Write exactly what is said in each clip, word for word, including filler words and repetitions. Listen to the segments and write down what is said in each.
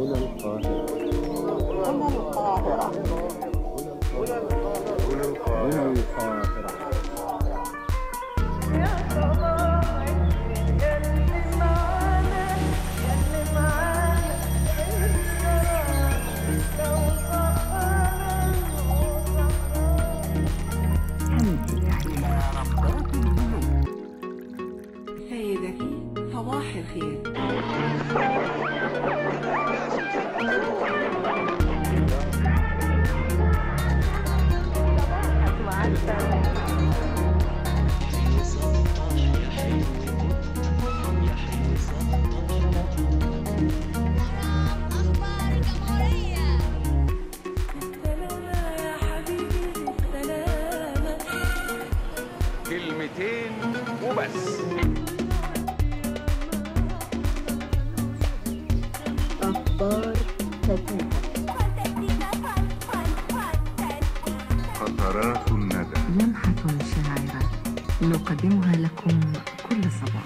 هنا القاهرة هنا القاهرة هنا القاهرة يا صباح يا اللي معانا يا اللي معانا لو سهران حمدي على ربات البلوك سيدتي صباح الخير. كلمتين وبس. أخبار تتويبا. قطرات الندى. لمحة شاعرة نقدمها لكم كل صباح.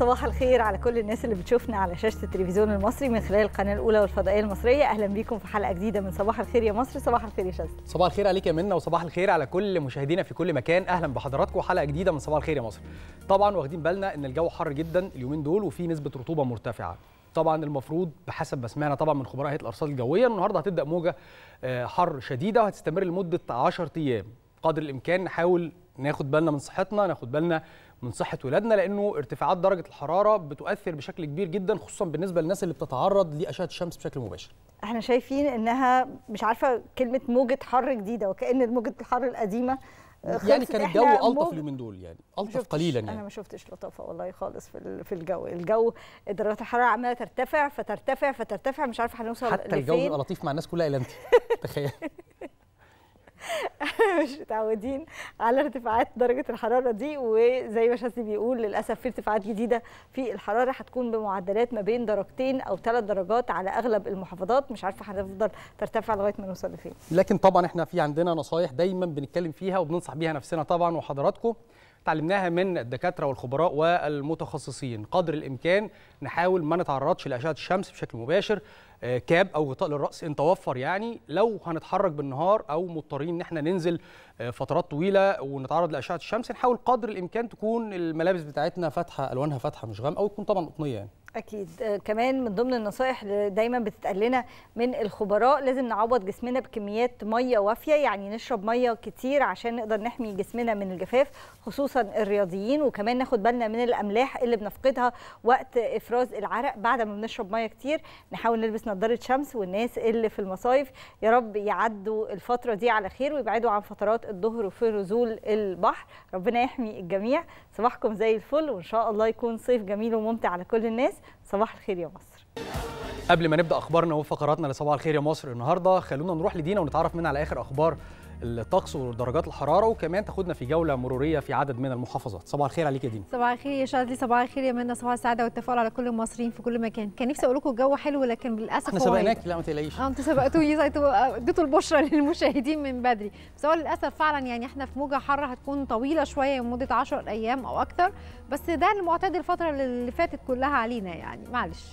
صباح الخير على كل الناس اللي بتشوفنا على شاشة التلفزيون المصري من خلال القناة الأولى والفضائية المصرية. أهلا بيكم في حلقة جديدة من صباح الخير يا مصر. صباح الخير يا شاذ. صباح الخير عليك يا منى وصباح الخير على كل مشاهدينا في كل مكان. أهلا بحضراتكم حلقة جديدة من صباح الخير يا مصر. طبعا واخدين بالنا إن الجو حر جدا اليومين دول وفي نسبة رطوبة مرتفعة. طبعا المفروض بحسب ما سمعنا طبعا من خبراء هيئة الأرصاد الجوية النهارده هتبدأ موجة حر شديدة وهتستمر لمدة عشرة أيام. قدر الإمكان نحاول ناخد بالنا من صحتنا، ناخد بالنا من صحة ولادنا، لأنه ارتفاعات درجة الحرارة بتؤثر بشكل كبير جدا خصوصا بالنسبة للناس اللي بتتعرض لأشعة الشمس بشكل مباشر. احنا شايفين انها مش عارفة كلمة موجة حر جديدة وكأن موجة الحر القديمة يعني كان الجو ألطف اليومين دول، يعني ألطف قليلا يعني. أنا ما شفتش لطافة والله خالص في في الجو، الجو درجات الحرارة عمالة ترتفع فترتفع فترتفع مش عارفة هنوصل لفين. حتى الجو بيبقى لطيف مع الناس كلها إلا أنت تخيل. مش متعودين على ارتفاعات درجة الحرارة دي، وزي ما شاسي بيقول للأسف في ارتفاعات جديدة في الحرارة هتكون بمعدلات ما بين درجتين أو ثلاث درجات على أغلب المحافظات، مش عارفة هتفضل ترتفع لغاية ما نوصل لفين. لكن طبعا احنا في عندنا نصايح دايما بنتكلم فيها وبننصح بيها نفسنا طبعا وحضراتكم، تعلمناها من الدكاترة والخبراء والمتخصصين. قدر الإمكان نحاول ما نتعرضش لأشعة الشمس بشكل مباشر، كاب او غطاء للراس ان توفر، يعني لو هنتحرك بالنهار او مضطرين ان احنا ننزل فترات طويله ونتعرض لاشعه الشمس نحاول قدر الامكان تكون الملابس بتاعتنا فاتحه الوانها فاتحه مش غامقه، او تكون طبعا قطنيه يعني. اكيد كمان من ضمن النصائح اللي دايما بتتقال لنا من الخبراء لازم نعوض جسمنا بكميات ميه وافيه، يعني نشرب ميه كتير عشان نقدر نحمي جسمنا من الجفاف خصوصا الرياضيين، وكمان ناخد بالنا من الاملاح اللي بنفقدها وقت افراز العرق بعد ما بنشرب ميه كتير، نحاول نلبس نضاره شمس، والناس اللي في المصايف يا رب يعدوا الفتره دي على خير ويبعدوا عن فترات الظهر وفي نزول البحر، ربنا يحمي الجميع. صباحكم زي الفل وان شاء الله يكون صيف جميل وممتع على كل الناس. صباح الخير يا مصر. قبل ما نبدا اخبارنا وفقراتنا لصباح الخير يا مصر النهارده خلونا نروح لدينا ونتعرف منها على اخر اخبار الطقس ودرجات الحراره، وكمان تاخدنا في جوله مروريه في عدد من المحافظات. صباح الخير عليك يا دينا. صباح الخير يا شاذلي. صباح الخير يا منى. صباح السعاده والتفاؤل على كل المصريين في كل مكان. كان نفسي اقول لكم الجو حلو لكن للاسف احنا سبقناك. لا ما تقلقيش، اه انتوا سبقتوني، اديتوا البشره للمشاهدين من بدري، بس هو للاسف فعلا يعني احنا في موجه حاره هتكون طويله شويه لمده عشرة ايام او اكثر، بس ده المعتاد الفتره اللي فاتت كلها علينا يعني معلش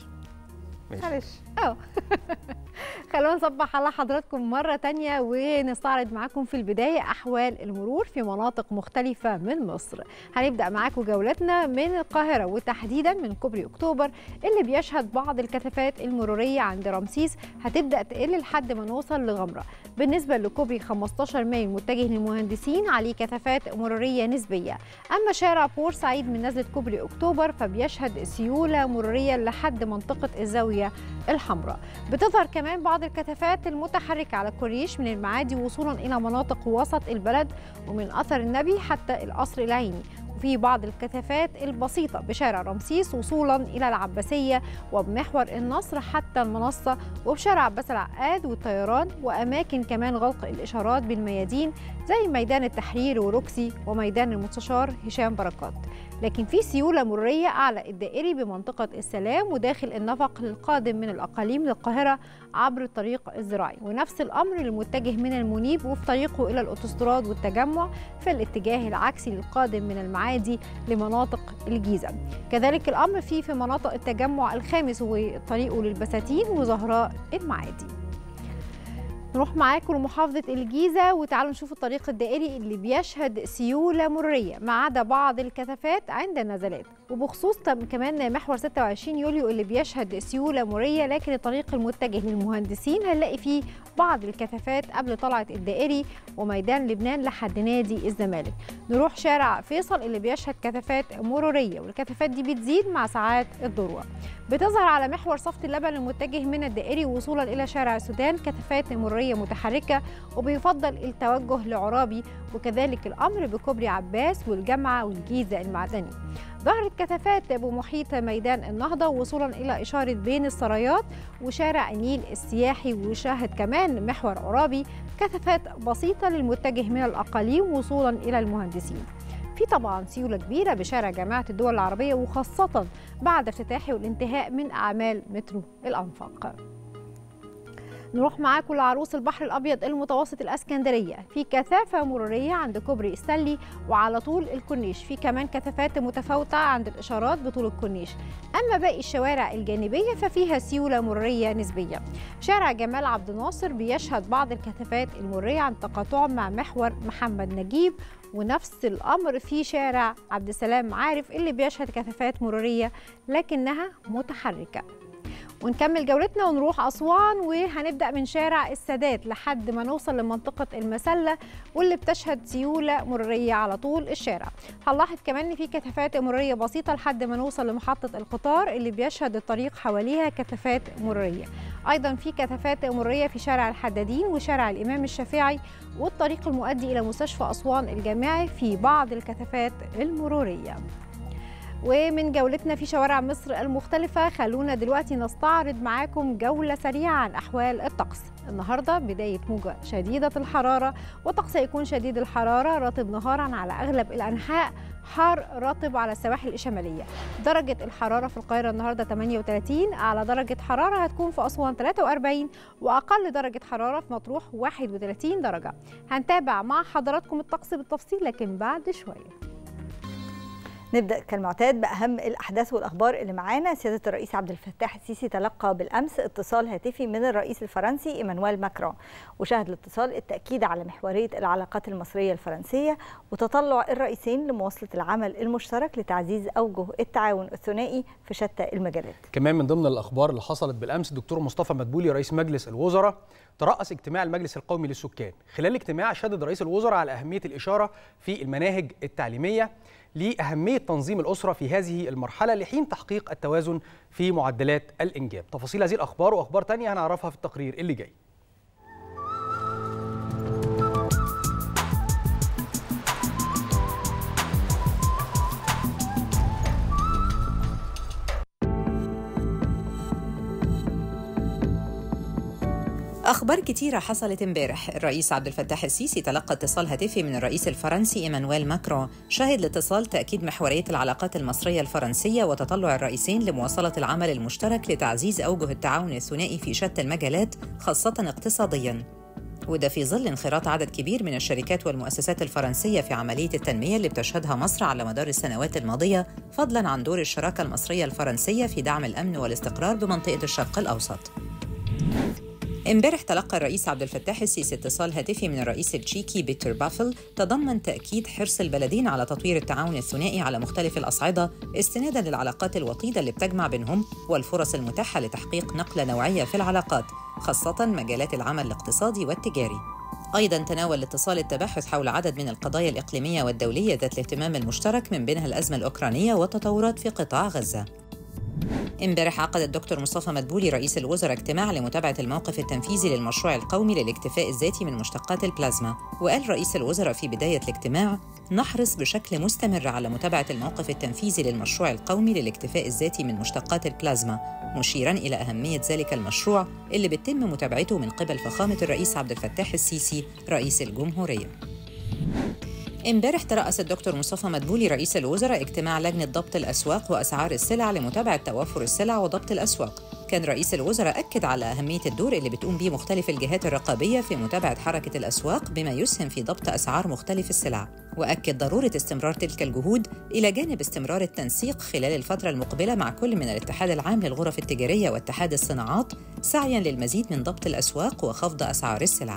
معلش اه خلونا نصبح على حضراتكم مره ثانيه ونستعرض معاكم في البدايه احوال المرور في مناطق مختلفه من مصر. هنبدا معاكم جولتنا من القاهره وتحديدا من كوبري اكتوبر اللي بيشهد بعض الكثافات المروريه عند رمسيس هتبدا تقل لحد ما نوصل لغمره. بالنسبه لكوبري خمستاشر مايو المتجه للمهندسين عليه كثافات مروريه نسبيه. اما شارع بورسعيد من نزله كوبري اكتوبر فبيشهد سيوله مروريه لحد منطقه الزاويه الحمراء. بتظهر كمان بعض الكثافات المتحركه على الكورنيش من المعادي وصولا الى مناطق وسط البلد ومن اثر النبي حتى القصر العيني، وفي بعض الكثافات البسيطه بشارع رمسيس وصولا الى العباسيه وبمحور النصر حتى المنصه، وبشارع عباس العقاد والطيران، واماكن كمان غلق الاشارات بالميادين زي ميدان التحرير وروكسي وميدان المستشار هشام بركات. لكن في سيولة مرورية أعلى الدائري بمنطقة السلام وداخل النفق القادم من الأقاليم للقاهرة عبر الطريق الزراعي، ونفس الأمر المتجه من المنيب وفي طريقه إلى الأوتوستراد والتجمع في الاتجاه العكسي للقادم من المعادي لمناطق الجيزة. كذلك الأمر في في مناطق التجمع الخامس وطريقه للبساتين وزهراء المعادي. نروح معاكم لمحافظة الجيزة وتعالوا نشوف الطريق الدائري اللي بيشهد سيولة مرورية ما عدا بعض الكثافات عند النزلات، وبخصوص كمان محور ستة وعشرين يوليو اللي بيشهد سيولة مرورية، لكن الطريق المتجه للمهندسين هنلاقي فيه بعض الكثافات قبل طلعة الدائري وميدان لبنان لحد نادي الزمالك. نروح شارع فيصل اللي بيشهد كثافات مرورية، والكثافات دي بتزيد مع ساعات الذروة. بتظهر على محور صفت اللبن المتجه من الدائري وصولا إلى شارع السودان كثافات مرورية متحركة، وبيفضل التوجه لعرابي، وكذلك الأمر بكوبري عباس والجامعة والجيزة المعدني. ظهرت كثافات بمحيط ميدان النهضة وصولا إلى إشارة بين السرايات وشارع النيل السياحي، وشاهد كمان محور عرابي كثافات بسيطة للمتجه من الأقاليم وصولا إلى المهندسين. في طبعا سيولة كبيرة بشارع جامعة الدول العربية وخاصة بعد افتتاحه والانتهاء من أعمال مترو الأنفاق. نروح معاكم لعروس البحر الابيض المتوسط الاسكندريه، في كثافه مروريه عند كوبري السلي وعلى طول الكورنيش، في كمان كثافات متفاوته عند الاشارات بطول الكورنيش. اما باقي الشوارع الجانبيه ففيها سيوله مروريه نسبيه. شارع جمال عبد الناصر بيشهد بعض الكثافات المروريه عند تقاطعه مع محور محمد نجيب، ونفس الامر في شارع عبد السلام عارف اللي بيشهد كثافات مروريه لكنها متحركه. ونكمل جولتنا ونروح أسوان، وهنبدأ من شارع السادات لحد ما نوصل لمنطقة المسلة واللي بتشهد سيولة مرورية على طول الشارع. هنلاحظ كمان إن في كثافات مرورية بسيطة لحد ما نوصل لمحطة القطار اللي بيشهد الطريق حواليها كثافات مرورية. أيضا في كثافات مرورية في شارع الحدادين وشارع الإمام الشافعي والطريق المؤدي إلى مستشفى أسوان الجامعي في بعض الكثافات المرورية. ومن جولتنا في شوارع مصر المختلفة خلونا دلوقتي نستعرض معاكم جولة سريعة عن أحوال الطقس. النهاردة بداية موجة شديدة الحرارة، والطقس هيكون شديد الحرارة رطب نهارا على أغلب الأنحاء، حار رطب على السواحل الشمالية. درجة الحرارة في القاهرة النهاردة ثمانية وثلاثين، أعلى درجة حرارة هتكون في أسوان ثلاثة وأربعين، وأقل درجة حرارة في مطروح واحد وثلاثين درجة. هنتابع مع حضراتكم الطقس بالتفصيل لكن بعد شوية. نبدأ كالمعتاد بأهم الأحداث والأخبار اللي معانا. سيادة الرئيس عبد الفتاح السيسي تلقى بالأمس اتصال هاتفي من الرئيس الفرنسي إيمانويل ماكرون، وشهد الاتصال التأكيد على محورية العلاقات المصرية الفرنسية وتطلع الرئيسين لمواصلة العمل المشترك لتعزيز أوجه التعاون الثنائي في شتى المجالات. كمان من ضمن الأخبار اللي حصلت بالأمس، الدكتور مصطفى مدبولي رئيس مجلس الوزراء ترأس اجتماع المجلس القومي للسكان. خلال الاجتماع شدد رئيس الوزراء على أهمية الإشارة في المناهج التعليمية لأهمية تنظيم الأسرة في هذه المرحلة لحين تحقيق التوازن في معدلات الإنجاب. تفاصيل هذه الأخبار وأخبار تانية هنعرفها في التقرير اللي جاي. أخبار كتيرة حصلت امبارح. الرئيس عبد الفتاح السيسي تلقى اتصال هاتفي من الرئيس الفرنسي إيمانويل ماكرون، شهد الاتصال تأكيد محورية العلاقات المصرية الفرنسية وتطلع الرئيسين لمواصلة العمل المشترك لتعزيز أوجه التعاون الثنائي في شتى المجالات خاصة اقتصادياً، وده في ظل انخراط عدد كبير من الشركات والمؤسسات الفرنسية في عملية التنمية اللي بتشهدها مصر على مدار السنوات الماضية، فضلاً عن دور الشراكة المصرية الفرنسية في دعم الأمن والاستقرار بمنطقة الشرق الأوسط. امبارح تلقى الرئيس عبد الفتاح السيسي اتصال هاتفي من الرئيس التشيكي بيتر بافل تضمن تأكيد حرص البلدين على تطوير التعاون الثنائي على مختلف الأصعدة استناداً للعلاقات الوطيدة اللي بتجمع بينهم والفرص المتاحة لتحقيق نقلة نوعية في العلاقات، خاصة مجالات العمل الاقتصادي والتجاري. أيضاً تناول الاتصال التباحث حول عدد من القضايا الإقليمية والدولية ذات الاهتمام المشترك، من بينها الأزمة الأوكرانية والتطورات في قطاع غزة. امبارح عقد الدكتور مصطفى مدبولي رئيس الوزراء اجتماع لمتابعة الموقف التنفيذي للمشروع القومي للاكتفاء الذاتي من مشتقات البلازما، وقال رئيس الوزراء في بداية الاجتماع: نحرص بشكل مستمر على متابعة الموقف التنفيذي للمشروع القومي للاكتفاء الذاتي من مشتقات البلازما، مشيراً إلى أهمية ذلك المشروع اللي بتتم متابعته من قبل فخامة الرئيس عبد الفتاح السيسي رئيس الجمهورية. امبارح ترأس الدكتور مصطفى مدبولي رئيس الوزراء اجتماع لجنة ضبط الأسواق وأسعار السلع لمتابعة توافر السلع وضبط الأسواق. كان رئيس الوزراء أكد على أهمية الدور اللي بتقوم به مختلف الجهات الرقابية في متابعة حركة الأسواق بما يسهم في ضبط أسعار مختلف السلع، وأكد ضرورة استمرار تلك الجهود إلى جانب استمرار التنسيق خلال الفترة المقبلة مع كل من الاتحاد العام للغرف التجارية واتحاد الصناعات سعياً للمزيد من ضبط الأسواق وخفض أسعار السلع.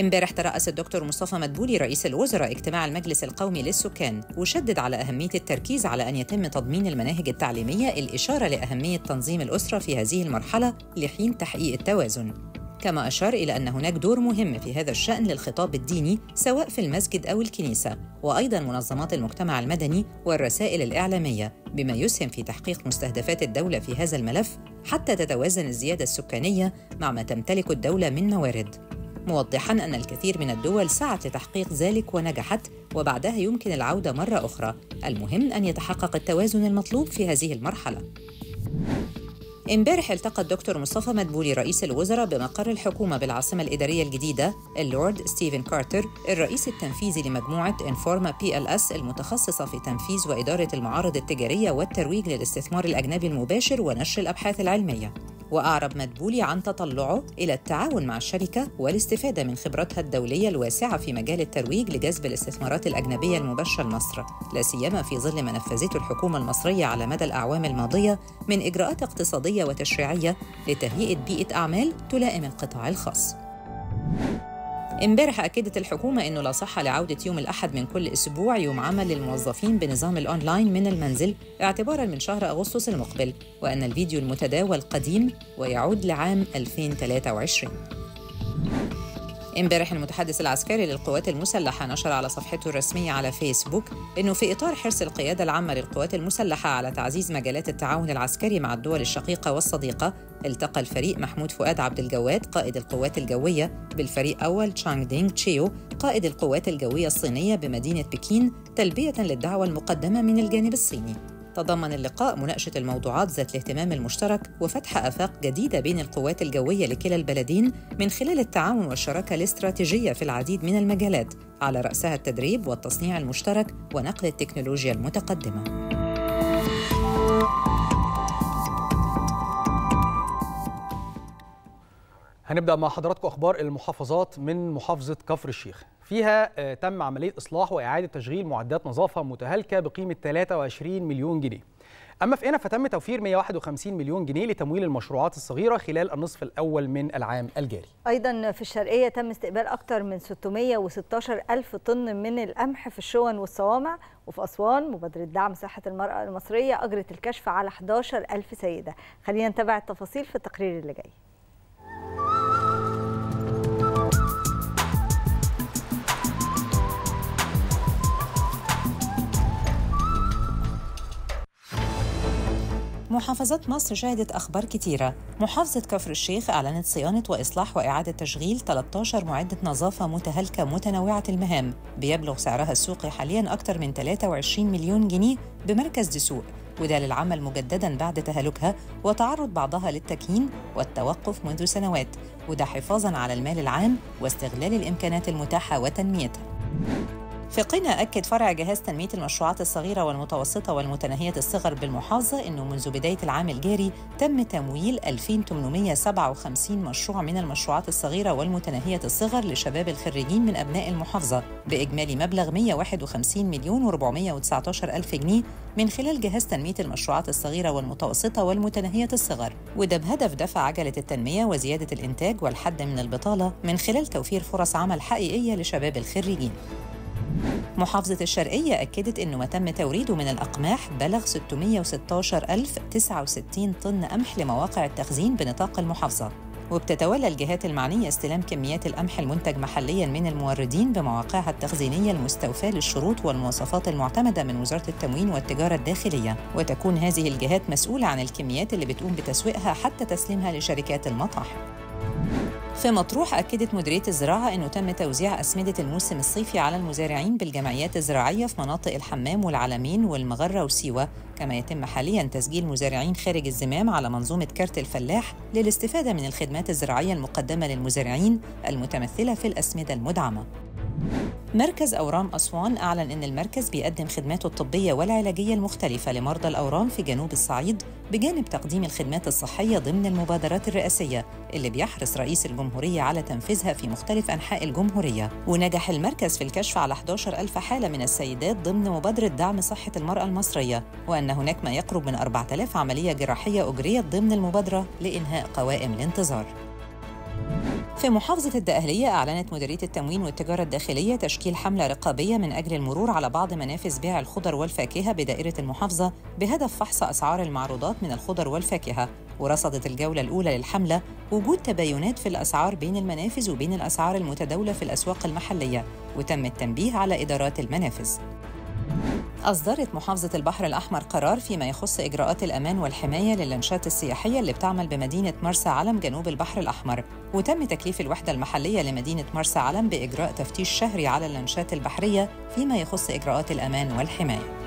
امبارح ترأس الدكتور مصطفى مدبولي رئيس الوزراء اجتماع المجلس القومي للسكان، وشدد على أهمية التركيز على أن يتم تضمين المناهج التعليمية الإشارة لأهمية تنظيم الأسرة في هذه المرحلة لحين تحقيق التوازن. كما أشار إلى أن هناك دور مهم في هذا الشأن للخطاب الديني سواء في المسجد أو الكنيسة، وأيضاً منظمات المجتمع المدني والرسائل الإعلامية بما يسهم في تحقيق مستهدفات الدولة في هذا الملف حتى تتوازن الزيادة السكانية مع ما تمتلك الدولة من موارد، موضحاً أن الكثير من الدول سعت لتحقيق ذلك ونجحت، وبعدها يمكن العودة مرة أخرى، المهم أن يتحقق التوازن المطلوب في هذه المرحلة. امبارح التقى الدكتور مصطفى مدبولي رئيس الوزراء بمقر الحكومة بالعاصمة الإدارية الجديدة اللورد ستيفن كارتر الرئيس التنفيذي لمجموعة انفورما بي ال اس المتخصصة في تنفيذ وإدارة المعارض التجارية والترويج للاستثمار الأجنبي المباشر ونشر الأبحاث العلمية. وأعرب مدبولي عن تطلعه إلى التعاون مع الشركة والاستفادة من خبرتها الدولية الواسعة في مجال الترويج لجذب الاستثمارات الأجنبية المباشرة لمصر، لا سيما في ظل ما نفذته الحكومة المصرية على مدى الأعوام الماضية من إجراءات اقتصادية وتشريعية لتهيئة بيئة أعمال تلائم القطاع الخاص. امبارح أكدت الحكومة إنه لا صحة لعودة يوم الأحد من كل أسبوع يوم عمل للموظفين بنظام الأونلاين من المنزل اعتباراً من شهر أغسطس المقبل، وأن الفيديو المتداول قديم ويعود لعام ألفين وثلاثة وعشرين. امبارح المتحدث العسكري للقوات المسلحة نشر على صفحته الرسمية على فيسبوك إنه في إطار حرص القيادة العامة للقوات المسلحة على تعزيز مجالات التعاون العسكري مع الدول الشقيقة والصديقة، التقى الفريق محمود فؤاد عبد الجواد قائد القوات الجوية بالفريق أول تشانغ دينغ تشيو قائد القوات الجوية الصينية بمدينة بكين تلبية للدعوة المقدمة من الجانب الصيني. تضمن اللقاء مناقشة الموضوعات ذات الاهتمام المشترك وفتح آفاق جديدة بين القوات الجوية لكلا البلدين من خلال التعاون والشراكة الاستراتيجية في العديد من المجالات، على رأسها التدريب والتصنيع المشترك ونقل التكنولوجيا المتقدمة. هنبدأ مع حضراتكم أخبار المحافظات من محافظة كفر الشيخ. فيها تم عملية إصلاح وإعادة تشغيل معدات نظافة متهالكة بقيمة ثلاثة وعشرين مليون جنيه. أما في هنا فتم توفير مئة وواحد وخمسين مليون جنيه لتمويل المشروعات الصغيرة خلال النصف الأول من العام الجاري. أيضا في الشرقية تم استقبال أكثر من ستمئة وستة عشر ألف طن من القمح في الشون والصوامع. وفي أسوان مبادرة دعم صحة المرأة المصرية أجرت الكشف على أحد عشر ألف سيدة. خلينا نتابع التفاصيل في التقرير اللي جاي. محافظات مصر شهدت أخبار كتيرة. محافظة كفر الشيخ أعلنت صيانة وإصلاح وإعادة تشغيل ثلاثة عشر معدة نظافة متهالكة متنوعة المهام بيبلغ سعرها السوقي حالياً أكثر من ثلاثة وعشرين مليون جنيه بمركز دسوق، وده للعمل مجدداً بعد تهالكها وتعرض بعضها للتكيين والتوقف منذ سنوات، وده حفاظاً على المال العام واستغلال الإمكانات المتاحة وتنميتها. في قنا أكد فرع جهاز تنمية المشروعات الصغيرة والمتوسطة والمتناهية الصغر بالمحافظة أنه منذ بداية العام الجاري تم تمويل ألفين وثمانمئة وسبعة وخمسين مشروع من المشروعات الصغيرة والمتناهية الصغر لشباب الخريجين من أبناء المحافظة بإجمالي مبلغ مئة وواحد وخمسين مليون وأربعمئة وتسعة عشر ألف جنيه من خلال جهاز تنمية المشروعات الصغيرة والمتوسطة والمتناهية الصغر، وده بهدف دفع عجلة التنمية وزيادة الإنتاج والحد من البطالة من خلال توفير فرص عمل حقيقية لشباب الخريجين. محافظة الشرقية أكدت أنه ما تم توريده من الأقماح بلغ ستمئة وستة عشر ألف وتسعة وستين طن قمح لمواقع التخزين بنطاق المحافظة، وبتتولى الجهات المعنية استلام كميات القمح المنتج محلياً من الموردين بمواقعها التخزينية المستوفاة للشروط والمواصفات المعتمدة من وزارة التموين والتجارة الداخلية، وتكون هذه الجهات مسؤولة عن الكميات اللي بتقوم بتسويقها حتى تسليمها لشركات المطاحن. في مطروح أكدت مديرية الزراعة أنه تم توزيع أسمدة الموسم الصيفي على المزارعين بالجمعيات الزراعية في مناطق الحمام والعلمين والمغرة وسيوة، كما يتم حالياً تسجيل مزارعين خارج الزمام على منظومة كارت الفلاح للاستفادة من الخدمات الزراعية المقدمة للمزارعين المتمثلة في الأسمدة المدعمة. مركز أورام أسوان أعلن أن المركز بيقدم خدماته الطبية والعلاجية المختلفة لمرضى الأورام في جنوب الصعيد، بجانب تقديم الخدمات الصحية ضمن المبادرات الرئاسية اللي بيحرص رئيس الجمهورية على تنفيذها في مختلف أنحاء الجمهورية. ونجح المركز في الكشف على أحد عشر ألف حالة من السيدات ضمن مبادرة دعم صحة المرأة المصرية، وأن هناك ما يقرب من أربعة آلاف عملية جراحية أجريت ضمن المبادرة لإنهاء قوائم الانتظار. في محافظة الدقهلية أعلنت مديرية التموين والتجارة الداخلية تشكيل حملة رقابية من أجل المرور على بعض منافذ بيع الخضر والفاكهة بدائرة المحافظة بهدف فحص أسعار المعروضات من الخضر والفاكهة. ورصدت الجولة الأولى للحملة وجود تباينات في الأسعار بين المنافذ وبين الأسعار المتداولة في الأسواق المحلية، وتم التنبيه على إدارات المنافذ. أصدرت محافظة البحر الأحمر قرار فيما يخص إجراءات الأمان والحماية للانشات السياحية اللي بتعمل بمدينة مرسى علم جنوب البحر الأحمر، وتم تكليف الوحدة المحلية لمدينة مرسى علم بإجراء تفتيش شهري على اللانشات البحرية فيما يخص إجراءات الأمان والحماية.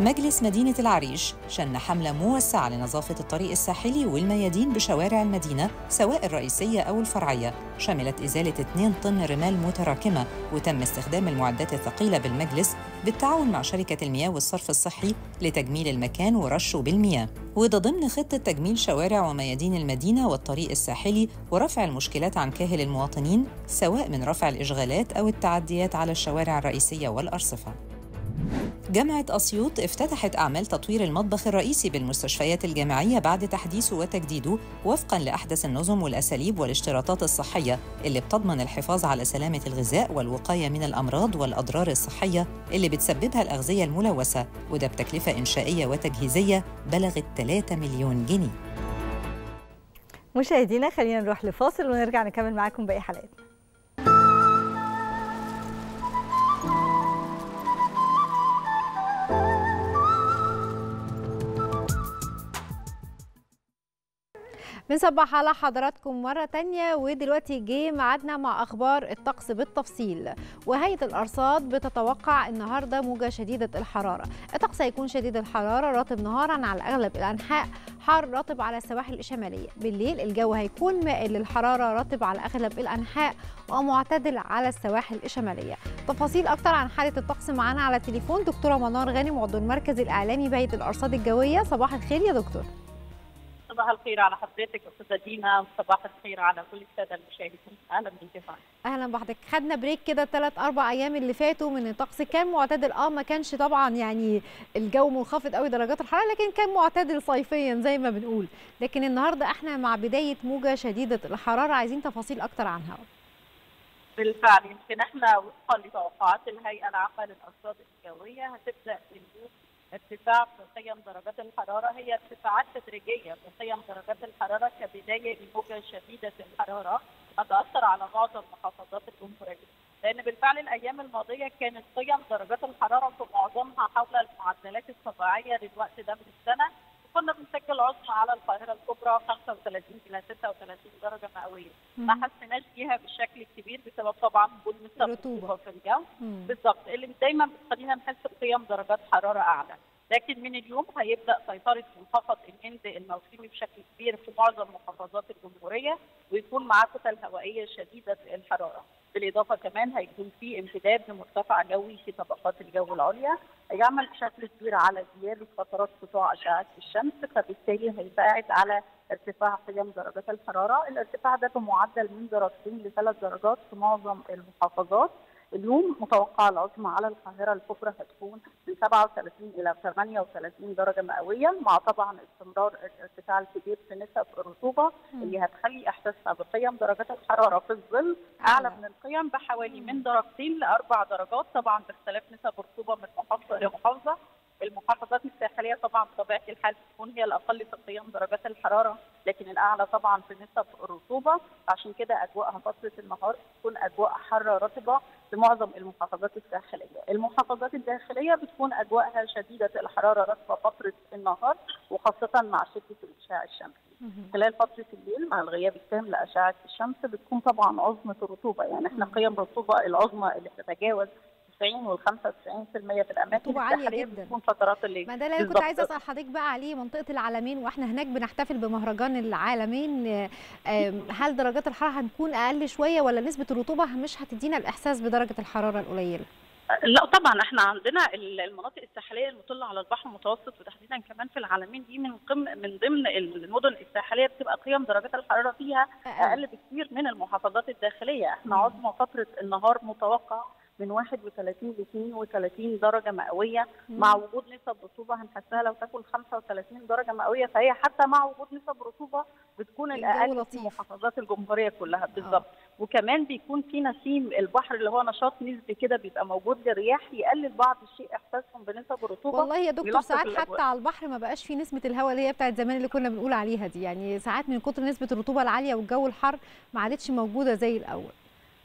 مجلس مدينة العريش شن حملة موسعة لنظافة الطريق الساحلي والميادين بشوارع المدينة سواء الرئيسية أو الفرعية، شملت إزالة اثنين طن رمال متراكمة، وتم استخدام المعدات الثقيلة بالمجلس بالتعاون مع شركة المياه والصرف الصحي لتجميل المكان ورشه بالمياه، وده ضمن خطة تجميل شوارع وميادين المدينة والطريق الساحلي ورفع المشكلات عن كاهل المواطنين سواء من رفع الإشغالات أو التعديات على الشوارع الرئيسية والأرصفة. جامعة أسيوط افتتحت أعمال تطوير المطبخ الرئيسي بالمستشفيات الجامعية بعد تحديثه وتجديده وفقاً لأحدث النظم والأساليب والاشتراطات الصحية اللي بتضمن الحفاظ على سلامة الغذاء والوقاية من الأمراض والأضرار الصحية اللي بتسببها الأغذية الملوثة، وده بتكلفة إنشائية وتجهيزية بلغت ثلاثة مليون جنيه. مشاهدينا خلينا نروح لفاصل ونرجع نكمل معاكم باقي حلقاتنا. بنصبح على حضراتكم مرة تانية، ودلوقتي جه ميعادنا مع أخبار الطقس بالتفصيل. وهيئة الأرصاد بتتوقع النهاردة موجة شديدة الحرارة، الطقس هيكون شديد الحرارة رطب نهارا على أغلب الأنحاء، حار رطب على السواحل الشمالية، بالليل الجو هيكون مائل للحرارة رطب على أغلب الأنحاء ومعتدل على السواحل الشمالية. تفاصيل أكتر عن حالة الطقس معانا على التليفون دكتورة منار غانم عضو المركز الإعلامي بهيئة الأرصاد الجوية. صباح الخير يا دكتور. صباح الخير على حضرتك استاذه دينا، وصباح الخير على كل الساده المشاهدين. اهلا بانتفاع. اهلا بحضرتك. خدنا بريك كده ثلاث اربع ايام اللي فاتوا من الطقس كان معتدل، اه ما كانش طبعا يعني الجو منخفض قوي درجات الحراره، لكن كان معتدل صيفيا زي ما بنقول، لكن النهارده احنا مع بدايه موجه شديده الحراره، عايزين تفاصيل اكتر عنها. بالفعل يمكن احنا وفقا لتوقعات الهيئه العامه للارصاد الجويه هتبدا الجو ارتفاع في قيم درجات الحراره، هي ارتفاعات تدريجيه في قيم درجات الحراره كبدايه لموجه شديده الحراره هتاثر على معظم محافظات الجمهوريه، لان بالفعل الايام الماضيه كانت قيم درجات الحراره في معظمها حول المعدلات الطبيعيه للوقت ده من السنه، وكنا بنسجل عظمى على القاهره الكبرى خمسة وثلاثين إلى ستة وثلاثين درجه مئويه، ما حسناش بيها بالشكل الكبير بسبب طبعا وجود الرطوبه في الجو بالظبط اللي دايما بتخلينا نحس بقيم درجات حراره اعلى. لكن من اليوم هيبدا سيطره منخفض الهند الموسمي بشكل كبير في معظم محافظات الجمهوريه، ويكون معاه كتل هوائيه شديده الحراره، بالاضافه كمان هيكون في امتداد لمرتفع جوي في طبقات الجو العليا، هيعمل بشكل كبير على زياده فترات سطوع اشعه الشمس، فبالتالي هيساعد على ارتفاع قيم درجات الحراره، الارتفاع ده بمعدل من درجتين لثلاث درجات في معظم المحافظات. اليوم متوقع العظمى على القاهره الكبرى هتكون من سبعة وثلاثين إلى ثمانية وثلاثين درجه مئويه، مع طبعا استمرار الارتفاع الكبير في نسب الرطوبه اللي هتخلي احساسها بقيم درجات الحراره في الظل اعلى من القيم بحوالي من درجتين لاربع درجات، طبعا باختلاف نسب الرطوبه من محافظه لمحافظه. المحافظات الساحليه طبعا بطبيعه الحال بتكون هي الاقل في قيم درجات الحراره، لكن الاعلى طبعا في نسب الرطوبه، عشان كده اجواءها فتره النهار بتكون اجواء حاره رطبه لمعظم المحافظات الساحليه. المحافظات الداخليه بتكون اجواءها شديده الحراره رطبه فتره النهار، وخاصه مع شده الاشعاع الشمسي. خلال فتره الليل مع الغياب التام لاشعه الشمس بتكون طبعا عظمه الرطوبه، يعني احنا قيم الرطوبه العظمى اللي بتتجاوز والتسعين والخمسة وتسعين بالمية في الاماكن السياحيه بتكون فترات الليل. ما ده اللي كنت عايزه اسال حضرتك بقى عليه، منطقه العلمين واحنا هناك بنحتفل بمهرجان العالمين، هل درجات الحراره هنكون اقل شويه ولا نسبه الرطوبه مش هتدينا الاحساس بدرجه الحراره القليله؟ لا طبعا احنا عندنا المناطق الساحليه المطله على البحر المتوسط وتحديدا كمان في العلمين دي من قم من ضمن المدن الساحليه بتبقى قيم درجات الحراره فيها اقل بكثير من المحافظات الداخليه. احنا عظمى فتره النهار متوقع من واحد وثلاثين ل اثنين وثلاثين درجه مئويه مع وجود نسب رطوبه هنحسها لو تكون خمسة وثلاثين درجه مئويه، فهي حتى مع وجود نسب رطوبه بتكون الاقل في محافظات الجمهوريه كلها بالظبط. وكمان بيكون في نسيم البحر اللي هو نشاط نسبي كده بيبقى موجود للرياح يقلل بعض الشيء احساسهم بنسب الرطوبه. والله يا دكتور ساعات حتى على البحر ما بقاش في نسمه الهواء اللي هي بتاعت زمان اللي كنا بنقول عليها دي، يعني ساعات من كتر نسبه الرطوبه العاليه والجو الحر ما عادتش موجوده زي الاول.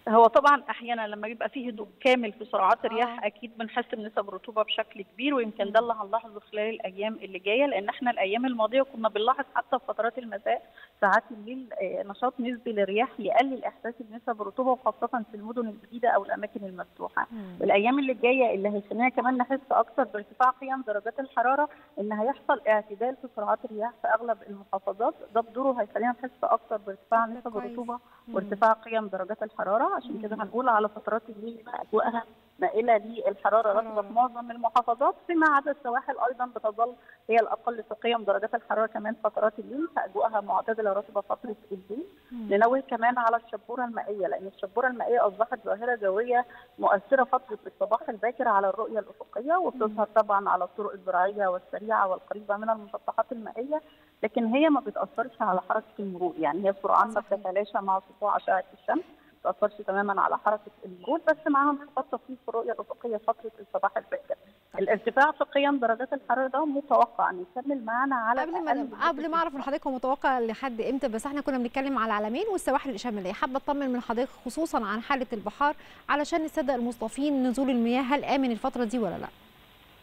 هو طبعا احيانا لما يبقى فيه هدوء كامل في سرعات الرياح اكيد بنحس بنسب الرطوبه بشكل كبير، ويمكن ده اللي هنلاحظه خلال الايام اللي جايه، لان احنا الايام الماضيه كنا بنلاحظ حتى في فترات المساء ساعات الليل نشاط نسبي للرياح يقلل احساسي بنسب الرطوبه وخاصه في المدن الجديده او الاماكن المفتوحه. الايام اللي جايه اللي هيخلينا كمان نحس اكثر بارتفاع قيم درجات الحراره ان هيحصل اعتدال في سرعات الرياح في اغلب المحافظات، ده بدوره هيخلينا نحس اكثر بارتفاع نسب الرطوبه وارتفاع قيم درجات الحراره. عشان كده هنقول على فترات الليل اجواءها مائله للحراره رطبه في معظم المحافظات فيما عدا السواحل ايضا بتظل هي الاقل في قيم درجات الحراره كمان فترات الليل، فاجواءها معتدله رطبه فتره الليل. ننوه كمان على الشبوره المائيه لان الشبوره المائيه اصبحت ظاهره جويه مؤثره فتره الصباح الباكر على الرؤيه الافقيه وبتظهر طبعا على الطرق الزراعيه والسريعه والقريبه من المسطحات المائيه، لكن هي ما بتاثرش على حركه المرور، يعني هي سرعان ما بتتلاشى مع سطوع اشعه الشمس ما تأثرش تماما على حركه المرور، بس معاهم نسبه تطفيف في الرؤيه الافقيه فتره الصباح الباكر. الارتفاع في قيم درجات الحراره ده متوقع ان يكمل معانا على قبل ما قبل ما اعرف من حضرتك هو متوقع لحد امتى، بس احنا كنا بنتكلم على العلمين والسواحل الشماليه، حابه اطمن من حضرتك خصوصا عن حاله البحار علشان نصدق المصطفين نزول المياه هل امن الفتره دي ولا لا؟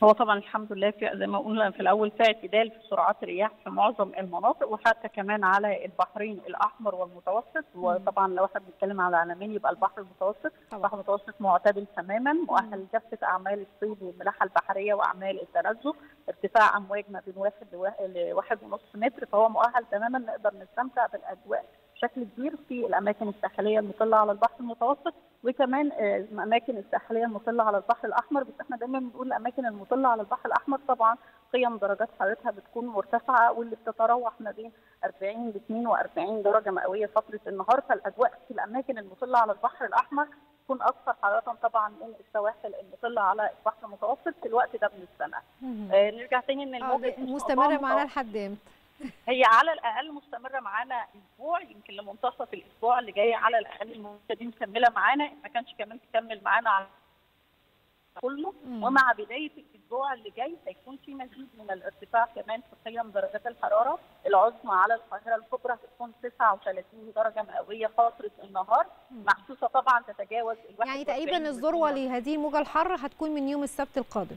هو طبعا الحمد لله في زي ما قلنا في الاول في اعتدال في سرعات الرياح في معظم المناطق وحتى كمان على البحرين الاحمر والمتوسط، وطبعا لو احنا بنتكلم على العلمين يبقى البحر المتوسط، البحر المتوسط معتدل تماما مؤهل لكافه اعمال الصيد والملاحه البحريه واعمال التنزه، ارتفاع امواج ما بين واحد لواحد ونص متر فهو مؤهل تماما نقدر نستمتع بالاجواء بشكل كبير في الاماكن الساحليه المطله على البحر المتوسط وكمان الاماكن الساحليه المطله على البحر الاحمر. بس احنا دايما بنقول الاماكن المطله على البحر الاحمر طبعا قيم درجات حرارتها بتكون مرتفعه واللي بتتراوح ما بين أربعين ل اثنين وأربعين درجه مئويه فتره النهار، فالاجواء في الاماكن المطله على البحر الاحمر تكون اكثر حراره طبعا من السواحل المطله على البحر المتوسط في الوقت ده من السنه. آه نرجع تاني ان الموجه مستمره معانا لحد امتى؟ هي على الاقل مستمره معانا اسبوع يمكن لمنتصف الاسبوع اللي جاي على الاقل الموجه دي مكمله معانا، ما كانش كمان تكمل معانا على كله، ومع بدايه الاسبوع اللي جاي هيكون في مزيد من الارتفاع كمان في قيم درجات الحراره. العظمى على القاهره الكبرى هتكون تسعة وثلاثين درجه مئويه فتره النهار محسوسه طبعا تتجاوز الواحد يعني تقريبا الذروه لهذه الموجه الحر هتكون من يوم السبت القادم.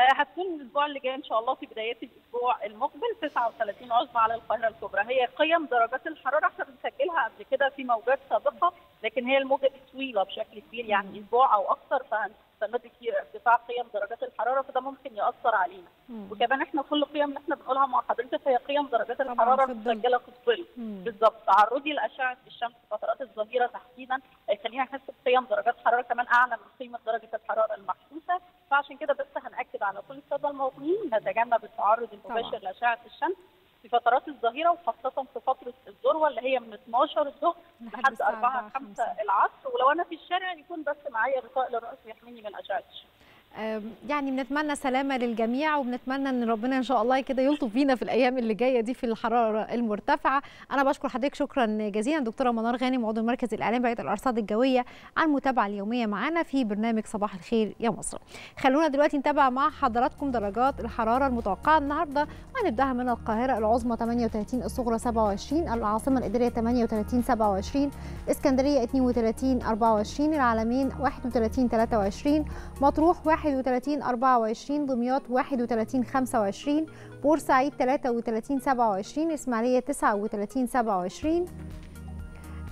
هتكون الاسبوع اللي جاي ان شاء الله في بدايه الاسبوع المقبل تسعة وثلاثين عظمى على القاهره الكبرى. هي قيم درجات الحراره احنا بنسجلها قبل كده في موجات سابقه، لكن هي الموجه طويله بشكل كبير يعني اسبوع او اكثر، فهنستمر كتير ارتفاع قيم درجات الحراره فده ممكن ياثر علينا. وكمان احنا كل القيم اللي احنا بنقولها مع حضرتك هي قيم درجات الحراره المسجله في الظل بالظبط. تعرضي لاشعه الشمس فترات الظهيره تحديدا هيخلينا نحس بقيم درجات حراره كمان اعلى من قيمه درجه الحراره المحسوسه، فعشان كده بس هنأكد على كل الساده المواطنين نتجنب التعرض المباشر لاشعه الشمس في فترات الظهيره وخاصه في فتره الذروه اللي هي من اثناشر الظهر لحد أربعة خمسة العصر، ولو انا في الشارع يكون بس معايا غطاء للراس يحميني من اشعه الشمس. يعني بنتمنى سلامه للجميع وبنتمنى ان ربنا ان شاء الله كده يلطف بينا في الايام اللي جايه دي في الحراره المرتفعه. انا بشكر حضرتك شكرا جزيلا دكتوره منار غانم عضو مركز الاعلام بعيد الارصاد الجويه على المتابعه اليوميه معانا في برنامج صباح الخير يا مصر. خلونا دلوقتي نتابع مع حضراتكم درجات الحراره المتوقعه النهارده، هنبداها من القاهره العظمى ثمانية وثلاثين، الصغرى سبعة وعشرين، العاصمه الاداريه ثمانية وثلاثين سبعة وعشرين، اسكندريه اثنين وثلاثين أربعة وعشرين، العلمين واحد وثلاثين ثلاثة وعشرين، مطروح واحد وثلاثين أربعة وعشرين، دمياط واحد وثلاثين خمسة وعشرين، بورسعيد ثلاثة وثلاثين سبعة وعشرين، اسماعيليه تسعة وثلاثين سبعة وعشرين،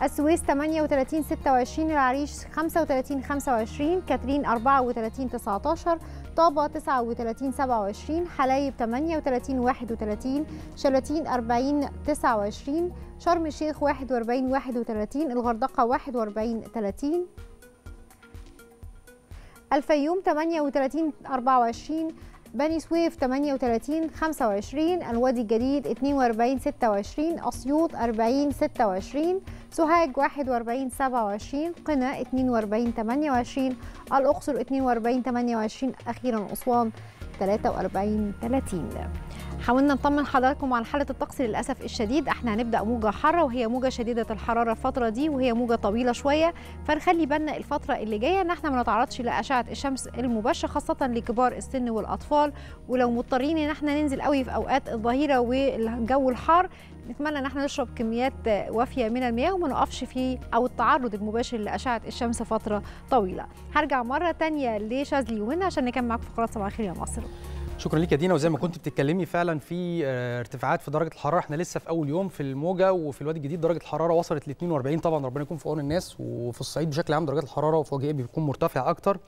السويس ثمانية وثلاثين ستة وعشرين، العريش خمسة وثلاثين خمسة وعشرين، كاترين أربعة وثلاثين تسعة عشر، طابة تسعة وثلاثين سبعة وعشرين، حلايب ثمانية وثلاثين واحد وثلاثين، شلاتين أربعين تسعة وعشرين، شرم الشيخ واحد وأربعين واحد وثلاثين، الغردقة واحد وأربعين ثلاثين، الفيوم ثمانية وثلاثين أربعة وعشرين، بني سويف ثمانية وثلاثين خمسة وعشرين، الوادي الجديد اثنين وأربعين ستة وعشرين، أسيوط أربعين ستة وعشرين، سوهاج واحد وأربعين سبعة وعشرين، قنا اثنين وأربعين ثمانية وعشرين، الأقصر اثنين وأربعين ثمانية وعشرين، أخيرا أسوان ثلاثة وأربعين ثلاثين. حاولنا نطمن حضراتكم على حالة الطقس. للأسف الشديد احنا هنبدأ موجة حارة، وهي موجة شديدة الحرارة الفترة دي، وهي موجة طويلة شوية، فنخلي بالنا الفترة اللي جاية ان احنا ما نتعرضش لأشعة الشمس المباشرة، خاصة لكبار السن والأطفال، ولو مضطرين ان احنا ننزل قوي في أوقات الظهيرة والجو الحار، نتمنى ان احنا نشرب كميات وافية من المياه وما نقفش في أو التعرض المباشر لأشعة الشمس فترة طويلة. هرجع مرة تانية لشاذلي ومنى عشان نكمل معاكم فقرات صباح الخير يا مصر. شكرا ليك يا دينا، وزي ما كنت بتتكلمي فعلا في ارتفاعات في درجه الحراره، احنا لسه في اول يوم في الموجه، وفي الوادي الجديد درجه الحراره وصلت ل اثنين وأربعين، طبعا ربنا يكون في عون الناس، وفي الصعيد بشكل عام درجات الحراره وفوجئ بيكون مرتفع اكتر،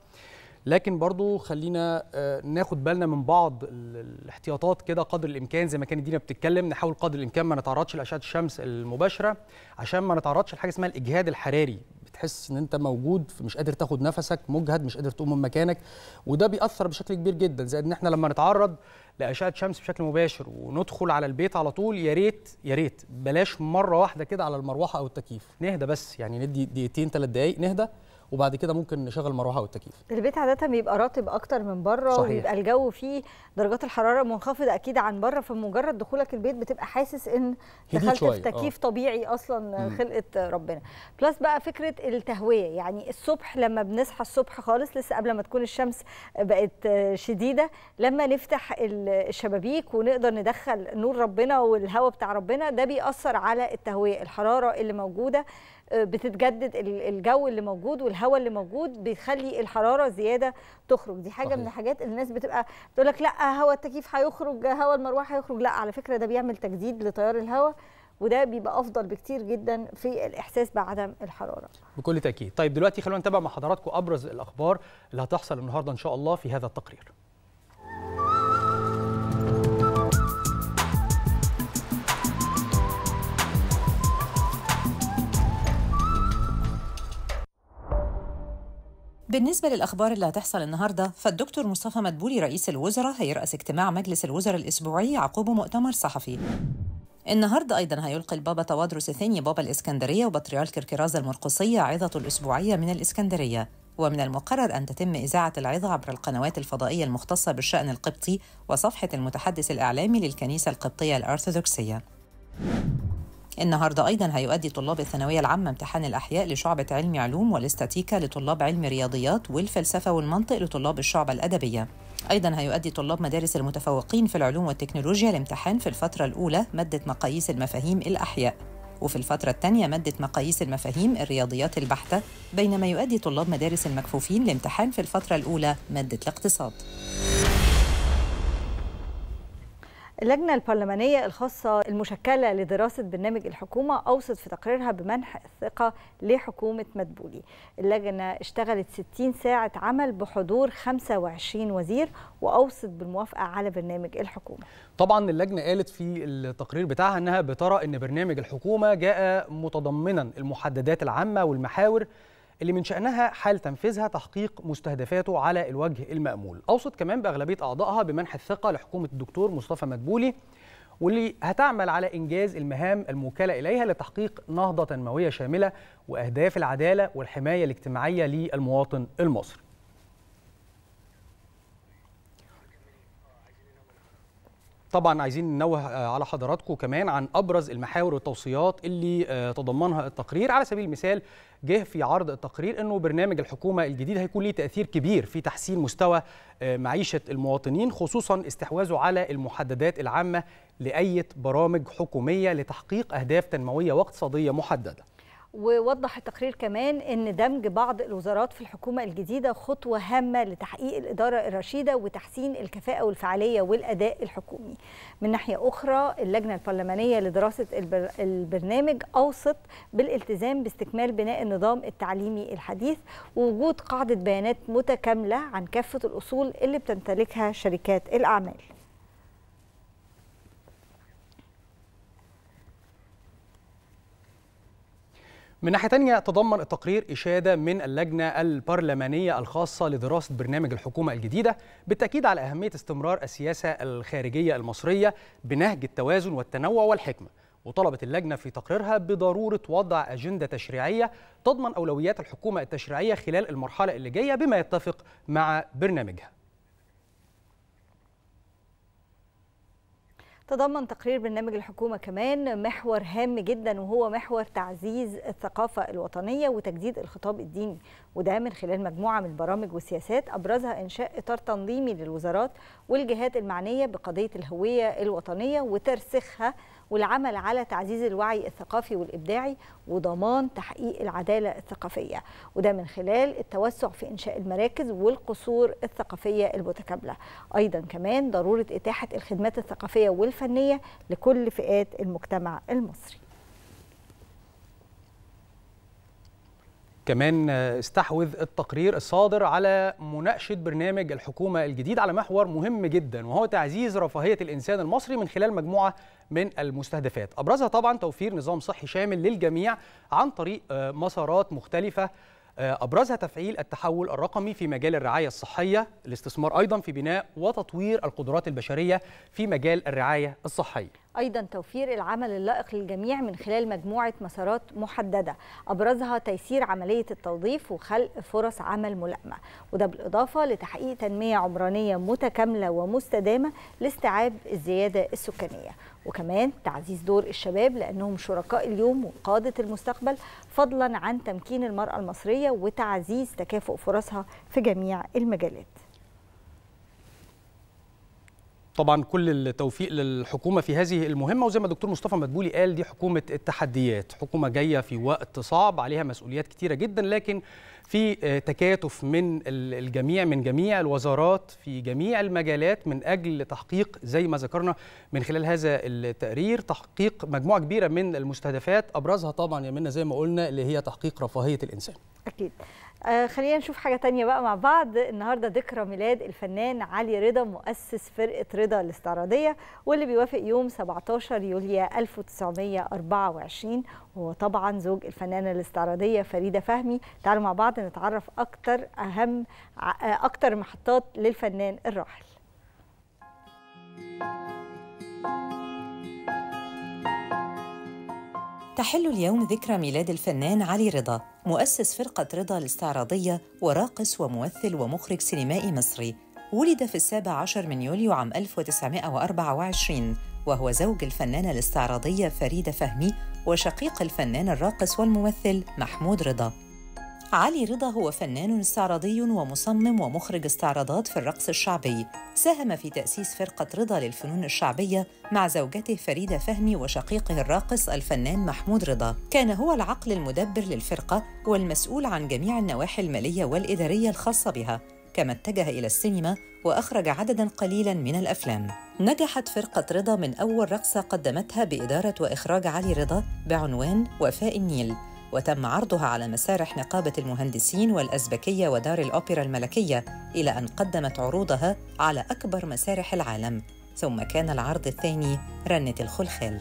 لكن برضو خلينا ناخد بالنا من بعض الاحتياطات كده قدر الامكان، زي ما كانت دينا بتتكلم نحاول قدر الامكان ما نتعرضش لاشعه الشمس المباشره، عشان ما نتعرضش لحاجه اسمها الاجهاد الحراري، بتحس ان انت موجود مش قادر تاخد نفسك، مجهد، مش قادر تقوم من مكانك، وده بيأثر بشكل كبير جدا. زائد ان احنا لما نتعرض لأشعة شمس بشكل مباشر وندخل على البيت على طول، يا ريت يا ريت بلاش مره واحده كده على المروحه او التكييف، نهدى بس، يعني ندي دقيقتين ثلاث دقائق نهدى، وبعد كده ممكن نشغل المروحه والتكييف. البيت عاده بيبقى رطب اكتر من بره، ويبقى الجو فيه درجات الحراره منخفضه اكيد عن بره، فمجرد دخولك البيت بتبقى حاسس ان دخلت في تكييف طبيعي اصلا خلقت ربنا. بلس بقى فكره التهويه، يعني الصبح لما بنصحى الصبح خالص لسه قبل ما تكون الشمس بقت شديده، لما نفتح الشبابيك ونقدر ندخل نور ربنا والهواء بتاع ربنا، ده بيأثر على التهويه، الحراره اللي موجوده بتتجدد، الجو اللي موجود والهواء اللي موجود بيخلي الحراره زياده تخرج. دي حاجه صحيح. من الحاجات الناس بتبقى بتقول لك لا هواء التكييف هيخرج، هواء المروحه هيخرج، لا على فكره ده بيعمل تجديد لتيار الهواء، وده بيبقى افضل بكتير جدا في الاحساس بعدم الحراره بكل تاكيد. طيب دلوقتي خلونا نتابع مع حضراتكم ابرز الاخبار اللي هتحصل النهارده ان شاء الله في هذا التقرير. بالنسبة للأخبار اللي هتحصل النهاردة، فالدكتور مصطفى مدبولي رئيس الوزراء هيرأس اجتماع مجلس الوزراء الأسبوعي عقب مؤتمر صحفي. النهاردة أيضا هيلقي البابا توادرس الثاني بابا الإسكندرية وبطريرك الكرازة المرقصية عظة الأسبوعية من الإسكندرية، ومن المقرر أن تتم إذاعة العظة عبر القنوات الفضائية المختصة بالشأن القبطي وصفحة المتحدث الإعلامي للكنيسة القبطية الأرثوذكسية. النهارده أيضاً هيؤدي طلاب الثانوية العامة امتحان الأحياء لشعبة علم علوم والاستاتيكا لطلاب علم رياضيات، والفلسفة والمنطق لطلاب الشعبة الأدبية. أيضاً هيؤدي طلاب مدارس المتفوقين في العلوم والتكنولوجيا الامتحان في الفترة الأولى مادة مقاييس المفاهيم الأحياء، وفي الفترة الثانية مادة مقاييس المفاهيم الرياضيات البحتة، بينما يؤدي طلاب مدارس المكفوفين الامتحان في الفترة الأولى مادة الاقتصاد. اللجنة البرلمانية الخاصة المشكلة لدراسة برنامج الحكومة أوصت في تقريرها بمنح الثقة لحكومة مدبولي. اللجنة اشتغلت ستين ساعة عمل بحضور خمسة وعشرين وزير، وأوصت بالموافقة على برنامج الحكومة. طبعا اللجنة قالت في التقرير بتاعها أنها بترى أن برنامج الحكومة جاء متضمنا المحددات العامة والمحاور اللي من شأنها حال تنفيذها تحقيق مستهدفاته على الوجه المأمول. أوصت كمان بأغلبية أعضائها بمنح الثقة لحكومة الدكتور مصطفى مدبولي، واللي هتعمل على إنجاز المهام الموكلة إليها لتحقيق نهضة تنموية شاملة وأهداف العدالة والحماية الاجتماعية للمواطن المصري. طبعا عايزين ننوه على حضراتكم كمان عن أبرز المحاور والتوصيات اللي تضمنها التقرير. على سبيل المثال جه في عرض التقرير أنه برنامج الحكومة الجديد هيكون ليه تأثير كبير في تحسين مستوى معيشة المواطنين، خصوصا استحواذه على المحددات العامة لأي برامج حكومية لتحقيق أهداف تنموية واقتصادية محددة. ووضح التقرير كمان أن دمج بعض الوزارات في الحكومة الجديدة خطوة هامة لتحقيق الإدارة الرشيدة وتحسين الكفاءة والفعالية والأداء الحكومي. من ناحية أخرى، اللجنة البرلمانية لدراسة البرنامج أوصت بالالتزام باستكمال بناء النظام التعليمي الحديث ووجود قاعدة بيانات متكاملة عن كافة الأصول اللي بتمتلكها شركات الأعمال. من ناحية تانية، تضمن التقرير إشادة من اللجنة البرلمانية الخاصة لدراسة برنامج الحكومة الجديدة بالتأكيد على أهمية استمرار السياسة الخارجية المصرية بنهج التوازن والتنوع والحكمة. وطلبت اللجنة في تقريرها بضرورة وضع أجندة تشريعية تضمن أولويات الحكومة التشريعية خلال المرحلة اللي جاية بما يتفق مع برنامجها. تضمن تقرير برنامج الحكومة كمان محور هام جدا، وهو محور تعزيز الثقافة الوطنية وتجديد الخطاب الديني، وده من خلال مجموعة من البرامج والسياسات أبرزها إنشاء إطار تنظيمي للوزارات والجهات المعنية بقضية الهوية الوطنية وترسيخها، والعمل على تعزيز الوعي الثقافي والإبداعي وضمان تحقيق العدالة الثقافية، وده من خلال التوسع في إنشاء المراكز والقصور الثقافية المتكاملة. أيضا كمان ضرورة إتاحة الخدمات الثقافية والفنية لكل فئات المجتمع المصري. كمان استحوذ التقرير الصادر على مناقشة برنامج الحكومة الجديد على محور مهم جدا، وهو تعزيز رفاهية الإنسان المصري من خلال مجموعة من المستهدفات، أبرزها طبعا توفير نظام صحي شامل للجميع عن طريق مسارات مختلفة، أبرزها تفعيل التحول الرقمي في مجال الرعاية الصحية، الاستثمار أيضا في بناء وتطوير القدرات البشرية في مجال الرعاية الصحية. أيضا توفير العمل اللائق للجميع من خلال مجموعة مسارات محددة، أبرزها تيسير عملية التوظيف وخلق فرص عمل ملائمة، وده بالإضافة لتحقيق تنمية عمرانية متكاملة ومستدامة لاستيعاب الزيادة السكانية، وكمان تعزيز دور الشباب لأنهم شركاء اليوم وقادة المستقبل، فضلا عن تمكين المرأة المصرية وتعزيز تكافؤ فرصها في جميع المجالات. طبعا كل التوفيق للحكومة في هذه المهمة، وزي ما الدكتور مصطفى مدبولي قال دي حكومة التحديات، حكومة جاية في وقت صعب عليها مسؤوليات كتيرة جدا، لكن في تكاتف من الجميع من جميع الوزارات في جميع المجالات من أجل تحقيق زي ما ذكرنا من خلال هذا التقرير تحقيق مجموعة كبيرة من المستهدفات، أبرزها طبعا يا منى زي ما قلنا اللي هي تحقيق رفاهية الإنسان. أكيد. آه خلينا نشوف حاجة تانية بقى مع بعض. النهاردة ذكرى ميلاد الفنان علي رضا مؤسس فرقة رضا الاستعراضية، واللي بيوافق يوم سبعتاشر يوليو ألف وتسعمية أربعة وعشرين، وهو طبعا زوج الفنانة الاستعراضية فريدة فهمي. تعالوا مع بعض نتعرف أكتر أهم أكتر محطات للفنان الراحل. تحل اليوم ذكرى ميلاد الفنان علي رضا مؤسس فرقة رضا الاستعراضية وراقص وممثل ومخرج سينمائي مصري. ولد في السابع عشر من يوليو عام ألف وتسعمية أربعة وعشرين، وهو زوج الفنانة الاستعراضية فريدة فهمي وشقيق الفنان الراقص والممثل محمود رضا. علي رضا هو فنان استعراضي ومصمم ومخرج استعراضات في الرقص الشعبي، ساهم في تأسيس فرقة رضا للفنون الشعبية مع زوجته فريدة فهمي وشقيقه الراقص الفنان محمود رضا. كان هو العقل المدبر للفرقة والمسؤول عن جميع النواحي المالية والإدارية الخاصة بها، كما اتجه إلى السينما وأخرج عدداً قليلاً من الأفلام. نجحت فرقة رضا من أول رقصة قدمتها بإدارة وإخراج علي رضا بعنوان وفاء النيل، وتم عرضها على مسارح نقابة المهندسين والأزبكية ودار الأوبرا الملكية، إلى أن قدمت عروضها على أكبر مسارح العالم، ثم كان العرض الثاني رنة الخلخال.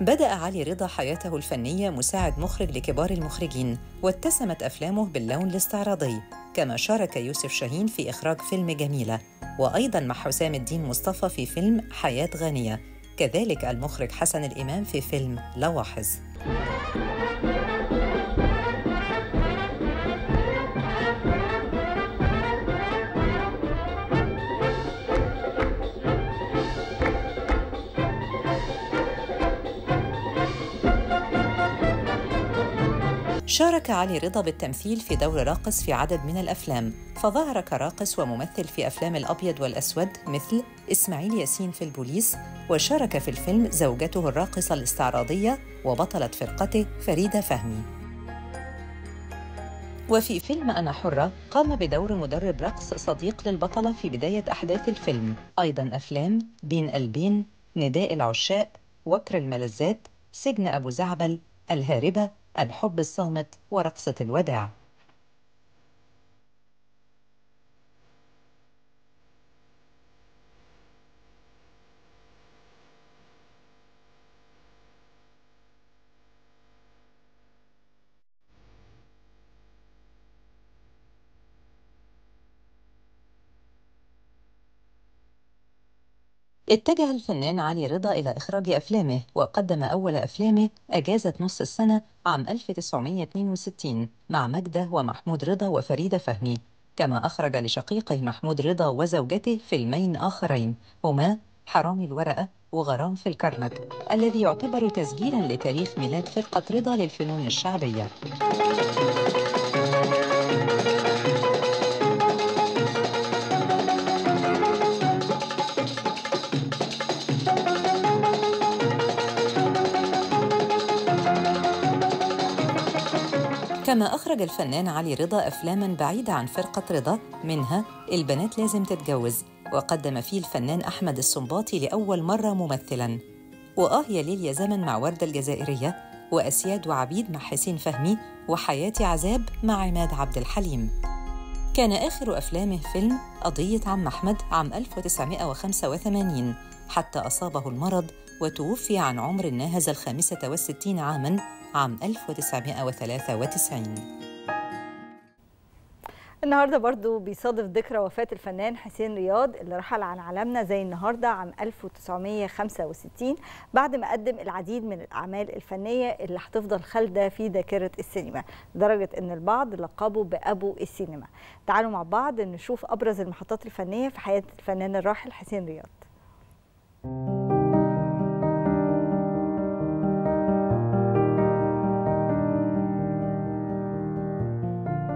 بدأ علي رضا حياته الفنية مساعد مخرج لكبار المخرجين، واتسمت أفلامه باللون الاستعراضي، كما شارك يوسف شاهين في إخراج فيلم جميلة، وأيضاً مع حسام الدين مصطفى في فيلم حياة غنية، كذلك المخرج حسن الإمام في فيلم لواحظ. شارك علي رضا بالتمثيل في دور راقص في عدد من الأفلام، فظهر كراقص وممثل في أفلام الأبيض والأسود مثل إسماعيل ياسين في البوليس، وشارك في الفيلم زوجته الراقصة الاستعراضية وبطلة فرقته فريدة فهمي. وفي فيلم أنا حرة قام بدور مدرب رقص صديق للبطلة في بداية أحداث الفيلم. أيضا أفلام بين قلبين، نداء العشاق، وكر الملذات، سجن أبو زعبل، الهاربة، الحب الصامت، ورقصة الوداع. اتجه الفنان علي رضا إلى إخراج أفلامه، وقدم أول أفلامه أجازة نص السنة عام ألف وتسعمائة واثنين وستين مع ماجدة ومحمود رضا وفريدة فهمي، كما أخرج لشقيقه محمود رضا وزوجته فيلمين آخرين هما حرامي الورقة وغرام في الكرنك، الذي يعتبر تسجيلا لتاريخ ميلاد فرقة رضا للفنون الشعبية. كما أخرج الفنان علي رضا أفلاماً بعيدة عن فرقة رضا، منها البنات لازم تتجوز، وقدم فيه الفنان أحمد السنباطي لأول مرة ممثلاً، وآه يا ليل يا زمن مع وردة الجزائرية، وأسياد وعبيد مع حسين فهمي، وحياتي عذاب مع عماد عبد الحليم. كان آخر أفلامه فيلم قضية عم أحمد عام ألف وتسعمائة وخمسة وثمانين حتى أصابه المرض وتوفي عن عمر ناهز الخامسة والستين عاماً عام ألف وتسعمائة وثلاثة وتسعين. النهارده برضو بيصادف ذكرى وفاة الفنان حسين رياض اللي رحل عن عالمنا زي النهارده عام ألف وتسعمائة وخمسة وستين بعد ما قدم العديد من الأعمال الفنية اللي هتفضل خالدة في ذاكرة السينما، لدرجة إن البعض لقبه بأبو السينما. تعالوا مع بعض نشوف أبرز المحطات الفنية في حياة الفنان الراحل حسين رياض.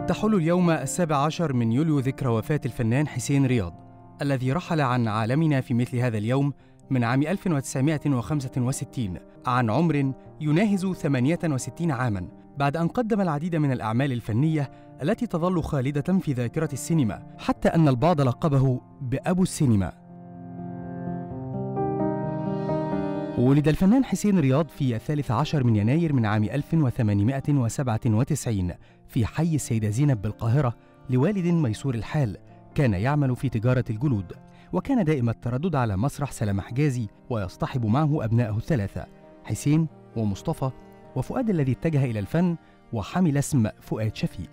تحل اليوم السابع عشر من يوليو ذكرى وفاة الفنان حسين رياض الذي رحل عن عالمنا في مثل هذا اليوم من عام ألف وتسعمائة وخمسة وستين عن عمر يناهز ثمانية وستين عاماً بعد أن قدم العديد من الأعمال الفنية التي تظل خالدة في ذاكرة السينما، حتى أن البعض لقبه بأبو السينما. ولد الفنان حسين رياض في الثالث عشر من يناير من عام ألف وثمانمائة وسبعة وتسعين في حي السيدة زينب بالقاهرة لوالد ميسور الحال، كان يعمل في تجارة الجلود، وكان دائم التردد على مسرح سلامة حجازي، ويصطحب معه أبنائه الثلاثة حسين ومصطفى وفؤاد الذي اتجه إلى الفن وحمل اسم فؤاد شفيق.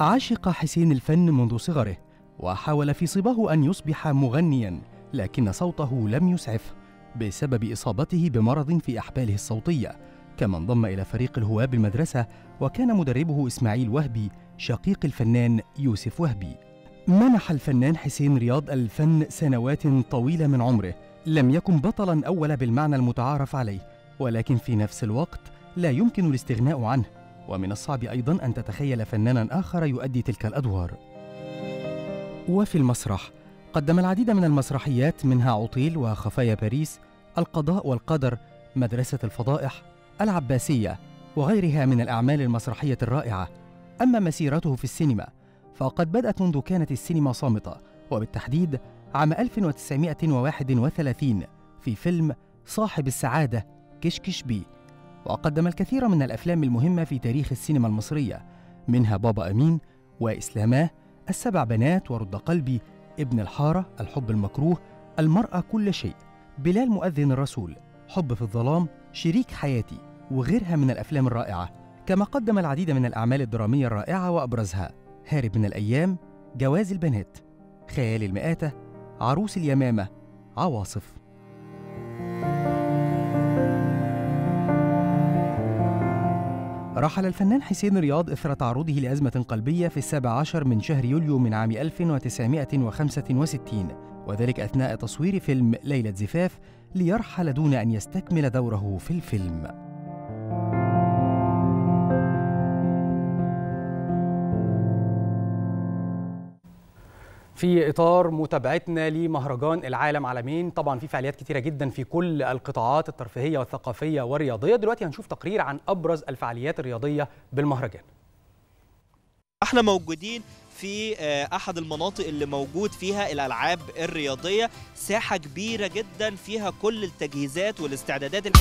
عشق حسين الفن منذ صغره، وحاول في صباه أن يصبح مغنياً، لكن صوته لم يسعفه بسبب إصابته بمرض في أحباله الصوتية. كما انضم إلى فريق الهواة بالمدرسة، وكان مدربه إسماعيل وهبي شقيق الفنان يوسف وهبي. منح الفنان حسين رياض الفن سنوات طويلة من عمره، لم يكن بطلاً أول بالمعنى المتعارف عليه، ولكن في نفس الوقت لا يمكن الاستغناء عنه، ومن الصعب أيضاً أن تتخيل فناناً آخر يؤدي تلك الأدوار. وفي المسرح قدم العديد من المسرحيات، منها عطيل وخفايا باريس، القضاء والقدر، مدرسة الفضائح، العباسية، وغيرها من الأعمال المسرحية الرائعة. أما مسيرته في السينما فقد بدأت منذ كانت السينما صامتة، وبالتحديد عام ألف وتسعمائة وواحد وثلاثين في فيلم صاحب السعادة كشكش بي، وقدم الكثير من الأفلام المهمة في تاريخ السينما المصرية، منها بابا أمين، وإسلاماه، السبع بنات، ورد قلبي، ابن الحارة، الحب المكروه، المرأة كل شيء، بلال مؤذن الرسول، حب في الظلام، شريك حياتي، وغيرها من الأفلام الرائعة. كما قدم العديد من الأعمال الدرامية الرائعة، وأبرزها هارب من الأيام، جواز البنات، خيال المئات، عروس اليمامة، عواصف. رحل الفنان حسين رياض إثر تعرضه لأزمة قلبية في السابع عشر من شهر يوليو من عام ألف وتسعمائة وخمسة وستين، وذلك أثناء تصوير فيلم ليلة زفاف، ليرحل دون أن يستكمل دوره في الفيلم. في إطار متابعتنا لمهرجان العالم عالمين، طبعا في فعاليات كتيرة جدا في كل القطاعات الترفيهية والثقافية والرياضية. دلوقتي هنشوف تقرير عن أبرز الفعاليات الرياضية بالمهرجان. احنا موجودين في احد المناطق اللي موجود فيها الالعاب الرياضيه، ساحه كبيره جدا فيها كل التجهيزات والاستعدادات ال...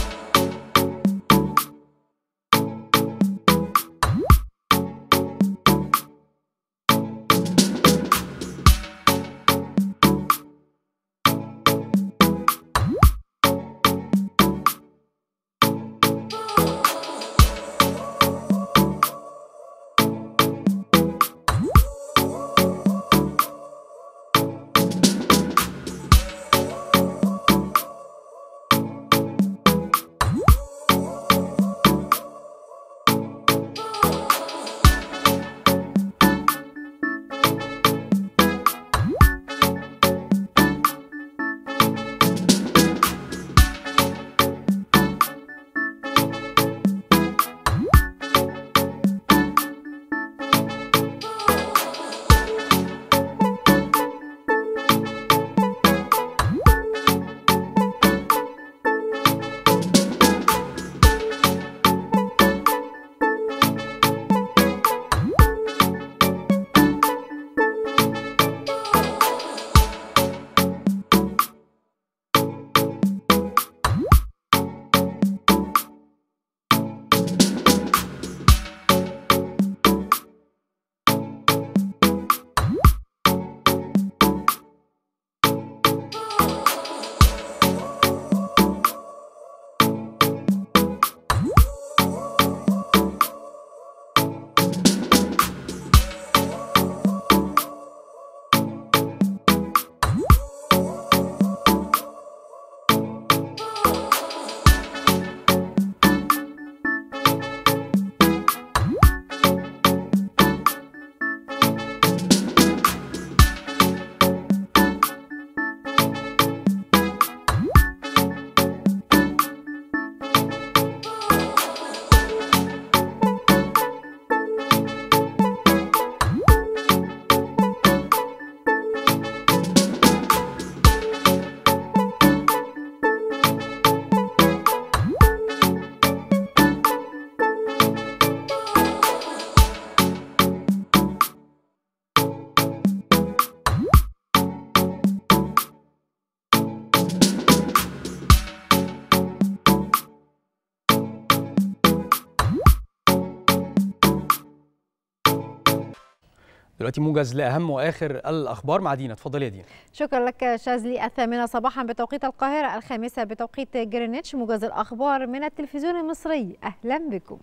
دلوقتي موجز لأهم وآخر الأخبار مع دينا. اتفضلي يا دينا. شكرا لك شاذلي. الثامنة صباحا بتوقيت القاهرة، الخامسة بتوقيت جرينتش، موجز الأخبار من التلفزيون المصري. أهلا بكم.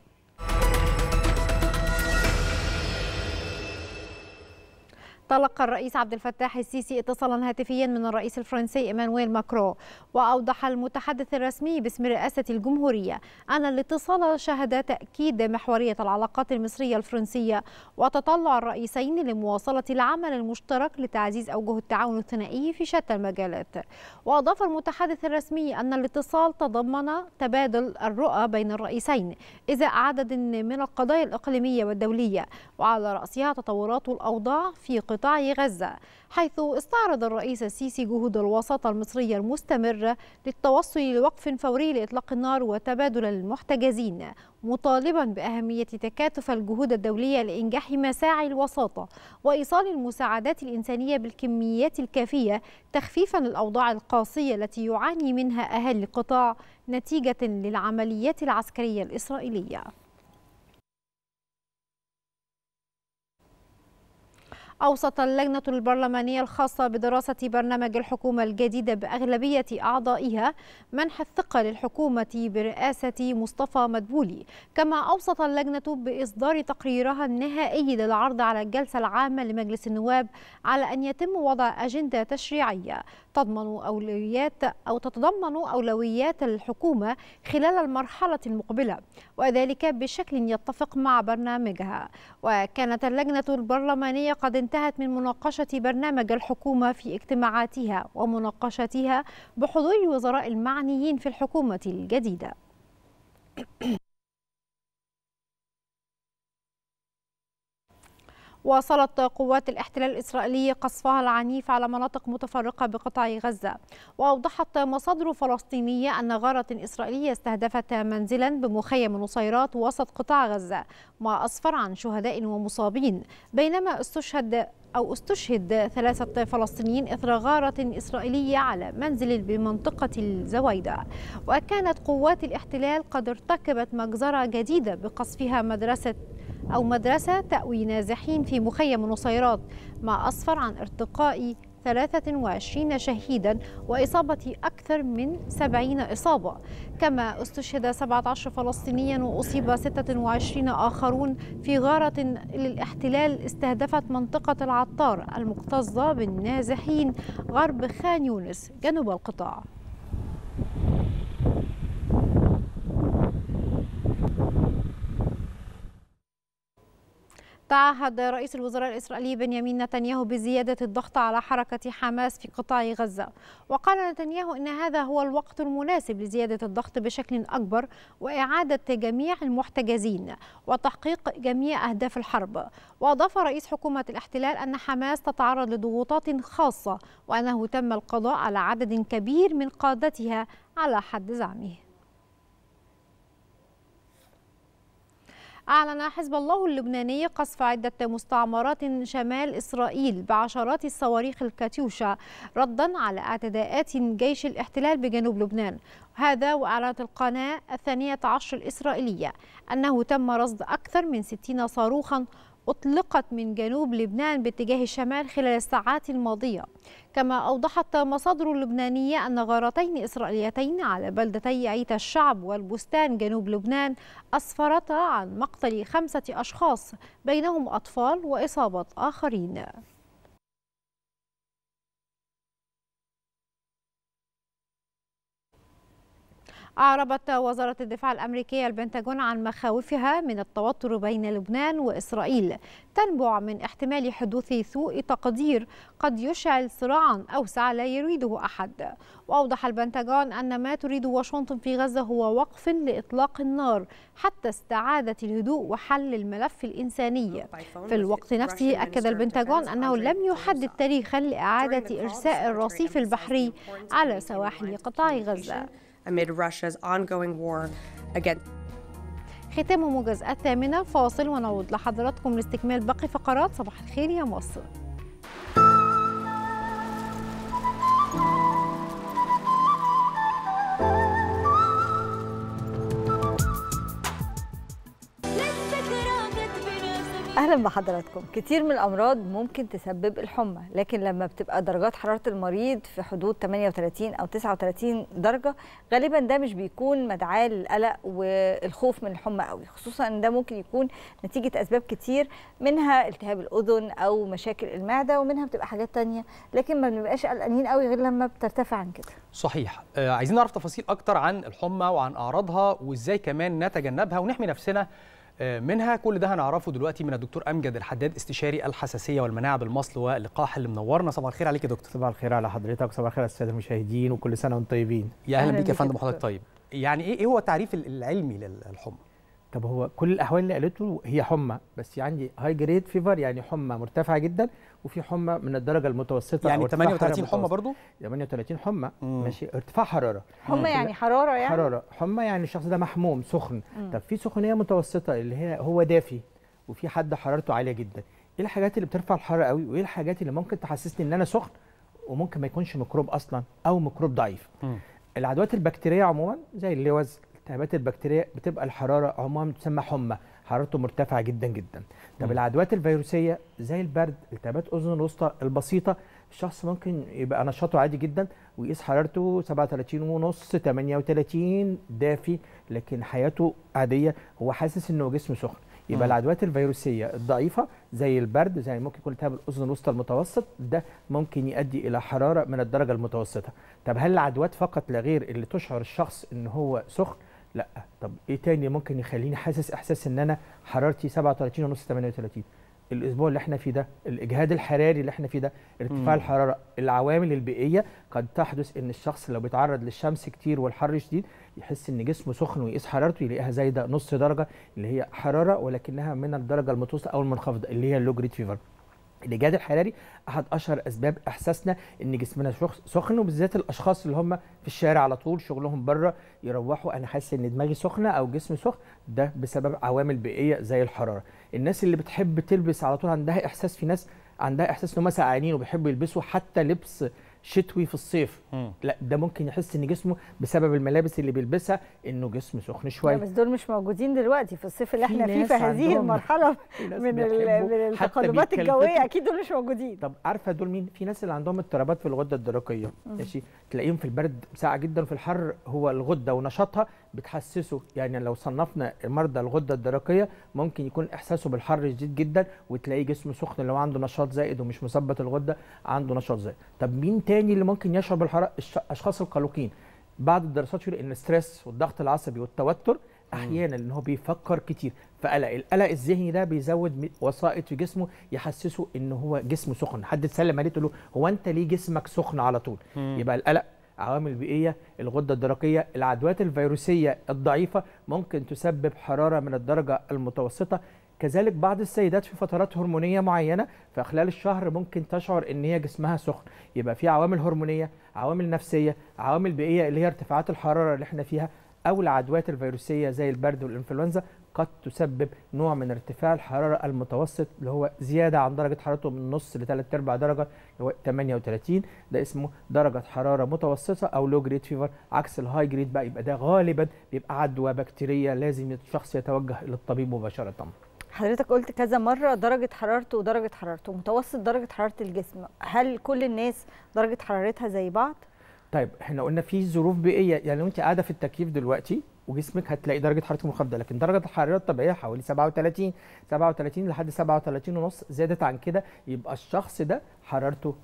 طلق الرئيس عبد الفتاح السيسي اتصالا هاتفيا من الرئيس الفرنسي إيمانويل ماكرون، وأوضح المتحدث الرسمي باسم رئاسة الجمهورية أن الاتصال شهد تأكيد محورية العلاقات المصرية الفرنسية وتطلع الرئيسين لمواصلة العمل المشترك لتعزيز أوجه التعاون الثنائي في شتى المجالات. وأضاف المتحدث الرسمي أن الاتصال تضمن تبادل الرؤى بين الرئيسين إزاء عدد من القضايا الإقليمية والدولية، وعلى رأسها تطورات الأوضاع في قطاع قطاع غزة، حيث استعرض الرئيس السيسي جهود الوساطة المصرية المستمرة للتوصل لوقف فوري لإطلاق النار وتبادل المحتجزين، مطالبا بأهمية تكاتف الجهود الدولية لإنجاح مساعي الوساطة وإيصال المساعدات الإنسانية بالكميات الكافية تخفيفا الأوضاع القاسية التي يعاني منها أهالي القطاع نتيجة للعمليات العسكرية الإسرائيلية. أوصت اللجنة البرلمانية الخاصة بدراسة برنامج الحكومة الجديدة بأغلبية أعضائها منح الثقة للحكومة برئاسة مصطفى مدبولي، كما أوصت اللجنة بإصدار تقريرها النهائي للعرض على الجلسة العامة لمجلس النواب على أن يتم وضع أجندة تشريعية تضمن أولويات أو تتضمن أولويات الحكومة خلال المرحلة المقبلة، وذلك بشكل يتفق مع برنامجها. وكانت اللجنة البرلمانية قد انتهت من مناقشة برنامج الحكومة في اجتماعاتها ومناقشتها بحضور الوزراء المعنيين في الحكومة الجديدة. واصلت قوات الاحتلال الإسرائيلي قصفها العنيف على مناطق متفرقة بقطاع غزة. وأوضحت مصادر فلسطينية أن غارة إسرائيلية استهدفت منزلا بمخيم نصيرات وسط قطاع غزة، ما أسفر عن شهداء ومصابين، بينما استشهد أو استشهد ثلاثة فلسطينيين إثر غارة إسرائيلية على منزل بمنطقة الزويدة. وكانت قوات الاحتلال قد ارتكبت مجزرة جديدة بقصفها مدرسة أو مدرسة تأوي نازحين في مخيم نصيرات، ما أسفر عن ارتقاء ثلاثة وعشرين شهيدا وإصابة أكثر من سبعين إصابة، كما استشهد سبعة عشر فلسطينيا وأصيب ستة وعشرين آخرون في غارة للاحتلال استهدفت منطقة العطار المكتظة بالنازحين غرب خان يونس جنوب القطاع. تعهد رئيس الوزراء الإسرائيلي بنيامين نتنياهو بزيادة الضغط على حركة حماس في قطاع غزة، وقال نتنياهو إن هذا هو الوقت المناسب لزيادة الضغط بشكل أكبر وإعادة جميع المحتجزين وتحقيق جميع أهداف الحرب. وأضاف رئيس حكومة الاحتلال أن حماس تتعرض لضغوطات خاصة وأنه تم القضاء على عدد كبير من قادتها على حد زعمه. أعلن حزب الله اللبناني قصف عدة مستعمرات شمال إسرائيل بعشرات الصواريخ الكاتيوشا ردا على اعتداءات جيش الاحتلال بجنوب لبنان. هذا وأعلنت القناة الثانية عشر الإسرائيلية أنه تم رصد أكثر من ستين صاروخا أطلقت من جنوب لبنان باتجاه الشمال خلال الساعات الماضية. كما أوضحت مصادر لبنانية أن غارتين إسرائيليتين على بلدتي عيت الشعب والبستان جنوب لبنان أسفرتا عن مقتل خمسة أشخاص بينهم أطفال وإصابة آخرين. أعربت وزارة الدفاع الأمريكية البنتاجون عن مخاوفها من التوتر بين لبنان وإسرائيل تنبع من احتمال حدوث سوء تقدير قد يشعل صراعا أوسع لا يريده أحد. وأوضح البنتاجون أن ما تريد واشنطن في غزة هو وقف لإطلاق النار حتى استعادة الهدوء وحل الملف الإنساني. في الوقت نفسه أكد البنتاجون أنه لم يحدد تاريخا لإعادة إرساء الرصيف البحري على سواحل قطاع غزة. amid Russia's ongoing war against ختام موجز الثامنة. فاصل ونعود لحضراتكم لاستكمال باقي فقرات صباح الخير يا مصر. أهلا بحضراتكم. كتير من الأمراض ممكن تسبب الحمى، لكن لما بتبقى درجات حرارة المريض في حدود ثمانية وثلاثين أو تسعة وثلاثين درجة غالبا ده مش بيكون مدعاة للقلق والخوف من الحمى قوي، خصوصا أن ده ممكن يكون نتيجة أسباب كتير، منها التهاب الأذن أو مشاكل المعدة، ومنها بتبقى حاجات تانية، لكن ما بنبقاش قلقانين قوي غير لما بترتفع عن كده. صحيح. آه عايزين نعرف تفاصيل أكتر عن الحمى وعن أعراضها وإزاي كمان نتجنبها ونحمي نفسنا منها. كل ده هنعرفه دلوقتي من الدكتور أمجد الحداد استشاري الحساسية والمناعة بالمصل واللقاح اللي منورنا. صباح الخير عليك يا دكتور. صباح الخير على حضرتك وصباح الخير على السادة المشاهدين وكل سنة وانتم طيبين. يا أهلا بيك يا فندم حضرتك. طيب يعني إيه إيه هو التعريف العلمي للحمى؟ طب هو كل الأحوال اللي قالته هي حمى، بس يعني هاي جريد فيفر يعني حمى مرتفعة جدا، وفي حمى من الدرجة المتوسطة يعني ثمانية وثلاثين حمى برضو؟ ثمانية وثلاثين حمى ماشي ارتفاع حرارة. حمى يعني حرارة يعني؟ حرارة، حمى يعني الشخص ده محموم سخن، مم. طب في سخونية متوسطة اللي هي هو دافي وفي حد حرارته عالية جدا. إيه الحاجات اللي بترفع الحرارة قوي وإيه الحاجات اللي ممكن تحسسني إن أنا سخن وممكن ما يكونش ميكروب أصلا أو ميكروب ضعيف؟ مم. العدوات البكتيرية عموما زي اللوز، التهابات البكتيريا بتبقى الحراره عموما بتسمى حمى، حرارته مرتفعه جدا جدا. طب العدوات الفيروسيه زي البرد، التهابات اذن الوسطى البسيطه، الشخص ممكن يبقى نشاطه عادي جدا ويقيس حرارته سبعة وثلاثين ونص ثمانية وثلاثين دافي، لكن حياته عاديه، هو حاسس انه جسمه سخن. يبقى العدوات الفيروسيه الضعيفه زي البرد، زي ممكن يكون التهاب الاذن الوسطى المتوسط، ده ممكن يؤدي الى حراره من الدرجه المتوسطه. طب هل العدوات فقط لا غير اللي تشعر الشخص ان هو سخن؟ لا. طب ايه تاني ممكن يخليني حاسس احساس ان انا حرارتي سبعة وثلاثين ونص ثمانية وثلاثين؟ الاسبوع اللي احنا فيه ده، الاجهاد الحراري اللي احنا فيه ده، ارتفاع مم. الحراره، العوامل البيئيه قد تحدث ان الشخص لو بيتعرض للشمس كتير والحر شديد يحس ان جسمه سخن ويقيس حرارته يلاقيها زايده نص درجه اللي هي حراره ولكنها من الدرجه المتوسطه او المنخفضه اللي هي اللوجريد فيفر. الاجهاد الحراري احد اشهر اسباب احساسنا ان جسمنا سخن، وبالذات الاشخاص اللي هم في الشارع على طول شغلهم بره يروحوا انا حاسس ان دماغي سخنه او جسمي سخن، ده بسبب عوامل بيئيه زي الحراره. الناس اللي بتحب تلبس على طول عندها احساس، في ناس عندها احساس ان هم سقعانين وبيحبوا يلبسوا حتى لبس شتوي في الصيف، م. لا ده ممكن يحس ان جسمه بسبب الملابس اللي بيلبسها انه جسمه سخن شويه. بس دول مش موجودين دلوقتي في الصيف اللي احنا فيه، في هذه المرحله من التقلبات الجويه اكيد دول مش موجودين. طب عارفه دول مين؟ في ناس اللي عندهم اضطرابات في الغده الدرقيه، ماشي، تلاقيهم في البرد ساقعه جدا وفي الحر هو الغده ونشاطها بتحسسه، يعني لو صنفنا مرضى الغده الدرقيه ممكن يكون احساسه بالحر شديد جدا وتلاقيه جسمه سخن لو عنده نشاط زائد ومش مثبت الغده، عنده نشاط زائد. طب مين تاني اللي ممكن يشعر بالحراره؟ الاشخاص القلقين. بعض الدراسات يقول ان الستريس والضغط العصبي والتوتر احيانا ان هو بيفكر كتير، فقلق، القلق الذهني ده بيزود وسائط في جسمه يحسسه ان هو جسمه سخن. حد اتسلم عليه تقول له هو انت ليه جسمك سخن على طول؟ مم. يبقى القلق، عوامل بيئيه، الغده الدرقيه، العدوات الفيروسيه الضعيفه ممكن تسبب حراره من الدرجه المتوسطه. كذلك بعض السيدات في فترات هرمونيه معينه فخلال الشهر ممكن تشعر ان هي جسمها سخن. يبقى في عوامل هرمونيه، عوامل نفسيه، عوامل بيئيه اللي هي ارتفاعات الحراره اللي احنا فيها او العدوات الفيروسيه زي البرد والانفلونزا قد تسبب نوع من ارتفاع الحراره المتوسط اللي هو زياده عن درجه حرارته من نص لثلاث ارباع درجه اللي هو ثمانية وثلاثين، ده اسمه درجه حراره متوسطه او لو جريد فيفر. عكس الهاي جريد بقى يبقى ده غالبا بيبقى عدوى بكتيريه لازم الشخص يتوجه للطبيب مباشره. حضرتك قلت كذا مرة درجة حرارته ودرجة حرارته، متوسط درجة حرارة الجسم، هل كل الناس درجة حرارتها زي بعض؟ طيب احنا قلنا في ظروف بيئية، يعني لو انت قاعدة في التكييف دلوقتي وجسمك هتلاقي درجة حرارته منخفضة، لكن درجة الحرارة الطبيعية حوالي سبعة وثلاثين، سبعة وثلاثين لحد سبعة وثلاثين ونص، زادت عن كده يبقى الشخص ده حرارته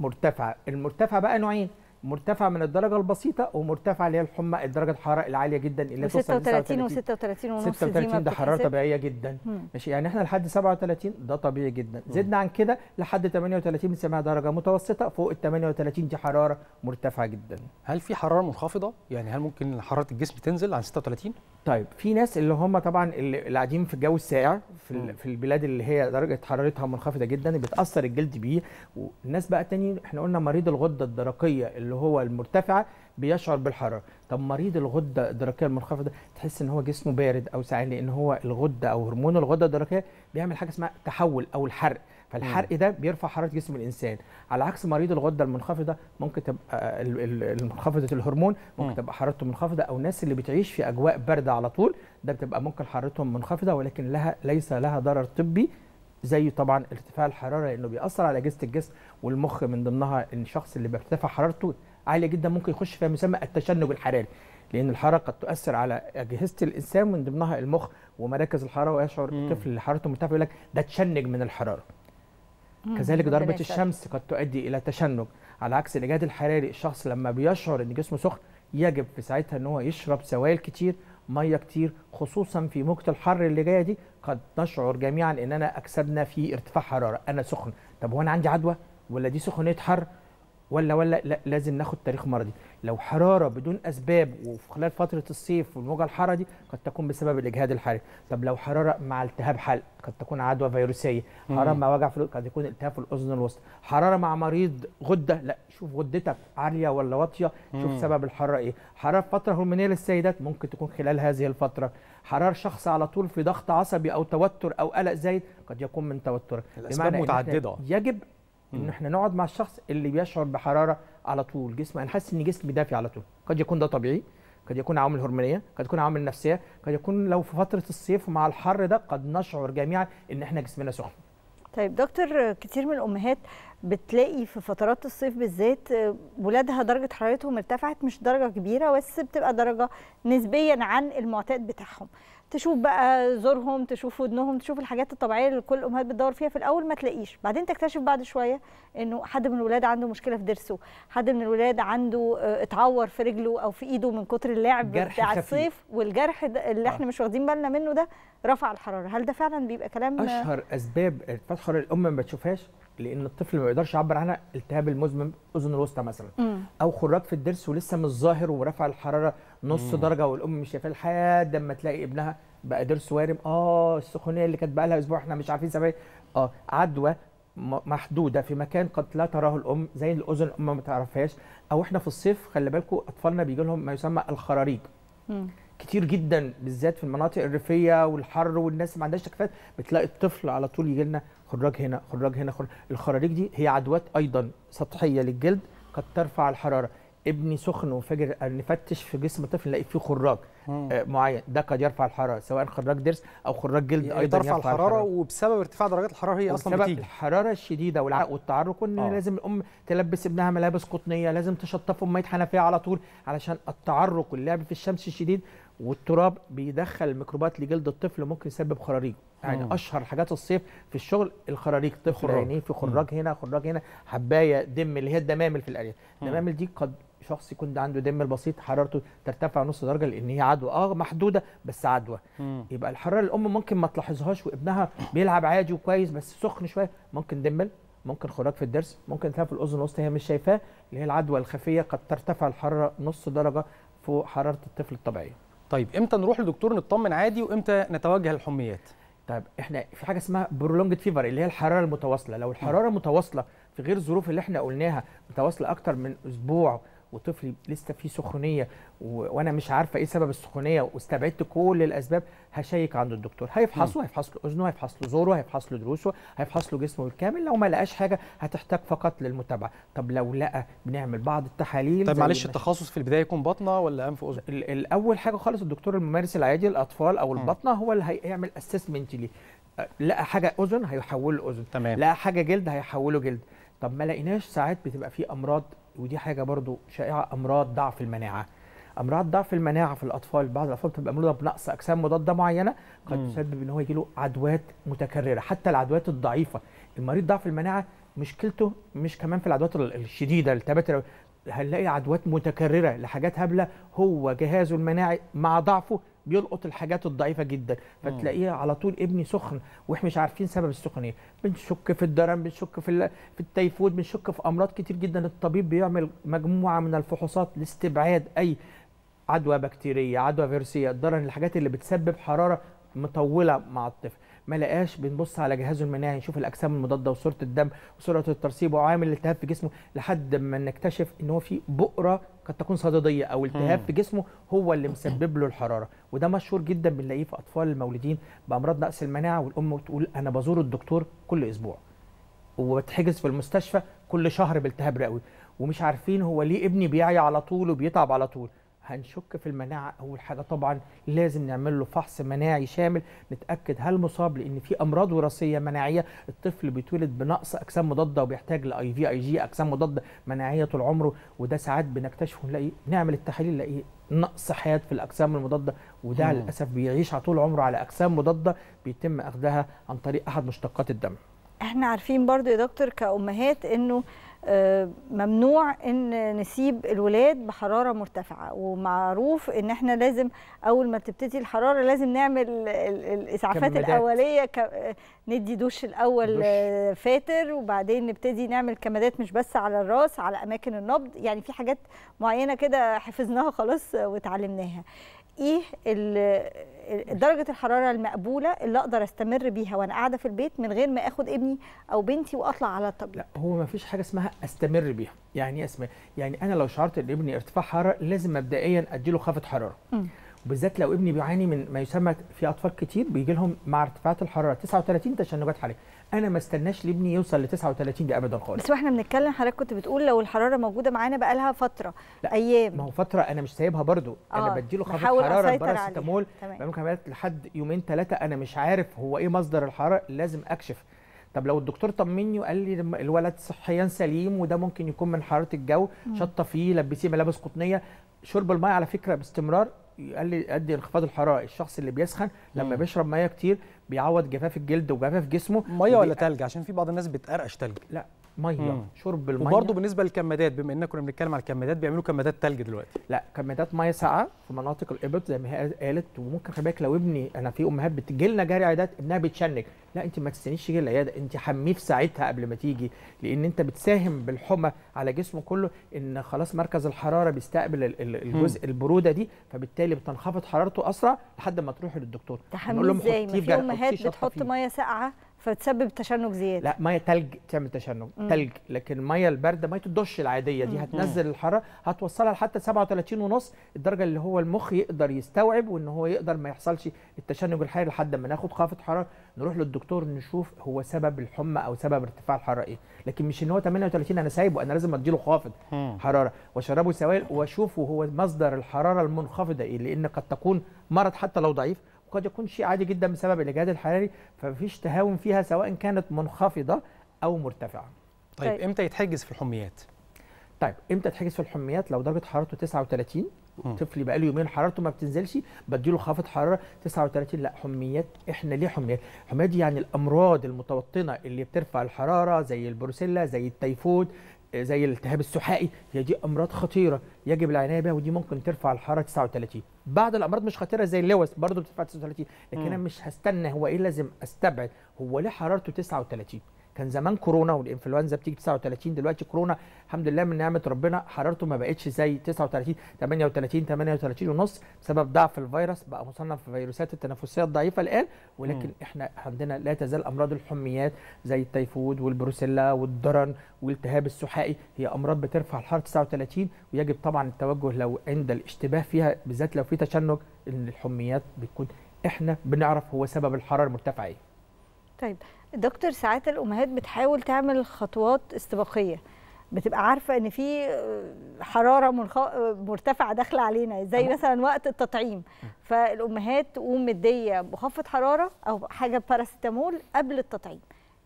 مرتفعة. المرتفعة بقى نوعين، مرتفع من الدرجه البسيطه ومرتفع اللي هي الحمى الدرجه الحراره العاليه جدا اللي بتوصل ستة وثلاثين وستة وثلاثين ونص، ستة وثلاثين ده حراره طبيعيه جدا، ماشي، يعني احنا لحد سبعة وثلاثين ده طبيعي جدا. زدنا عن كده لحد ثمانية وثلاثين بنسميها درجه متوسطه، فوق ال ثمانية وثلاثين دي حراره مرتفعه جدا. هل في حراره منخفضه؟ يعني هل ممكن حراره الجسم تنزل عن ستة وثلاثين؟ طيب في ناس اللي هم طبعا اللي قاعدين في الجو الساقع في, في البلاد اللي هي درجه حرارتها منخفضه جدا بتاثر الجلد بيه، والناس بقى تاني احنا قلنا مريض الغده الدرقيه اللي هو المرتفعه بيشعر بالحراره. طب مريض الغده الدرقيه المنخفضه تحس ان هو جسمه بارد او ساعات، لان هو الغده او هرمون الغده الدرقيه بيعمل حاجه اسمها تحول او الحرق، فالحرق ده بيرفع حراره جسم الانسان، على عكس مريض الغده المنخفضه ممكن تبقى منخفضه الهرمون ممكن تبقى حرارته منخفضه، او الناس اللي بتعيش في اجواء بارده على طول ده بتبقى ممكن حرارتهم منخفضه ولكن لها ليس لها ضرر طبي زي طبعا ارتفاع الحراره لانه بيأثر على اجهزه الجسم والمخ، من ضمنها ان الشخص اللي بيرتفع حرارته عاليه جدا ممكن يخش فيما يسمى التشنج الحراري، لان الحراره قد تؤثر على اجهزه الانسان من ضمنها المخ ومراكز الحراره، ويشعر الطفل اللي حرارته مرتفعه يقول لك ده تشنج من الحراره. كذلك ضربة الشمس قد تؤدي إلى تشنج، على عكس الإجهاد الحراري الشخص لما بيشعر إن جسمه سخن يجب في ساعتها إن هو يشرب سوائل كتير، مية كتير، خصوصا في موجة الحر اللي جاية دي قد نشعر جميعا إننا أجسادنا في ارتفاع حرارة، أنا سخن، طب هو أنا عندي عدوى؟ ولا دي سخونية حر؟ ولا ولا لا، لازم ناخد تاريخ مرضي. لو حراره بدون اسباب وخلال فتره الصيف والموجه الحاره دي قد تكون بسبب الاجهاد الحراري. طب لو حراره مع التهاب حلق قد تكون عدوى فيروسيه، حراره مع وجع في قد يكون التهاب في الاذن الوسطى، حراره مع مريض غده لا شوف غدتك عاليه ولا واطيه، شوف سبب الحراره ايه. حراره فتره هرمونيه للسيدات ممكن تكون خلال هذه الفتره، حراره شخص على طول في ضغط عصبي او توتر او قلق زايد قد يكون من توترك. الاسباب متعدده، يجب ان احنا نقعد مع الشخص اللي بيشعر بحراره على طول، جسمه انا حاسس ان جسمي دافي على طول، قد يكون ده طبيعي، قد يكون عوامل هرمونيه، قد يكون عوامل نفسيه، قد يكون لو في فتره الصيف مع الحر ده قد نشعر جميعا ان احنا جسمنا سخن. طيب دكتور، كتير من الامهات بتلاقي في فترات الصيف بالذات ولادها درجه حرارتهم ارتفعت، مش درجه كبيره بس بتبقى درجه نسبيا عن المعتاد بتاعهم، تشوف بقى زورهم، تشوف ودنهم، تشوف الحاجات الطبيعيه اللي كل الامهات بتدور فيها. في الاول ما تلاقيش، بعدين تكتشف بعد شويه انه حد من الولاد عنده مشكله في ضرسه، حد من الولاد عنده اتعور في رجله او في ايده من كتر اللعب بتاع الصيف، والجرح اللي احنا مش واخدين بالنا منه ده رفع الحراره. هل ده فعلا بيبقى كلام؟ اشهر اسباب ارتفاع حراره الام ما بتشوفهاش لان الطفل ما بيقدرش يعبر عنها، التهاب المزمن اذن الوسطى مثلا، مم. او خراج في الضرس ولسه مش ظاهر ورفع الحراره نص مم. درجه والام مش شايفاه لحد اما تلاقي ابنها بقى ضرسه وارم. اه السخونيه اللي كانت بقى لها اسبوع احنا مش عارفين سببها. اه عدوى محدوده في مكان قد لا تراه الام زي الاذن الام ما تعرفهاش. او احنا في الصيف خلي بالكم اطفالنا بيجي لهم ما يسمى الخراريج، مم. كتير جدا بالذات في المناطق الريفيه والحر والناس اللي ما عندهاش تكييفات، بتلاقي الطفل على طول يجي لنا خراج هنا خراج هنا. خراج الخراريج دي هي عدوات ايضا سطحيه للجلد قد ترفع الحراره. ابني سخن وفجر نفتش في جسم الطفل نلاقي فيه خراج آه معين، ده قد يرفع الحراره سواء خراج ضرس او خراج جلد يعني ايضا يرفع الحراره, الحرارة. وبسبب ارتفاع درجات الحراره هي اصلا بتيجي الحراره الشديده والعرق والتعرق، وان آه. لازم الام تلبس ابنها ملابس قطنيه، لازم تشطفه بميه حنفيه على طول علشان التعرق واللعب في الشمس الشديد والتراب بيدخل ميكروبات لجلد الطفل ممكن يسبب خراريج. يعني مم. اشهر حاجات الصيف في الشغل الخراريج، طفل عينيه في خراج هنا خراج هنا، حبايه دم اللي هي الدمامل في الارياف، الدمامل دي قد شخص يكون عنده دم البسيط حرارته ترتفع نص درجه لان هي عدوى اه محدوده بس عدوى. يبقى الحراره الام ممكن ما تلاحظهاش وابنها بيلعب عادي وكويس بس سخن شويه، ممكن دمل، ممكن خراج في الضرس، ممكن تلاقي في الاذن الوسطى هي مش شايفاه اللي هي العدوى الخفيه قد ترتفع الحراره نص درجه فوق حراره الطفل الطبيعيه. طيب امتى نروح لدكتور نطمن عادي وامتى نتوجه للحميات؟ طيب احنا في حاجه اسمها برولونجد فيفر اللي هي الحراره المتواصله. لو الحراره متواصله في غير الظروف اللي احنا قلناها متواصله اكتر من اسبوع وطفلي لسه فيه سخونيه و... وانا مش عارفه ايه سبب السخونيه واستبعدت كل الاسباب، هشيك عند الدكتور هيفحصه، هيفحص له اذنه، هيفحص له زوره، هيفحص له ضروسه، هيفحص له جسمه بالكامل. لو ما لقاش حاجه هتحتاج فقط للمتابعه. طب لو لقى بنعمل بعض التحاليل. طب معلش التخصص في البدايه يكون بطنه ولا انف واذن؟ الاول حاجه خالص الدكتور الممارس العادي الاطفال او البطنه هو اللي هيعمل اسسمنت ليه. لقى حاجه اذن هيحوله اذن، تمام. لقى حاجه جلد هيحوله جلد. طب ما لقيناش ساعات بتبقى في امراض ودي حاجه برضو شائعه، امراض ضعف المناعه. امراض ضعف المناعه في الاطفال، بعض الاطفال بتبقى مولوده بنقص اجسام مضاده معينه قد تسبب ان هو يجي له عدوات متكرره، حتى العدوات الضعيفه. المريض ضعف المناعه مشكلته مش كمان في العدوات الشديده التهابات، هنلاقي عدوات متكرره لحاجات هبله، هو جهازه المناعي مع ضعفه بيلقط الحاجات الضعيفه جدا، فتلاقيه على طول ابني سخن واحنا مش عارفين سبب السخونيه، بنشك في الدرن، بنشك في في التيفود، بنشك في امراض كتير جدا. الطبيب بيعمل مجموعه من الفحوصات لاستبعاد اي عدوى بكتيريه، عدوى فيروسيه، الدرن، الحاجات اللي بتسبب حراره مطوله مع الطفل. ما لقاش بنبص على جهازه المناعي، نشوف الاجسام المضاده وصوره الدم وسرعه الترسيب وعوامل الالتهاب في جسمه لحد ما نكتشف ان هو في بؤره قد تكون صديديه او التهاب في جسمه هو اللي مسبب له الحراره. وده مشهور جدا بنلاقيه في اطفال المولودين بامراض نقص المناعه، والام بتقول انا بزور الدكتور كل اسبوع وبتحجز في المستشفى كل شهر بالتهاب رئوي ومش عارفين هو ليه ابني بيعيا على طول وبيتعب على طول. هنشك في المناعه اول حاجه طبعا، لازم نعمل له فحص مناعي شامل نتاكد هل مصاب، لان في امراض وراثيه مناعيه الطفل بيتولد بنقص اجسام مضاده وبيحتاج لاي في اي جي اجسام مضاده مناعيه طول عمره، وده ساعات بنكتشفه نلاقي نعمل التحاليل نلاقي نقص حاد في الاجسام المضاده، وده للاسف بيعيش على طول عمره على اجسام مضاده بيتم اخذها عن طريق احد مشتقات الدم. احنا عارفين برضو يا دكتور كأمهات انه ممنوع ان نسيب الولاد بحراره مرتفعه، ومعروف ان احنا لازم اول ما تبتدي الحراره لازم نعمل الاسعافات الاوليه، ندي دوش الاول فاتر وبعدين نبتدي نعمل كمادات مش بس على الراس، على اماكن النبض، يعني في حاجات معينه كده حفظناها خلاص وتعلمناها. ايه درجه الحراره المقبوله اللي اقدر استمر بيها وانا قاعده في البيت من غير ما اخد ابني او بنتي واطلع على الطبيب؟ لا هو ما فيش حاجه اسمها استمر بيها. يعني اسمع، يعني انا لو شعرت ان ابني ارتفاع حراره لازم مبدئيا اديله خافض حراره، وبالذات لو ابني بيعاني من ما يسمى في اطفال كتير بيجي لهم مع ارتفاعات الحراره تسعة وثلاثين تشنجات حراريه. انا ما استناش لابني يوصل ل تسعة وثلاثين دي ابدا خالص. بس واحنا بنتكلم حضرتك كنت بتقول لو الحراره موجوده معانا بقى لها فتره، لا ايام، ما هو فتره انا مش سايبها برده، آه انا بديله خافض حراره باراسيتامول بعمل كمالات لحد يومين ثلاثه انا مش عارف هو ايه مصدر الحراره، لازم اكشف. طب لو الدكتور طمني وقال لي الولد صحيا سليم وده ممكن يكون من حراره الجو، شطفيه، لبسيه ملابس قطنيه، شرب الميه على فكره باستمرار يؤدي انخفاض الحراره. الشخص اللي بيسخن لما مم. بيشرب ميه كتير بيعوض جفاف الجلد وجفاف جسمه. ميه ولا تلج؟ عشان في بعض الناس بتقرقش تلج. لا ميه مم. شرب الميه. وبرضه بالنسبه للكمادات، بما اننا كنا بنتكلم على الكمادات، بيعملوا كمادات تلج دلوقتي. لا كمادات ميه ساقعه في مناطق الابط زي ما هي قالت. وممكن خلي بالك لو ابني، انا في امهات بتجي لنا جاري عيادات ابنها بيتشنج، لا انت ما تستنيش جيل العياده، انت حميه في ساعتها قبل ما تيجي، لان انت بتساهم بالحمى على جسمه كله، ان خلاص مركز الحراره بيستقبل الجزء مم. البروده دي، فبالتالي بتنخفض حرارته اسرع لحد ما تروح للدكتور. تحميه ازاي؟ ما في امهات بتحط ميه ساقعه فتسبب تشنج زياده. لا ميه تلج تعمل تشنج، تلج. لكن الميه البارده، ميه الدش العاديه دي، هتنزل الحراره، هتوصلها لحتى سبعة وثلاثين ونص، الدرجه اللي هو المخ يقدر يستوعب، وان هو يقدر ما يحصلش التشنج الحراري لحد ما ناخد خافض حراره نروح للدكتور نشوف هو سبب الحمى او سبب ارتفاع الحراره ايه. لكن مش ان هو ثمانية وثلاثين انا سايبه، انا لازم اديله خافض حراره واشربه سوائل واشوفه هو مصدر الحراره المنخفضه ايه، لان قد تكون مرض حتى لو ضعيف، وقد يكون شيء عادي جدا بسبب الاجهاد الحراري، فمفيش تهاون فيها سواء كانت منخفضه او مرتفعه. طيب, طيب امتى يتحجز في الحميات؟ طيب امتى يتحجز في الحميات؟ لو درجه حرارته تسعة وثلاثين، طفلي بقى له يومين حرارته ما بتنزلش، بدي له خافض حراره تسعة وثلاثين، لا حميات. احنا ليه حميات؟ حميات دي يعني الامراض المتوطنه اللي بترفع الحراره زي البروسيلا، زي التيفود، زي الالتهاب السحائي، هي دي امراض خطيره يجب العنايه بها، ودي ممكن ترفع الحراره تسعة وثلاثين. بعض الامراض مش خطيره زي اللوث برضه بترفع تسعة وثلاثين، لكن انا مش هستنى هو ايه، لازم استبعد هو ليه حرارته تسعة وثلاثين. كان زمان كورونا والانفلونزا بتيجي تسعة وثلاثين، دلوقتي كورونا الحمد لله من نعمه ربنا حرارته ما بقتش زي تسعة وثلاثين، ثمانية وثلاثين ثمانية وثلاثين ونص بسبب ضعف الفيروس، بقى مصنف في فيروسات التنفسيه الضعيفه الان. ولكن م. احنا عندنا لا تزال امراض الحميات زي التيفود والبروسيلا والدرن والالتهاب السحائي، هي امراض بترفع الحراره تسعة وثلاثين، ويجب طبعا التوجه لو عند الاشتباه فيها، بالذات لو في تشنج، ان الحميات بتكون احنا بنعرف هو سبب الحراره المرتفعه ايه. طيب دكتور، ساعات الامهات بتحاول تعمل خطوات استباقيه، بتبقى عارفه ان في حراره منخ... مرتفعه داخله علينا، زي مثلا وقت التطعيم، فالامهات تقوم مديه مخفض حراره او حاجه باراسيتامول قبل التطعيم.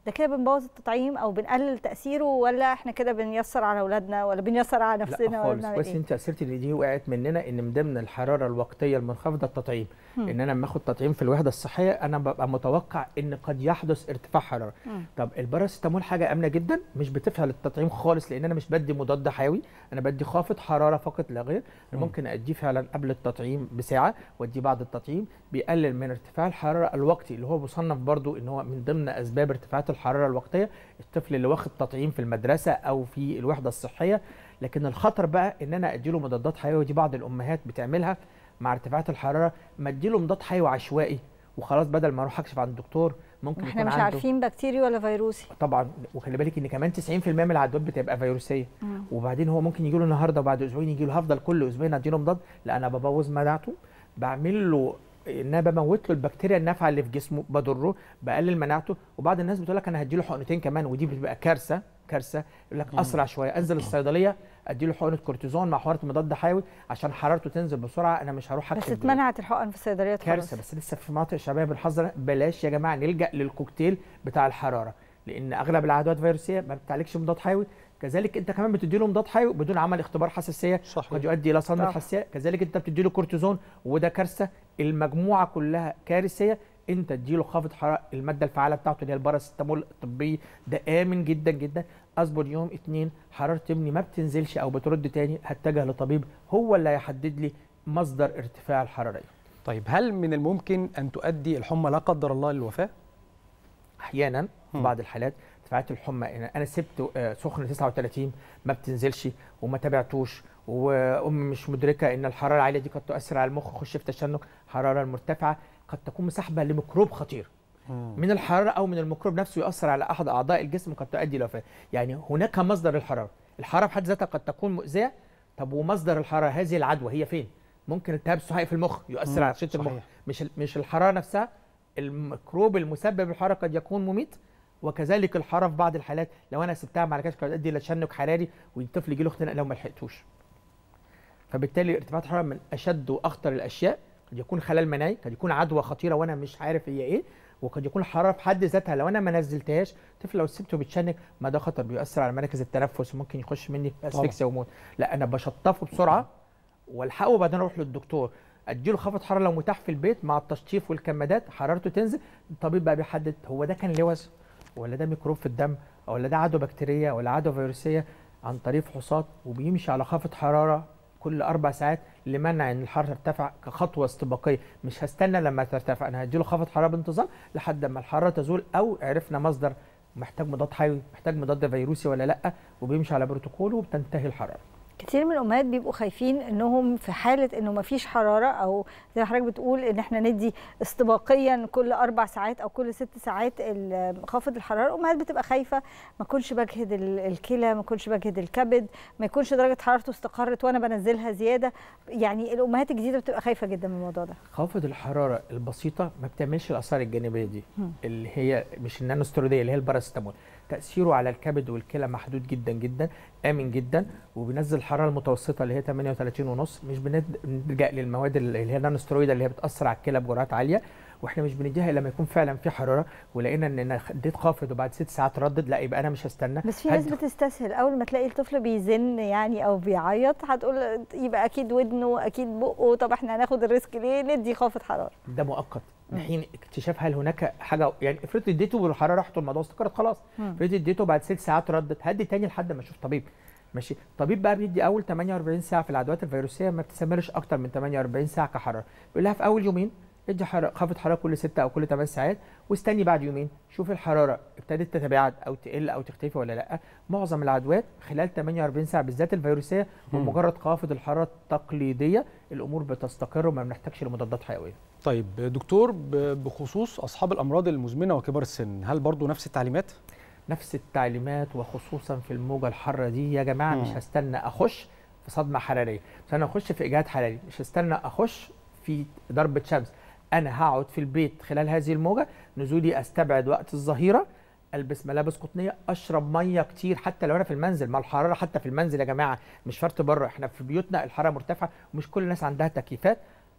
ده كده بنبوظ التطعيم او بنقلل تاثيره، ولا احنا كده بنيسر على اولادنا، ولا بنيسر على نفسنا؟ لا خالص، بس إيه؟ انت اثرت ان دي وقعت مننا، ان من ضمن الحراره الوقتيه المنخفضه التطعيم. م. ان انا لما اخد تطعيم في الوحده الصحيه انا ببقى متوقع ان قد يحدث ارتفاع حراره. م. طب الباراسيتامول حاجه امنه جدا، مش بتفعل التطعيم خالص، لان انا مش بدي مضاد حيوي، انا بدي خافض حراره فقط لا غير. ممكن اديه فعلا قبل التطعيم بساعه، واديه بعد التطعيم، بيقلل من ارتفاع الحراره الوقتي اللي هو مصنف برضو ان هو من ضمن اسباب ارتفاعات الحراره الوقتيه، الطفل اللي واخد تطعيم في المدرسه او في الوحده الصحيه. لكن الخطر بقى ان انا اديله مضادات حيويه، ودي بعض الامهات بتعملها مع ارتفاعات الحراره، ما اديله مضاد حيوي عشوائي وخلاص، بدل ما اروح اكشف عند الدكتور. ممكن احنا مش عارفين بكتيري ولا فيروسي طبعا. وخلي بالك ان كمان تسعين في المية من العدوات بتبقى فيروسيه. مم. وبعدين هو ممكن يجي له النهارده وبعد اسبوعين يجي له، هفضل كل اسبوعين اديله مضاد؟ لا، انا ببوظ مناعته، بعمل له ان انا بموت له البكتيريا النافعه اللي في جسمه، بضره، بقلل مناعته. وبعض الناس بتقول لك انا هدي له حقنتين كمان، ودي بتبقى كارثه كارثه. يقول لك اسرع شويه، انزل الصيدليه ادي له حقنه كورتيزون مع حقنه مضاد حيوي عشان حرارته تنزل بسرعه، انا مش هروح اكشف. بس اتمنعت الحقن في الصيدليات خالص، كارثه. بس لسه في مناطق شعبيه بنحذر، بلاش يا جماعه نلجا للكوكتيل بتاع الحراره، لان اغلب العدوات فيروسيه ما بتعالجش مضاد حيوي. كذلك انت كمان بتدي له مضاد حيوي بدون عمل اختبار حساسيه، قد يؤدي الى صدمه حساسيه. كذلك انت بتدي له كورتيزون، وده كارثه. المجموعه كلها كارثيه. انت تدي له خافض حراره، الماده الفعاله بتاعته اللي هي الباراسيتامول الطبي، ده امن جدا جدا. اصبر يوم اتنين، حراره ابني ما بتنزلش او بترد تاني، هتجه لطبيب هو اللي هيحدد لي مصدر ارتفاع الحراره. طيب هل من الممكن ان تؤدي الحمى لا قدر الله للوفاه؟ احيانا في بعض الحالات ارتفاعات الحمى، انا سبت سخن تسعة وثلاثين ما بتنزلش وما تابعتوش، وام مش مدركه ان الحراره العاليه دي قد تؤثر على المخ، خش في تشنج حراره مرتفعه، قد تكون مساحبه لميكروب خطير من الحراره او من الميكروب نفسه، يؤثر على احد اعضاء الجسم، قد تؤدي الى وفاه. يعني هناك مصدر الحراره، الحراره بحد ذاتها قد تكون مؤذيه. طب ومصدر الحراره هذه العدوى هي فين؟ ممكن التهاب سحائي في المخ يؤثر مم. على خشيه المخ، مش مش الحراره نفسها، الميكروب المسبب الحراره قد يكون مميت. وكذلك الحراره في بعض الحالات لو انا سبتها ما عالجتهاش قد تؤدي الى تشنج حراري، والطفل يجي له اختناق لو ما لحقتوش. فبالتالي ارتفاعات الحراره من اشد واخطر الاشياء، قد يكون خلل مناعي، قد يكون عدوى خطيره وانا مش عارف هي ايه، وقد يكون الحراره في حد ذاتها لو انا ما نزلتهاش، طفل لو سبته بيتشنج، ما ده خطر، بيؤثر على مراكز التنفس، وممكن يخش مني في اسفكسيا وموت. لا انا بشطفه بسرعه والحقه، وبعدين اروح للدكتور. اديله خفض حراره لو متاح في البيت مع التشطيف والكمادات، حرارته تنزل، الطبيب بقى بيحدد هو ده كان لوز ولا ده ميكروب في الدم ولا ده عدوى بكتيريه ولا عدوى فيروسيه عن طريق فحوصات، وبيمشي على خفض حراره كل اربع ساعات لمنع ان الحراره ترتفع كخطوه استباقيه. مش هستنى لما ترتفع، انا هديله خفض حراره بانتظام لحد ما الحراره تزول او عرفنا مصدر، محتاج مضاد حيوي، محتاج مضاد فيروسي ولا لا، وبيمشي على بروتوكول وبتنتهي الحراره. كتير من الامهات بيبقوا خايفين انهم في حاله انه ما فيش حراره، او زي ما حضرتك بتقول ان احنا ندي استباقيا كل اربع ساعات او كل ست ساعات خافض الحراره، الامهات بتبقى خايفه ما يكونش بجهد الكلى، ما يكونش بجهد الكبد، ما يكونش درجه حرارته استقرت وانا بنزلها زياده. يعني الامهات الجديده بتبقى خايفه جدا من الموضوع ده. خافض الحراره البسيطه ما بتعملش الاثار الجانبيه دي اللي هي مش النانوستيرويديه اللي هي الباراسيتامول، تاثيره على الكبد والكلى محدود جدا جدا، امن جدا، وبينزل الحراره المتوسطه اللي هي ثمانية وثلاثين ونص. مش بنلجا للمواد اللي هي النانوستيرويد اللي هي بتاثر على الكلى بجرعات عاليه، واحنا مش بنديها الا لما يكون فعلا في حراره، ولقينا ان انا اديت خافض وبعد ست ساعات ردد، لا يبقى انا مش هستنى. بس في ناس بتستسهل، اول ما تلاقي الطفل بيزن يعني او بيعيط هتقول يبقى اكيد ودنه اكيد بقه، طب احنا هناخد الريسك ليه؟ ندي خافض حراره ده مؤقت الحين اكتشاف هل هناك حاجه. يعني افرض اديته والحراره راحت والموضوع استقرت خلاص، افرض اديته بعد ست ساعات ردت، هدي تاني لحد ما اشوف طبيب. ماشي، طبيب بقى بيدي اول ثمانية وأربعين ساعه في العدوات الفيروسيه، ما بتستمرش اكتر من ثمانية وأربعين ساعه كحراره، بيقول لها في اول يومين ادي حراره خافض حراره كل ستة او كل ثمانية ساعات، واستني بعد يومين شوف الحراره ابتدت تتباعد او تقل او تختفي ولا لا. معظم العدوات خلال ثمانية وأربعين ساعه بالذات الفيروسيه بمجرد خافض الحراره التقليديه الامور بتستقر وما بنحتاجش لمضادات حيويه. طيب دكتور، بخصوص اصحاب الامراض المزمنه وكبار السن، هل برضو نفس التعليمات؟ نفس التعليمات، وخصوصا في الموجه الحاره دي يا جماعه. مم. مش هستنى اخش في صدمه حراريه، مش انا اخش في اجهاد حراري، مش هستنى اخش في ضربه شمس، انا هقعد في البيت خلال هذه الموجه، نزولي استبعد وقت الظهيره، البس ملابس قطنيه، اشرب ميه كتير حتى لو انا في المنزل. ما الحراره حتى في المنزل يا جماعه، مش فرط بره، احنا في بيوتنا الحراره مرتفعه ومش كل الناس عندها تكييفات.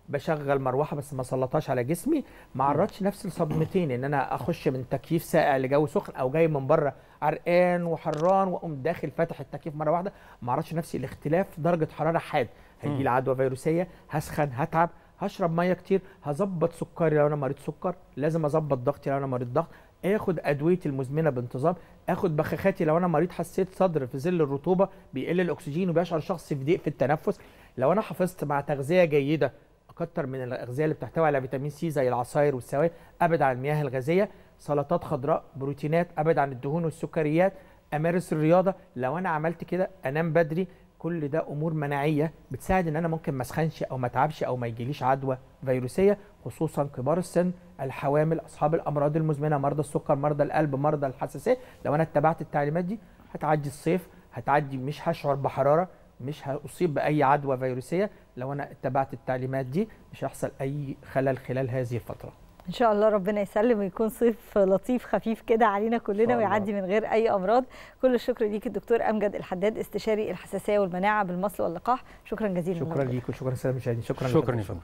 بشغل مروحه بس ما سلطهاش على جسمي، ما عرضش نفسي لصدمتين ان انا اخش من تكييف ساقع لجو سخن، او جاي من بره عرقان وحران واقوم داخل فاتح التكييف مره واحده، ما عرضش نفسي لاختلاف درجه حراره حاد، هيجي لي عدوى فيروسيه، هسخن، هتعب، هشرب ميه كتير، هظبط سكري لو انا مريض سكر، لازم اظبط ضغطي لو انا مريض ضغط، اخد ادويتي المزمنه بانتظام، اخد بخاخاتي لو انا مريض حسيت صدر في ظل الرطوبه بيقل الاكسجين وبيشعر الشخص بضيق في التنفس. لو انا حافظت مع تغذيه جيده، اكتر من الاغذيه اللي بتحتوي على فيتامين سي زي العصاير والسوائل، ابعد عن المياه الغازيه، سلطات خضراء، بروتينات، ابعد عن الدهون والسكريات، امارس الرياضه، لو انا عملت كده، انام بدري، كل ده امور مناعيه بتساعد ان انا ممكن ما اسخنش او ما اتعبش او ما يجيليش عدوى فيروسيه، خصوصا كبار السن، الحوامل، اصحاب الامراض المزمنه، مرضى السكر، مرضى القلب، مرضى الحساسيه. لو انا اتبعت التعليمات دي هتعدي الصيف، هتعدي، مش هشعر بحراره، مش هأصيب بأي عدوى فيروسية. لو أنا اتبعت التعليمات دي مش هيحصل أي خلل خلال هذه الفترة إن شاء الله. ربنا يسلم ويكون صيف لطيف خفيف كده علينا كلنا ويعدي من غير أي أمراض. كل الشكر ليك الدكتور أمجد الحداد، استشاري الحساسية والمناعة بالمصل واللقاح، شكرا جزيلا. شكرا ليك وشكرا سادة المشاهدين. شكرا شكرا لكم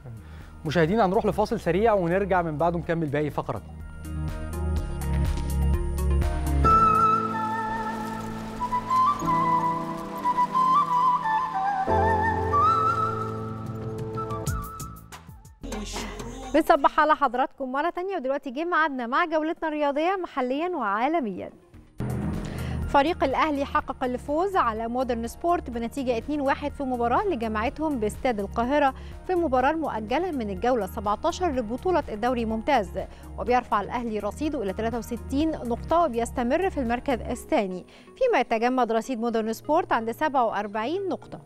مشاهدينا. هنروح لفاصل سريع ونرجع من بعده نكمل باقي فقراتنا. بنصبح على حضراتكم مرة تانية، ودلوقتي جه ميعادنا مع جولتنا الرياضية محليا وعالميا. فريق الأهلي حقق الفوز على مودرن سبورت بنتيجة اتنين واحد في مباراة لجمعتهم باستاد القاهرة في مباراة مؤجلة من الجولة سبعتاشر لبطولة الدوري ممتاز، وبيرفع الأهلي رصيده إلى تلاتة وستين نقطة وبيستمر في المركز الثاني، فيما يتجمد رصيد مودرن سبورت عند سبعة وأربعين نقطة.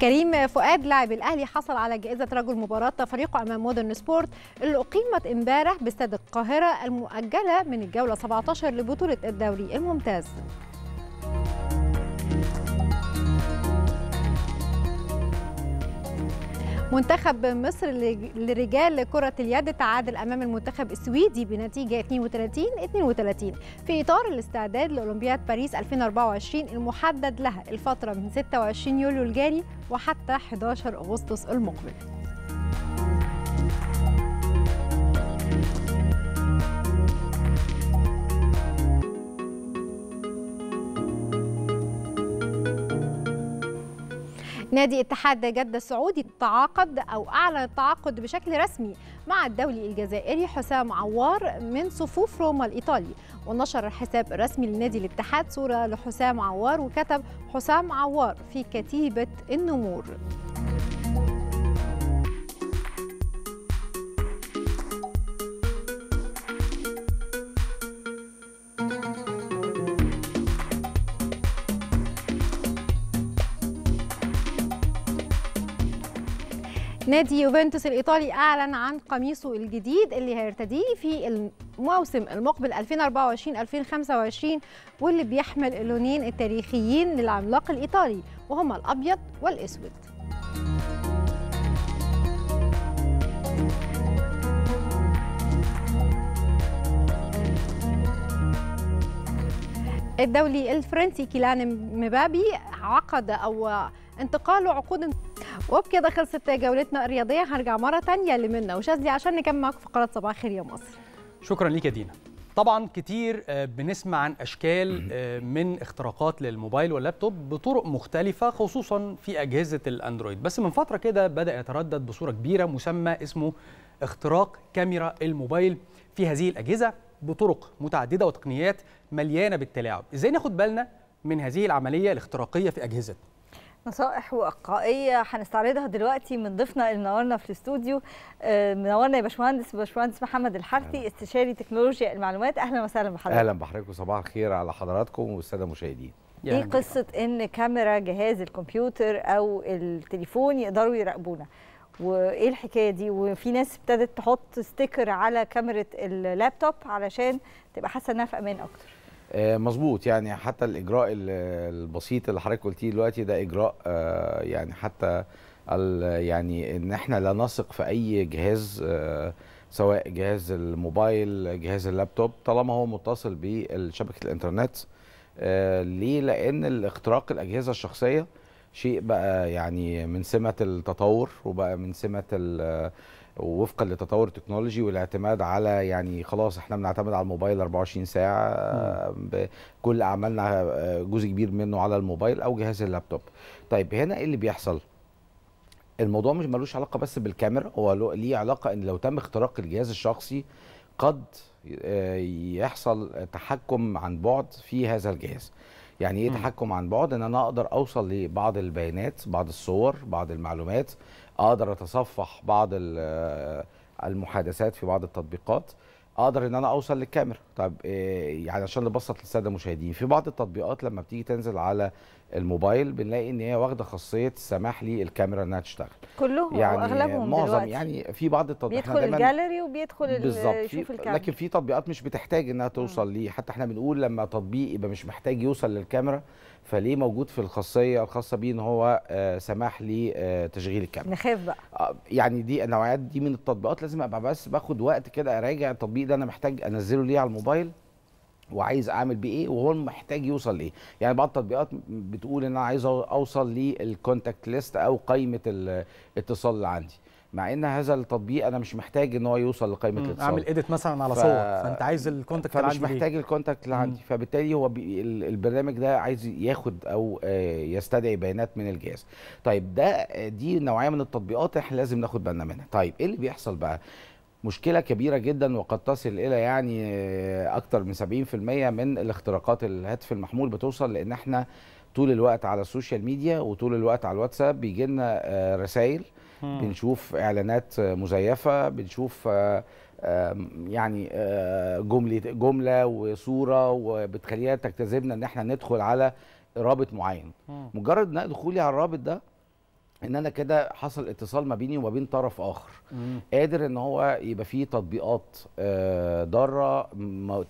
كريم فؤاد لاعب الاهلي حصل على جائزه رجل مباراه فريقه امام مودرن سبورت اللي اقيمت امبارح باستاد القاهره المؤجله من الجوله سبعتاشر لبطوله الدوري الممتاز. منتخب مصر لرجال لكرة اليد تعادل أمام المنتخب السويدي بنتيجة اثنين وثلاثين اثنين وثلاثين في إطار الاستعداد لأولمبياد باريس ألفين وأربعة وعشرين المحدد لها الفترة من ستة وعشرين يوليو الجاري وحتى أحد عشر أغسطس المقبل. نادي اتحاد جدة السعودي تعاقد أو أعلن التعاقد بشكل رسمي مع الدولي الجزائري حسام عوار من صفوف روما الإيطالي، ونشر الحساب الرسمي لنادي الاتحاد صورة لحسام عوار وكتب حسام عوار في كتيبة النمور. نادي يوفنتوس الإيطالي أعلن عن قميصه الجديد اللي هيرتديه في الموسم المقبل ألفين وأربعة وعشرين ألفين وخمسة وعشرين واللي بيحمل اللونين التاريخيين للعملاق الإيطالي وهما الأبيض والأسود. الدولي الفرنسي كيليان مبابي عقد أو انتقاله عقود. وبكده خلصت جولتنا الرياضيه، هرجع مره ثانيه لمنى وشاذلي عشان نكمل معاكم فقرات صباح الخير يا مصر. شكرا ليك يا دينا. طبعا كتير بنسمع عن اشكال من اختراقات للموبايل واللابتوب بطرق مختلفه خصوصا في اجهزه الاندرويد، بس من فتره كده بدا يتردد بصوره كبيره مسمى اسمه اختراق كاميرا الموبايل في هذه الاجهزه بطرق متعدده وتقنيات مليانه بالتلاعب. ازاي ناخد بالنا من هذه العمليه الاختراقيه في اجهزتنا؟ نصائح وقائيه هنستعرضها دلوقتي من ضيفنا اللي منورنا في الاستوديو. منورنا يا باشمهندس باشمهندس محمد الحارثي، استشاري تكنولوجيا المعلومات. اهلا وسهلا بحضرتك. اهلا بحضرتك وصباح الخير على حضراتكم والساده المشاهدين. ايه قصه ان كاميرا جهاز الكمبيوتر او التليفون يقدروا يراقبونا؟ وايه الحكايه دي؟ وفي ناس ابتدت تحط ستيكر على كاميرا اللابتوب علشان تبقى حاسه انها في امان اكتر. مظبوط، يعني حتى الاجراء البسيط اللي حضرتك قلتيه دلوقتي ده اجراء يعني حتى يعني ان احنا لا نثق في اي جهاز سواء جهاز الموبايل جهاز اللابتوب طالما هو متصل بشبكه الانترنت. ليه؟ لان الاختراق الاجهزه الشخصيه شيء بقى يعني من سمه التطور وبقى من سمه ووفقا لتطور التكنولوجي والاعتماد على يعني خلاص احنا بنعتمد على الموبايل أربعة وعشرين ساعه، كل اعمالنا جزء كبير منه على الموبايل او جهاز اللابتوب. طيب هنا ايه اللي بيحصل؟ الموضوع مش ملوش علاقه بس بالكاميرا، هو ليه علاقه ان لو تم اختراق الجهاز الشخصي قد يحصل تحكم عن بعد في هذا الجهاز. يعني ايه تحكم عن بعد؟ ان انا اقدر اوصل لبعض البيانات، بعض الصور، بعض المعلومات، اقدر اتصفح بعض المحادثات في بعض التطبيقات، اقدر ان انا اوصل للكاميرا. طب يعني عشان نبسط للساده المشاهدين، في بعض التطبيقات لما بتيجي تنزل على الموبايل بنلاقي ان هي واخده خاصيه سماح لي الكاميرا انها تشتغل. كلهم يعني اغلبهم معظم دلوقتي. يعني في بعض التطبيقات بيدخل الجاليري وبيدخل يشوف الكاميرا، لكن في تطبيقات مش بتحتاج انها توصل ليه. حتى احنا بنقول لما تطبيق يبقى مش محتاج يوصل للكاميرا فليه موجود في الخاصيه الخاصه بيه ان هو سماح لي تشغيل الكاميرا. نخاف بقى يعني دي النوعيات دي من التطبيقات لازم ابقى بس باخد وقت كده اراجع التطبيق ده انا محتاج انزله ليه على الموبايل وعايز اعمل بيه ايه وهو محتاج يوصل ليه. يعني بعض التطبيقات بتقول ان انا عايز اوصل للكونتاكت ليست او قائمه الاتصال اللي عندي، مع ان هذا التطبيق انا مش محتاج ان هو يوصل لقائمه الاتصال. اعمل اديت مثلا على ف... صور فانت عايز الكونتاكت اللي عندي مش محتاج الكونتاكت اللي عندي، فبالتالي هو بي... البرنامج ده عايز ياخد او يستدعي بيانات من الجهاز. طيب ده دي نوعيه من التطبيقات احنا لازم ناخد بالنا منها. طيب ايه اللي بيحصل بقى؟ مشكلة كبيرة جدا وقد تصل إلى يعني أكثر من سبعين في المية من الاختراقات الهاتف المحمول بتوصل، لأن احنا طول الوقت على السوشيال ميديا وطول الوقت على الواتساب بيجي لنا رسائل، بنشوف إعلانات مزيفة، بنشوف يعني جملة جملة وصورة وبتخليها تجتذبنا إن احنا ندخل على رابط معين. مجرد إن دخولي على الرابط ده ان انا كده حصل اتصال ما بيني وما بين طرف اخر. مم. قادر ان هو يبقى فيه تطبيقات ضاره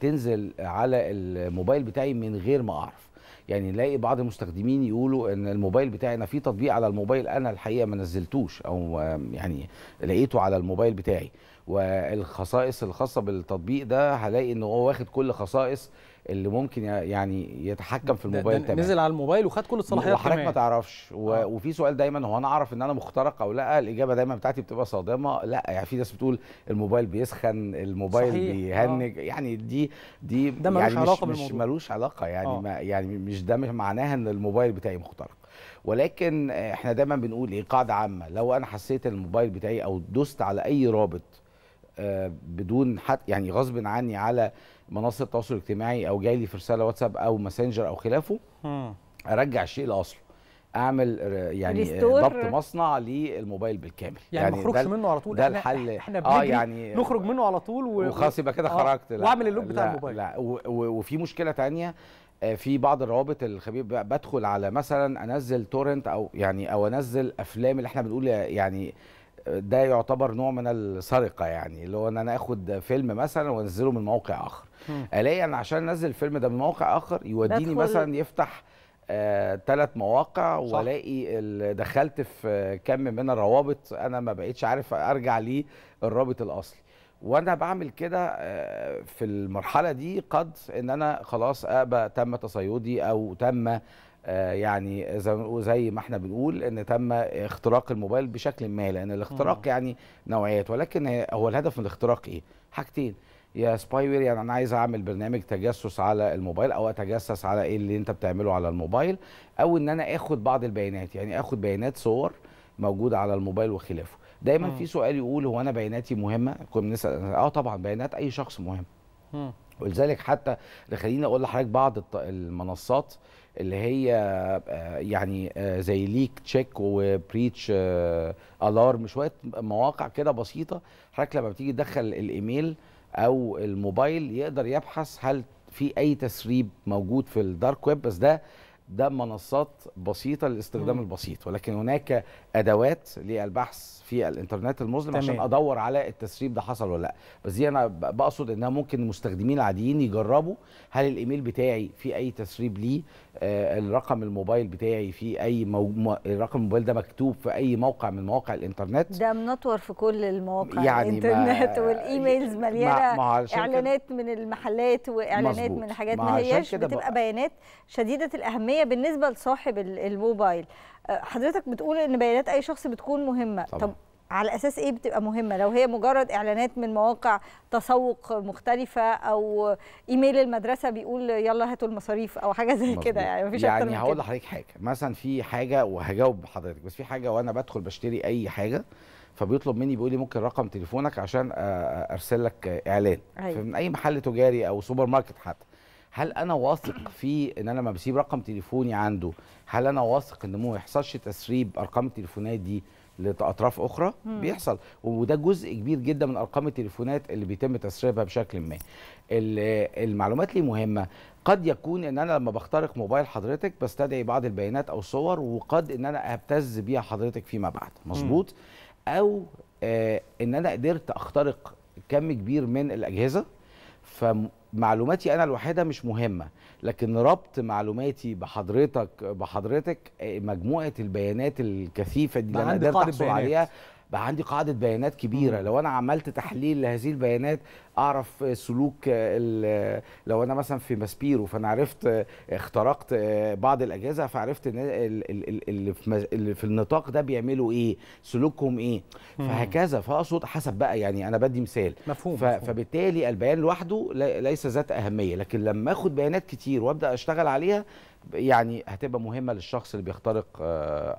تنزل على الموبايل بتاعي من غير ما اعرف. يعني نلاقي بعض المستخدمين يقولوا ان الموبايل بتاعي، انا في تطبيق على الموبايل انا الحقيقه ما نزلتوش او يعني لقيته على الموبايل بتاعي، والخصائص الخاصه بالتطبيق ده هلاقي ان هو واخد كل خصائص اللي ممكن يعني يتحكم في الموبايل تماما. نزل على الموبايل وخد كل الصلاحيات وحضرتك ما تعرفش و... آه. وفي سؤال دايما، هو انا اعرف ان انا مخترق او لا؟ الاجابه دايما بتاعتي بتبقى صادمه، لا. يعني في ناس بتقول الموبايل بيسخن، الموبايل صحيح. بيهنج آه. يعني دي دي ده ملوش يعني علاقه بالموضوع، مش ملوش علاقه يعني آه. ما يعني مش ده معناها ان الموبايل بتاعي مخترق، ولكن احنا دايما بنقول ايه، قاعده عامه، لو انا حسيت الموبايل بتاعي او دوست على اي رابط آه بدون حتى يعني غصب عني على منصه التواصل الاجتماعي او جاي لي في رساله واتساب او ماسنجر او خلافه، هم. ارجع الشيء لاصله، اعمل يعني ضبط مصنع للموبايل بالكامل، يعني ما اخرجش منه على طول، ده الحل. احنا اه يعني نخرج منه على طول و... وخلاص يبقى كده آه. خرجت، لا واعمل اللوك بتاع الموبايل لا. وفي مشكله ثانيه في بعض الروابط الخبيب، بدخل على مثلا انزل تورنت او يعني او انزل افلام، اللي احنا بنقول يعني ده يعتبر نوع من السرقه، يعني اللي هو ان انا اخد فيلم مثلا وانزله من موقع اخر، الاقي انا عشان انزل الفيلم ده من موقع اخر يوديني مثلا يفتح ثلاث آه مواقع، والاقي دخلت في كم من الروابط انا ما بقتش عارف ارجع ليه الرابط الاصلي، وانا بعمل كده في المرحله دي قد ان انا خلاص ابقى تم تصيدي او تم يعني زي ما احنا بنقول ان تم اختراق الموبايل بشكل ما، لان الاختراق أوه. يعني نوعيات، ولكن هو الهدف من الاختراق ايه؟ حاجتين، يا سبايوير، يعني انا عايز اعمل برنامج تجسس على الموبايل او اتجسس على ايه اللي انت بتعمله على الموبايل، او ان انا اخد بعض البيانات، يعني اخد بيانات صور موجوده على الموبايل وخلافه. دايما في سؤال يقول هو انا بياناتي مهمه؟ كنا بنسال، اه طبعا بيانات اي شخص مهم، ولذلك حتى خليني اقول لحضرتك بعض المنصات اللي هي يعني زي ليك تشيك وبريتش الارم، شويه مواقع كده بسيطه، حضرتك لما بتيجي تدخل الايميل او الموبايل يقدر يبحث هل في اي تسريب موجود في الدارك ويب، بس ده ده منصات بسيطه للاستخدام البسيط، ولكن هناك ادوات للبحث في الانترنت المظلم عشان ادور على التسريب ده حصل ولا لا، بس دي انا بقصد انها ممكن المستخدمين العاديين يجربوا هل الايميل بتاعي في اي تسريب ليه، آه الرقم الموبايل بتاعي في اي مو... الرقم الموبايل ده مكتوب في اي موقع من مواقع الانترنت، ده منطور في كل المواقع يعني الانترنت ما... والايميلز مليانه مع... اعلانات كده من المحلات واعلانات مزبوط. من حاجات ما هياش بتبقى ب... بيانات شديده الاهميه بالنسبه لصاحب الموبايل. حضرتك بتقول ان بيانات اي شخص بتكون مهمه طبعا. طب على اساس ايه بتبقى مهمه؟ لو هي مجرد اعلانات من مواقع تسوق مختلفه او ايميل المدرسه بيقول يلا هاتوا المصاريف او حاجه زي كده، يعني مفيش اكتر من كده. يعني هقول لحضرتك حاجه، مثلا في حاجه وهجاوب حضرتك، بس في حاجه وانا بدخل بشتري اي حاجه فبيطلب مني بيقول لي ممكن رقم تليفونك عشان ارسل لك اعلان من اي محل تجاري او سوبر ماركت حتى، هل انا واثق في ان انا لما بسيب رقم تليفوني عنده هل انا واثق ان ما يحصلش تسريب ارقام التليفونات دي لاطراف اخرى؟ مم. بيحصل، وده جزء كبير جدا من ارقام التليفونات اللي بيتم تسريبها بشكل ما. المعلومات ليه مهمه؟ قد يكون ان انا لما بخترق موبايل حضرتك بستدعي بعض البيانات او الصور، وقد ان انا ابتز بيها حضرتك فيما بعد، مظبوط؟ او آه ان انا قدرت اخترق كم كبير من الاجهزه، فمعلوماتي انا الوحيده مش مهمه، لكن ربط معلوماتي بحضرتك بحضرتك مجموعه البيانات الكثيفه دي اللي انا قدرت احصل عليها، بقى عندي قاعده بيانات كبيره. مم. لو انا عملت تحليل لهذه البيانات اعرف سلوك، لو انا مثلا في ماسبيرو فانا عرفت اخترقت بعض الاجهزه فعرفت اللي في النطاق ده بيعملوا ايه، سلوكهم ايه، فهكذا. فاقصد حسب بقى، يعني انا بدي مثال مفهوم، فبالتالي البيان لوحده ليس ذات اهميه، لكن لما اخد بيانات كتير وابدا اشتغل عليها يعني هتبقى مهمه للشخص اللي بيخترق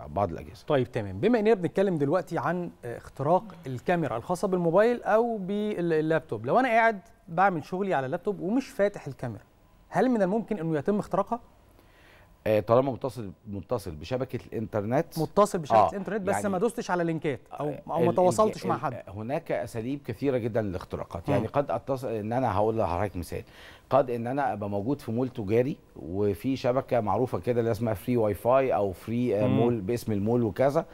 بعض الاجهزه. طيب تمام، بما اننا بنتكلم دلوقتي عن اختراق الكاميرا الخاصه بالموبايل او باللابتوب، لو انا قاعد بعمل شغلي على اللابتوب ومش فاتح الكاميرا، هل من الممكن انه يتم اختراقها؟ طالما متصل متصل بشبكه الانترنت، متصل بشبكه آه الانترنت بس يعني ما دوستش على لينكات او او ما تواصلتش مع حد. هناك اساليب كثيره جدا للاختراقات، يعني قد اتصل ان انا هقول لحضرتك مثال، قد ان انا ابقى موجود في مول تجاري وفي شبكه معروفه كده اللي اسمها فري واي فاي او فري مول باسم المول وكذا،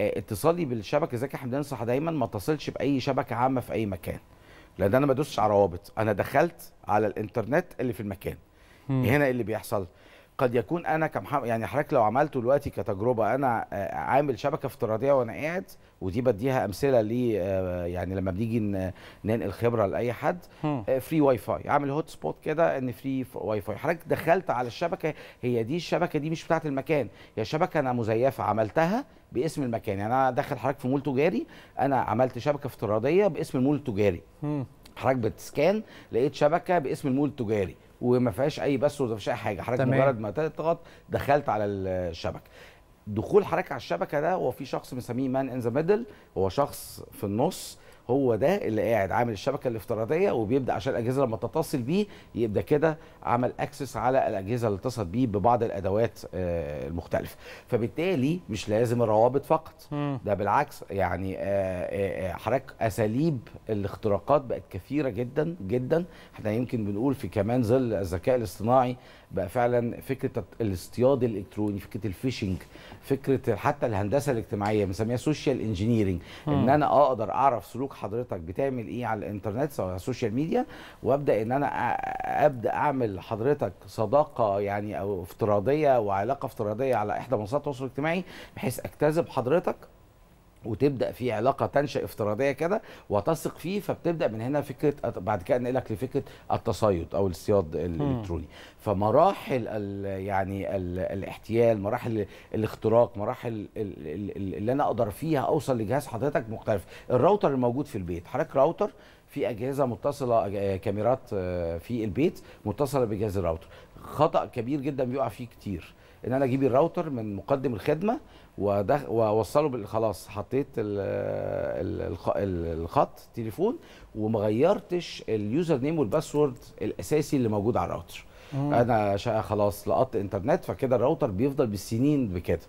اتصالي بالشبكه، زي احنا بننصح دايما ما اتصلش باي شبكه عامه في اي مكان، لان انا ما بدوسش على روابط، انا دخلت على الانترنت اللي في المكان. مم. هنا اللي بيحصل قد يكون انا كمحمد يعني حضرتك لو عملته دلوقتي كتجربه، انا عامل شبكه افتراضيه وانا قاعد، ودي بديها امثله لي يعني لما بنيجي ننقل خبره لاي حد، فري واي فاي، عامل هوت سبوت كده ان فري واي فاي، حضرتك دخلت على الشبكه، هي دي الشبكه دي مش بتاعه المكان، هي شبكه انا مزيفه عملتها باسم المكان، يعني انا داخل حضرتك في مول تجاري، انا عملت شبكه افتراضيه باسم المول التجاري. حضرتك بتسكان لقيت شبكه باسم المول التجاري وما فيهاش اي بث وما فيهاش اي حاجه، حضرتك مجرد ما تضغط دخلت على الشبكه. دخول حضرتك على الشبكه ده هو في شخص بنسميه مان ان ذا ميدل، هو شخص في النص، هو ده اللي قاعد عامل الشبكه الافتراضيه وبيبدا عشان الاجهزه لما تتصل بيه يبدا كده عمل اكسس على الاجهزه اللي اتصل بيه ببعض الادوات المختلفه، فبالتالي مش لازم الروابط فقط، ده بالعكس يعني حضرتك اساليب الاختراقات بقت كثيره جدا جدا، احنا يمكن بنقول في كمان ظل الذكاء الاصطناعي بقى فعلا فكره الاصطياد الالكتروني، فكره الفيشنج، فكره حتى الهندسه الاجتماعيه بنسميها سوشيال انجينيرنج، ان انا اقدر اعرف سلوك حضرتك بتعمل ايه على الانترنت سواء على السوشيال ميديا، وابدا ان انا ابدا اعمل حضرتك صداقه يعني او افتراضيه وعلاقه افتراضيه على احدى منصات التواصل الاجتماعي بحيث اجتذب حضرتك وتبدا في علاقه تنشا افتراضيه كده وتثق فيه، فبتبدا من هنا فكره بعد كده نقلك لفكره التصيد او الاصطياد الالكتروني. فمراحل ال يعني ال الاحتيال، مراحل الاختراق، مراحل اللي انا اقدر فيها اوصل لجهاز حضرتك مختلف. الراوتر الموجود في البيت، حضرتك راوتر في اجهزه متصله، كاميرات في البيت متصله بجهاز الراوتر. خطا كبير جدا بيقع فيه كتير ان انا اجيب الراوتر من مقدم الخدمه ووصله بالخلاص، حطيت الخط تليفون وما غيرتش اليوزر نيم والباسورد الاساسي اللي موجود على الراوتر. مم. انا خلاص لقطت انترنت، فكده الراوتر بيفضل بالسنين بكده.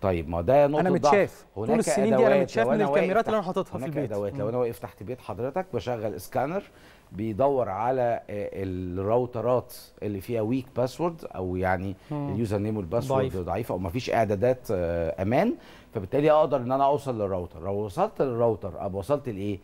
طيب ما ده نقطه ضعف، انا متشاف طول السنين دي، انا متشاف من الكاميرات اللي انا حاططها في البيت. ادوات لو انا واقف تحت بيت حضرتك بشغل سكانر بيدور على الراوترات اللي فيها ويك باسورد او يعني اليوزر نيم والباسورد ضعيفه او ما فيش اعدادات امان، فبالتالي اقدر ان انا اوصل للراوتر. لو وصلت للراوتر ابقى وصلت لايه؟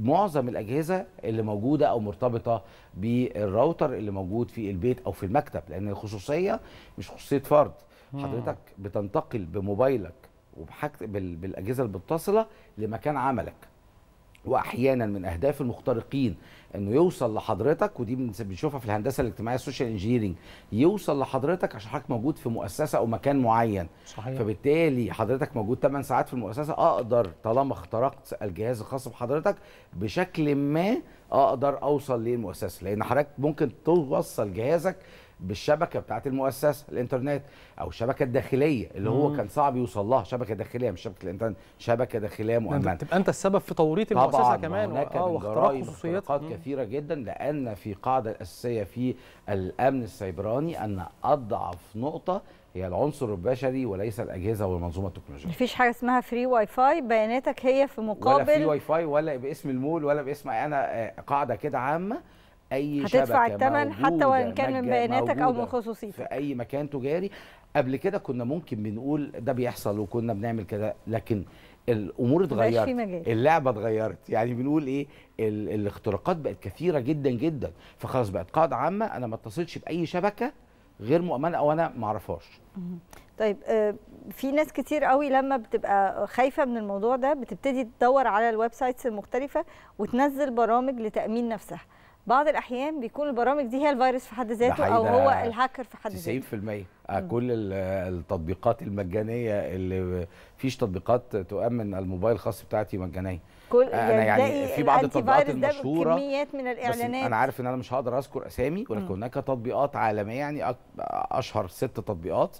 لمعظم الاجهزه اللي موجوده او مرتبطه بالراوتر اللي موجود في البيت او في المكتب، لان الخصوصيه مش خصوصيه فرد. حضرتك بتنتقل بموبايلك وبحاجتك بالاجهزه المتصله لمكان عملك، واحيانا من اهداف المخترقين انه يوصل لحضرتك، ودي بنشوفها في الهندسه الاجتماعيه السوشيال انجينيرنج، يوصل لحضرتك عشان حضرتك موجود في مؤسسه او مكان معين. صحيح. فبالتالي حضرتك موجود ثمان ساعات في المؤسسه، اقدر طالما اخترقت الجهاز الخاص بحضرتك بشكل ما اقدر اوصل للمؤسسه، لان حضرتك ممكن توصل جهازك بالشبكه بتاعت المؤسسه الانترنت او الشبكه الداخليه اللي هو مم. كان صعب يوصل لها، شبكه داخليه مش شبكه الانترنت، شبكه داخليه مؤمنه. تبقى انت السبب في توريط المؤسسه كمان، هناك جرائم واختراقات كثيره جدا، لان في قاعده اساسيه في الامن السيبراني ان اضعف نقطه هي العنصر البشري وليس الاجهزه والمنظومه التكنولوجيه. مفيش حاجه اسمها فري واي فاي، بياناتك هي في مقابل، ولا فري واي فاي ولا باسم المول ولا باسم، انا قاعده كده عامه، اي هتدفع الثمن حتى وان كان من بياناتك او من خصوصيتك في اي مكان تجاري. قبل كده كنا ممكن بنقول ده بيحصل وكنا بنعمل كده، لكن الامور اتغيرت، اللعبه اتغيرت، يعني بنقول ايه، الاختراقات بقت كثيره جدا جدا، فخلاص بقت قاعده عامه انا ما اتصلش باي شبكه غير مؤمنه او انا ما اعرفهاش. طيب في ناس كتير قوي لما بتبقى خايفه من الموضوع ده بتبتدي تدور على الويب سايتس المختلفه وتنزل برامج لتامين نفسها. بعض الأحيان بيكون البرامج دي هي الفيروس في حد ذاته أو هو الهاكر في حد ذاته. تسعين بالمية كل التطبيقات المجانية اللي فيش تطبيقات تؤمن الموبايل الخاص بتاعتي مجانية. كل أنا يعني في بعض التطبيقات المشهورة كميات من الإعلانات، أنا عارف إن أنا مش هقدر أذكر أسامي، ولكن هناك تطبيقات عالمية، يعني أشهر ست تطبيقات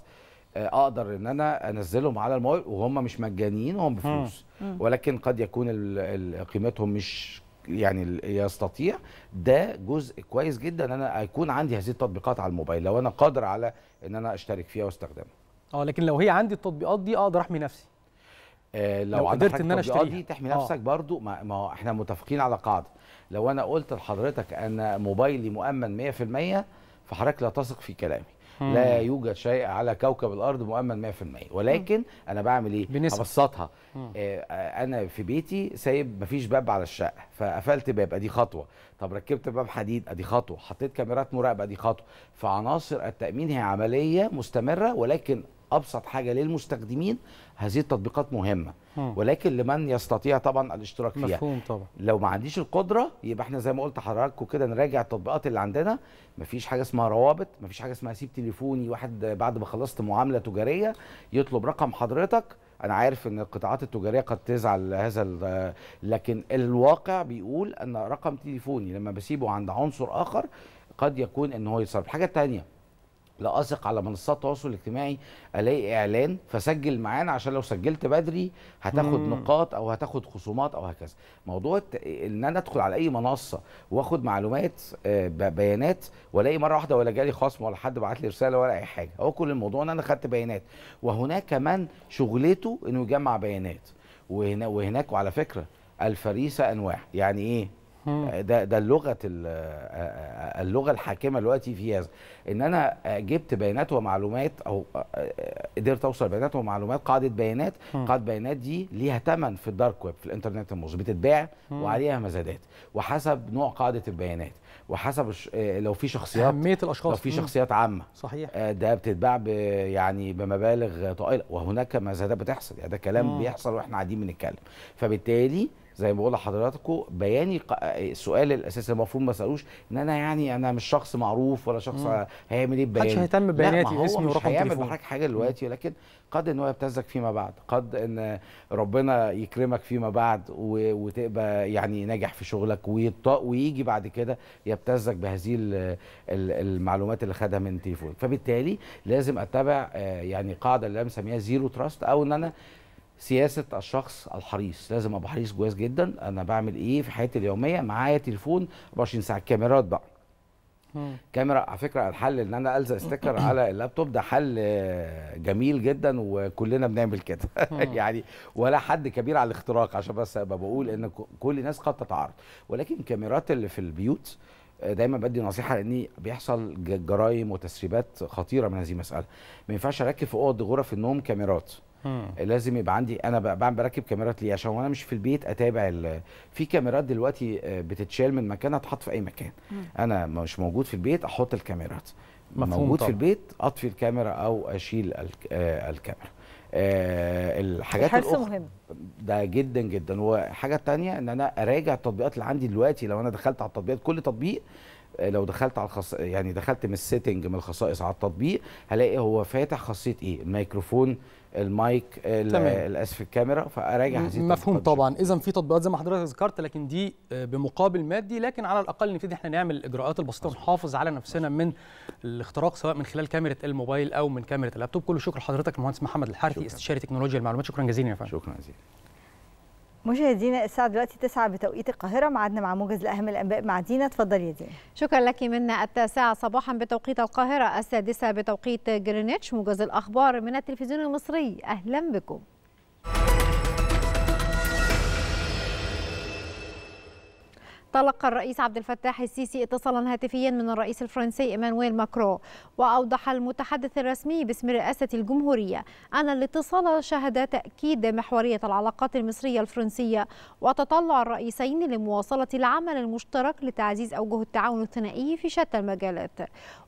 اقدر ان انا انزلهم على الموبايل وهم مش مجانيين، هم بفلوس، ولكن قد يكون قيمتهم مش يعني يستطيع. ده جزء كويس جدا ان انا يكون عندي هذه التطبيقات على الموبايل لو انا قادر على ان انا اشترك فيها واستخدمها. اه لكن لو هي عندي التطبيقات دي اقدر احمي نفسي. آه لو, لو قدرت ان انا اشتريها دي تحمي نفسك. آه. برضو ما, ما احنا متفقين على قاعده، لو انا قلت لحضرتك ان موبايلي مؤمن مية في المية فحضرتك لا تثق في كلامي، لا يوجد شيء على كوكب الارض مؤمن مية في المية، ولكن انا بعمل ايه؟ ابسطها. انا في بيتي سايب مفيش باب على الشقه، فقفلت باب، ادي خطوه. طب ركبت باب حديد، ادي خطوه. حطيت كاميرات مراقبه، ادي خطوه. فعناصر التامين هي عمليه مستمره، ولكن ابسط حاجه للمستخدمين هذه التطبيقات مهمه، ولكن لمن يستطيع طبعا الاشتراك فيها. مفهوم طبعا. لو ما عنديش القدره يبقى احنا زي ما قلت لحضراتكم كده نراجع التطبيقات اللي عندنا. مفيش حاجه اسمها روابط، مفيش حاجه اسمها سيب تليفوني. واحد بعد ما خلصت معامله تجاريه يطلب رقم حضرتك. انا عارف ان القطاعات التجاريه قد تزعل هذا، لكن الواقع بيقول ان رقم تليفوني لما بسيبه عند عنصر اخر قد يكون ان هو يتصرف. حاجه ثانيه، لا اثق على منصات التواصل الاجتماعي الاقي اعلان فسجل معانا، عشان لو سجلت بدري هتاخد مم. نقاط او هتاخد خصومات او هكذا. موضوع ان انا ادخل على اي منصه واخد معلومات بيانات والاقي مره واحده ولا جالي خصم ولا حد بعت لي رساله ولا اي حاجه، هو كل الموضوع ان انا خدت بيانات. وهناك كمان شغلته انه يجمع بيانات، وهنا وهناك وعلى فكره الفريسه انواع. يعني ايه؟ ده ده اللغه اللغه الحاكمه دلوقتي في هذا، ان انا جبت بيانات ومعلومات او قدرت اوصل بيانات ومعلومات. قاعده بيانات، قاعده بيانات دي ليها ثمن في الدارك ويب، في الانترنت الموز، بتتباع وعليها مزادات، وحسب نوع قاعده البيانات، وحسب لو في شخصيات، اهميه الاشخاص، لو في شخصيات عامه صحيح ده بتتباع ب يعني بمبالغ طائله، وهناك مزادات بتحصل. يعني ده كلام مم. بيحصل واحنا قاعدين بنتكلم. فبالتالي زي ما بقول لحضراتكم بياني السؤال الاساسي المفروض ما اسالوش ان انا يعني انا مش شخص معروف ولا شخص هيعمل ايه ببياناتي، محدش هيهتم ببياناتي، اسمي ورقم تليفوني، هيعمل معاك حاجه دلوقتي، ولكن قد ان هو يبتزك فيما بعد، قد ان ربنا يكرمك فيما بعد وتبقى يعني ناجح في شغلك ويجي بعد كده يبتزك بهذه المعلومات اللي خدها من تليفونك. فبالتالي لازم اتبع يعني قاعده اللي انا مسميها زيرو تراست، او ان انا سياسة الشخص الحريص. لازم ابقى حريص كويس جدا انا بعمل ايه في حياتي اليومية. معايا تليفون أربعة وعشرين ساعة، كاميرات بقى مم. كاميرا. على فكرة الحل ان انا الزق ستيكر على اللابتوب، ده حل جميل جدا وكلنا بنعمل كده يعني ولا حد كبير على الاختراق، عشان بس ابقى بقول ان كل الناس قد تتعرض. ولكن الكاميرات اللي في البيوت دايما بدي نصيحه، لان بيحصل جرائم وتسريبات خطيره من هذه المساله. ما ينفعش اركب في اوض غرف النوم كاميرات. مم. لازم يبقى عندي انا بعمل بركب كاميرات ليه؟ عشان وانا مش في البيت اتابع. في كاميرات دلوقتي بتتشال من مكانها تحط في اي مكان. مم. انا مش موجود في البيت احط الكاميرات، موجود طبعا. في البيت اطفي الكاميرا او اشيل الكاميرا. آه الحاجات الاخرى ده جدا جدا. وحاجه ثانيه ان انا اراجع التطبيقات اللي عندي دلوقتي. لو انا دخلت على التطبيقات، كل تطبيق لو دخلت على الخص... يعني دخلت من السيتنج من الخصائص على التطبيق هلاقي هو فاتح خاصيه ايه؟ الميكروفون، المايك، الاسف الكاميرا، فاراجع هذه. مفهوم طبعا. اذا في تطبيقات زي ما حضرتك ذكرت، لكن دي بمقابل مادي، لكن على الاقل نبتدي احنا نعمل الاجراءات البسيطه ونحافظ على نفسنا من الاختراق، سواء من خلال كاميرا الموبايل او من كاميرا اللابتوب. كل شكر لحضرتك المهندس محمد الحارثي، استشاري تكنولوجيا المعلومات. شكرا جزيلا يا فندم. شكرا جزيلا. مشاهدينا، الساعة دلوقتي تسعة بتوقيت القاهرة. معادنا مع موجز لأهم الأنباء مع دينا. اتفضلي يا دينا. شكرا لك. من التاسعة صباحا بتوقيت القاهرة، السادسة بتوقيت جرينتش، موجز الأخبار من التلفزيون المصري. أهلا بكم. طلق الرئيس عبد الفتاح السيسي اتصالا هاتفيا من الرئيس الفرنسي إيمانويل ماكرون، وأوضح المتحدث الرسمي باسم رئاسة الجمهورية أن الاتصال شهد تأكيد محورية العلاقات المصرية الفرنسية، وتطلع الرئيسين لمواصلة العمل المشترك لتعزيز أوجه التعاون الثنائي في شتى المجالات.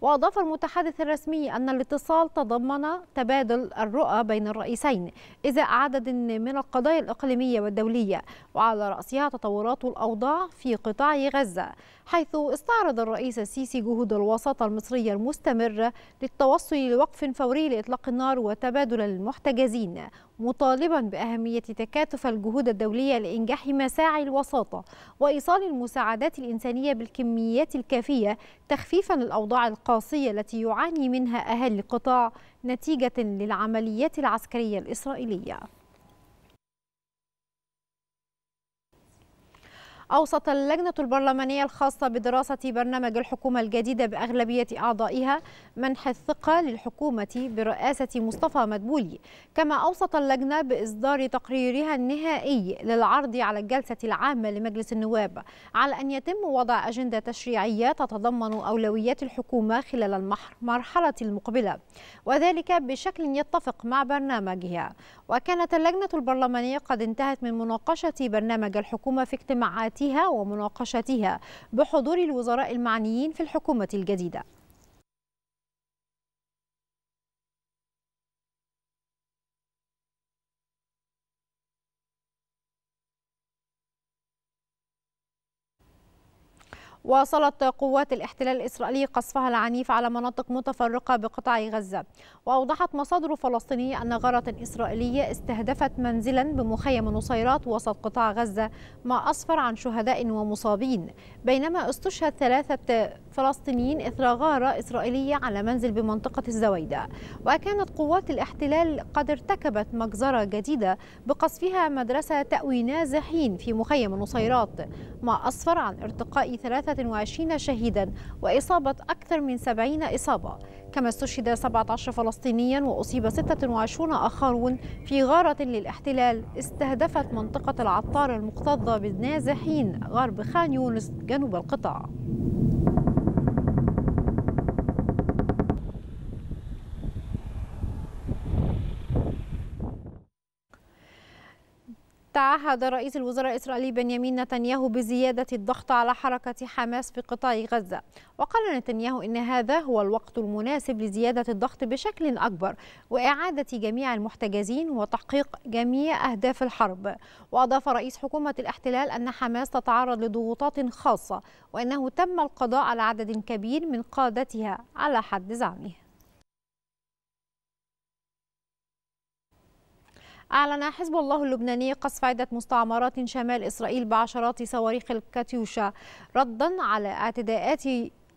وأضاف المتحدث الرسمي أن الاتصال تضمن تبادل الرؤى بين الرئيسين إزاء عدد من القضايا الإقليمية والدولية، وعلى رأسها تطورات الأوضاع في قطاع قطاع غزة، حيث استعرض الرئيس السيسي جهود الوساطة المصرية المستمرة للتوصل لوقف فوري لإطلاق النار وتبادل المحتجزين، مطالبا بأهمية تكاتف الجهود الدولية لإنجاح مساعي الوساطة وإيصال المساعدات الإنسانية بالكميات الكافية، تخفيفا الأوضاع القاسية التي يعاني منها أهالي القطاع نتيجة للعمليات العسكرية الإسرائيلية. أوصت اللجنة البرلمانية الخاصة بدراسة برنامج الحكومة الجديدة بأغلبية أعضائها منح الثقة للحكومة برئاسة مصطفى مدبولي، كما أوصت اللجنة بإصدار تقريرها النهائي للعرض على الجلسة العامة لمجلس النواب على أن يتم وضع أجندة تشريعية تتضمن أولويات الحكومة خلال المرحلة المقبلة، وذلك بشكل يتفق مع برنامجها. وكانت اللجنة البرلمانية قد انتهت من مناقشة برنامج الحكومة في اجتماعاتها ومناقشتها بحضور الوزراء المعنيين في الحكومة الجديدة. واصلت قوات الاحتلال الإسرائيلي قصفها العنيف على مناطق متفرقة بقطاع غزة، وأوضحت مصادر فلسطينية أن غارة إسرائيلية استهدفت منزلا بمخيم نصيرات وسط قطاع غزة ما أسفر عن شهداء ومصابين، بينما استشهد ثلاثة فلسطينيين إثر غارة إسرائيلية على منزل بمنطقة الزويدة. وكانت قوات الاحتلال قد ارتكبت مجزرة جديدة بقصفها مدرسة تأوي نازحين في مخيم نصيرات، ما أسفر عن ارتقاء ثلاثة وعشرين شهيدا وإصابة أكثر من سبعين إصابة، كما استشهد سبعة عشر فلسطينيا وأصيب ستة وعشرين آخرون في غارة للاحتلال استهدفت منطقة العطار المكتظة بالنازحين غرب خان يونس جنوب القطاع. تعهد رئيس الوزراء الإسرائيلي بنيامين نتنياهو بزيادة الضغط على حركة حماس في قطاع غزة، وقال نتنياهو إن هذا هو الوقت المناسب لزيادة الضغط بشكل أكبر وإعادة جميع المحتجزين وتحقيق جميع أهداف الحرب. وأضاف رئيس حكومة الاحتلال أن حماس تتعرض لضغوطات خاصة وأنه تم القضاء على عدد كبير من قادتها على حد زعمه. أعلن حزب الله اللبناني قصف عدة مستعمرات شمال إسرائيل بعشرات صواريخ الكاتيوشا ردا على اعتداءات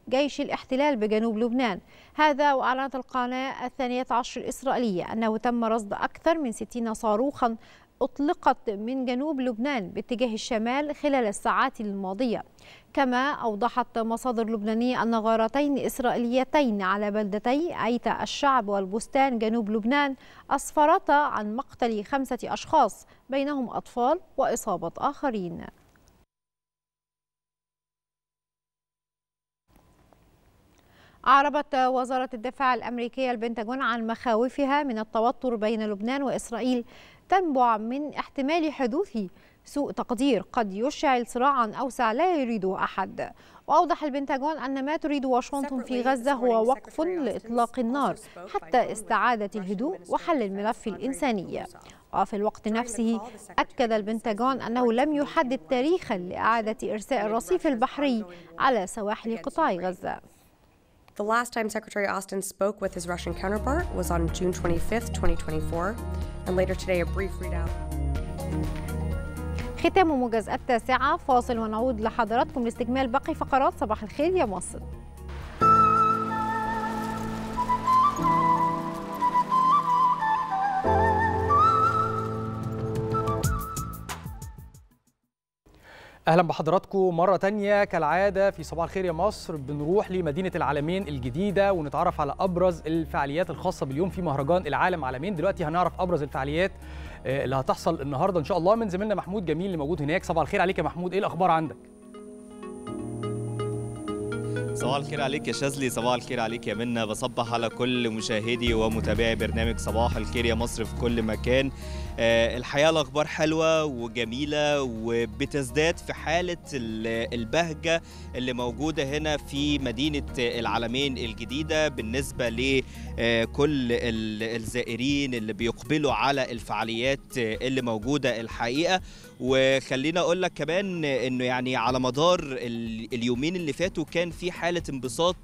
جيش الاحتلال بجنوب لبنان. هذا وأعلنت القناة الثانية عشر الإسرائيلية أنه تم رصد أكثر من ستين صاروخا أطلقت من جنوب لبنان باتجاه الشمال خلال الساعات الماضية. كما أوضحت مصادر لبنانية أن غارتين إسرائيليتين على بلدتي عيت الشعب والبستان جنوب لبنان أسفرتا عن مقتل خمسة أشخاص بينهم أطفال وإصابة آخرين. أعربت وزارة الدفاع الأمريكية البنتاجون عن مخاوفها من التوتر بين لبنان وإسرائيل تنبع من احتمال حدوث سوء تقدير قد يشعل صراعا أوسع لا يريده أحد. وأوضح البنتاجون أن ما تريد واشنطن في غزة هو وقف لإطلاق النار حتى استعادة الهدوء وحل الملف الإنساني. وفي الوقت نفسه أكد البنتاجون أنه لم يحدد تاريخا لإعادة إرساء الرصيف البحري على سواحل قطاع غزة. The last time Secretary Austin spoke with his Russian counterpart was on June twenty-fifth, twenty twenty-four, and later today a brief readout. ختام موجز التاسعة، فاصل ونعود لحضراتكم لاستكمال باقي فقرات صباح الخير يا مصر. أهلا بحضراتكم مرة تانية كالعادة في صباح الخير يا مصر. بنروح لمدينة العالمين الجديدة ونتعرف على أبرز الفعاليات الخاصة باليوم في مهرجان العالم عالمين. دلوقتي هنعرف أبرز الفعاليات اللي هتحصل النهاردة إن شاء الله من زميلنا محمود جميل اللي موجود هناك. صباح الخير عليك يا محمود، إيه الأخبار عندك؟ صباح الخير عليك يا شاذلي، صباح الخير عليك يا منى. بصبح على كل مشاهدي ومتابعي برنامج صباح الخير يا مصر في كل مكان. الحقيقه الاخبار حلوه وجميله وبتزداد في حاله البهجه اللي موجوده هنا في مدينه العالمين الجديده بالنسبه لكل الزائرين اللي بيقبلوا على الفعاليات اللي موجوده الحقيقه. وخلينا اقول لك كمان انه يعني على مدار اليومين اللي فاتوا كان في حاله انبساط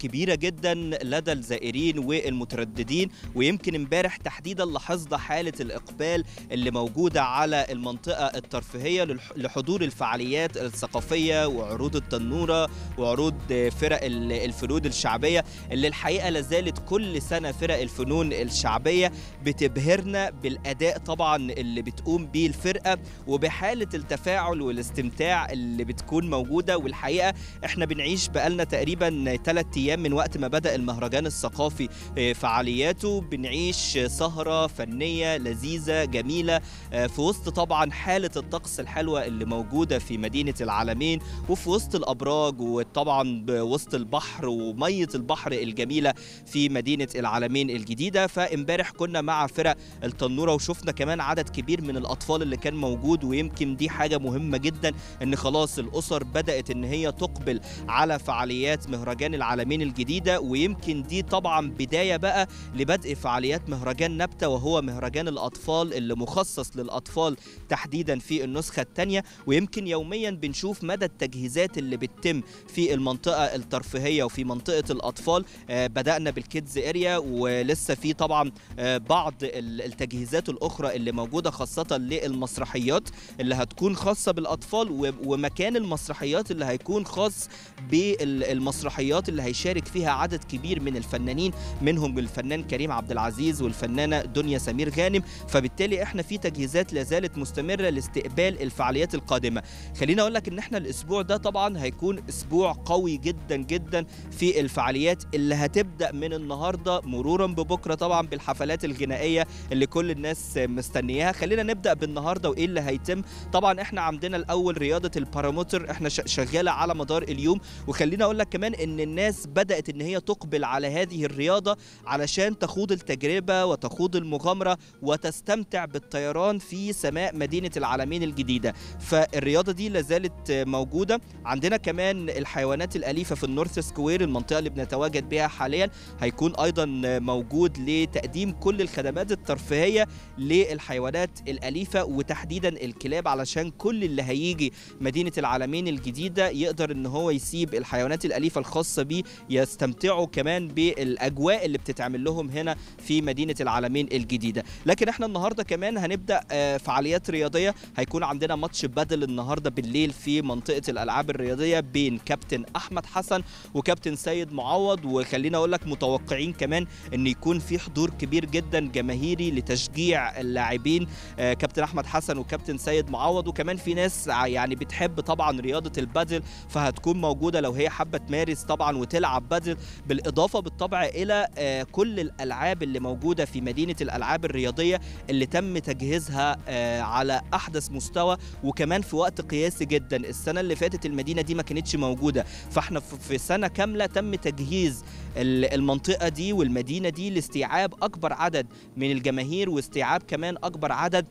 كبيره جدا لدى الزائرين والمترددين، ويمكن امبارح تحديدا لاحظنا حاله الإقبال اللي موجودة على المنطقة الترفيهية لحضور الفعاليات الثقافية وعروض التنورة وعروض فرق الفنون الشعبية، اللي الحقيقة لازالت كل سنة فرق الفنون الشعبية بتبهرنا بالأداء طبعا اللي بتقوم بيه الفرقة وبحالة التفاعل والاستمتاع اللي بتكون موجودة. والحقيقة احنا بنعيش بقالنا تقريبا ثلاث أيام من وقت ما بدأ المهرجان الثقافي فعالياته، بنعيش سهرة فنية لذيذة جميلة في وسط طبعا حالة الطقس الحلوة اللي موجودة في مدينة العلمين وفي وسط الأبراج وطبعا بوسط البحر ومية البحر الجميلة في مدينة العلمين الجديدة. فامبارح كنا مع فرق التنورة وشفنا كمان عدد كبير من الأطفال اللي كان موجود، ويمكن دي حاجة مهمة جدا ان خلاص الأسر بدأت ان هي تقبل على فعاليات مهرجان العلمين الجديدة، ويمكن دي طبعا بداية بقى لبدء فعاليات مهرجان نبتة وهو مهرجان الأطفال اللي مخصص للأطفال تحديدا في النسخة الثانية. ويمكن يوميا بنشوف مدى التجهيزات اللي بتتم في المنطقة الترفيهية وفي منطقة الأطفال. بدأنا بالكيدز اريا ولسه في طبعا بعض التجهيزات الأخرى اللي موجودة خاصة للمسرحيات اللي هتكون خاصة بالأطفال، ومكان المسرحيات اللي هيكون خاص بالمسرحيات اللي هيشارك فيها عدد كبير من الفنانين، منهم الفنان كريم عبد العزيز والفنانة دنيا سمير غانم. فبالتالي احنا في تجهيزات لازالت مستمرة لاستقبال الفعاليات القادمة. خلينا اقول لك ان احنا الاسبوع ده طبعا هيكون اسبوع قوي جدا جدا في الفعاليات اللي هتبدأ من النهاردة مرورا ببكرة طبعا بالحفلات الغنائية اللي كل الناس مستنياها. خلينا نبدأ بالنهاردة وايه اللي هيتم. طبعا احنا عندنا الاول رياضة الباراموتر احنا شغالة على مدار اليوم، وخلينا اقول لك كمان ان الناس بدأت ان هي تقبل على هذه الرياضة علشان تخوض التجربة وتخوض المغامرة وتستمتع بالطيران في سماء مدينة العلمين الجديدة، فالرياضة دي لازالت موجودة. عندنا كمان الحيوانات الأليفة في النورث سكوير المنطقة اللي بنتواجد بها حاليا هيكون أيضا موجود لتقديم كل الخدمات الترفيهية للحيوانات الأليفة وتحديدا الكلاب، علشان كل اللي هيجي مدينة العلمين الجديدة يقدر ان هو يسيب الحيوانات الأليفة الخاصة بيه يستمتعوا كمان بالأجواء اللي بتتعمل لهم هنا في مدينة العلمين الجديدة. لكن احنا النهاردة كمان هنبدأ فعاليات رياضية، هيكون عندنا ماتش بادل النهاردة بالليل في منطقة الألعاب الرياضية بين كابتن أحمد حسن وكابتن سيد معوض، وخلينا أقول لك متوقعين كمان أن يكون في حضور كبير جدا جماهيري لتشجيع اللاعبين كابتن أحمد حسن وكابتن سيد معوض. وكمان في ناس يعني بتحب طبعا رياضة البادل فهتكون موجودة لو هي حابة تمارس طبعا وتلعب بادل، بالإضافة بالطبع إلى كل الألعاب اللي موجودة في مدينة الألعاب الرياضية اللي تم تجهيزها على أحدث مستوى وكمان في وقت قياسي جدا. السنة اللي فاتت المدينة دي ما كانتش موجودة، فاحنا في سنة كاملة تم تجهيز المنطقة دي والمدينة دي لاستيعاب أكبر عدد من الجماهير واستيعاب كمان أكبر عدد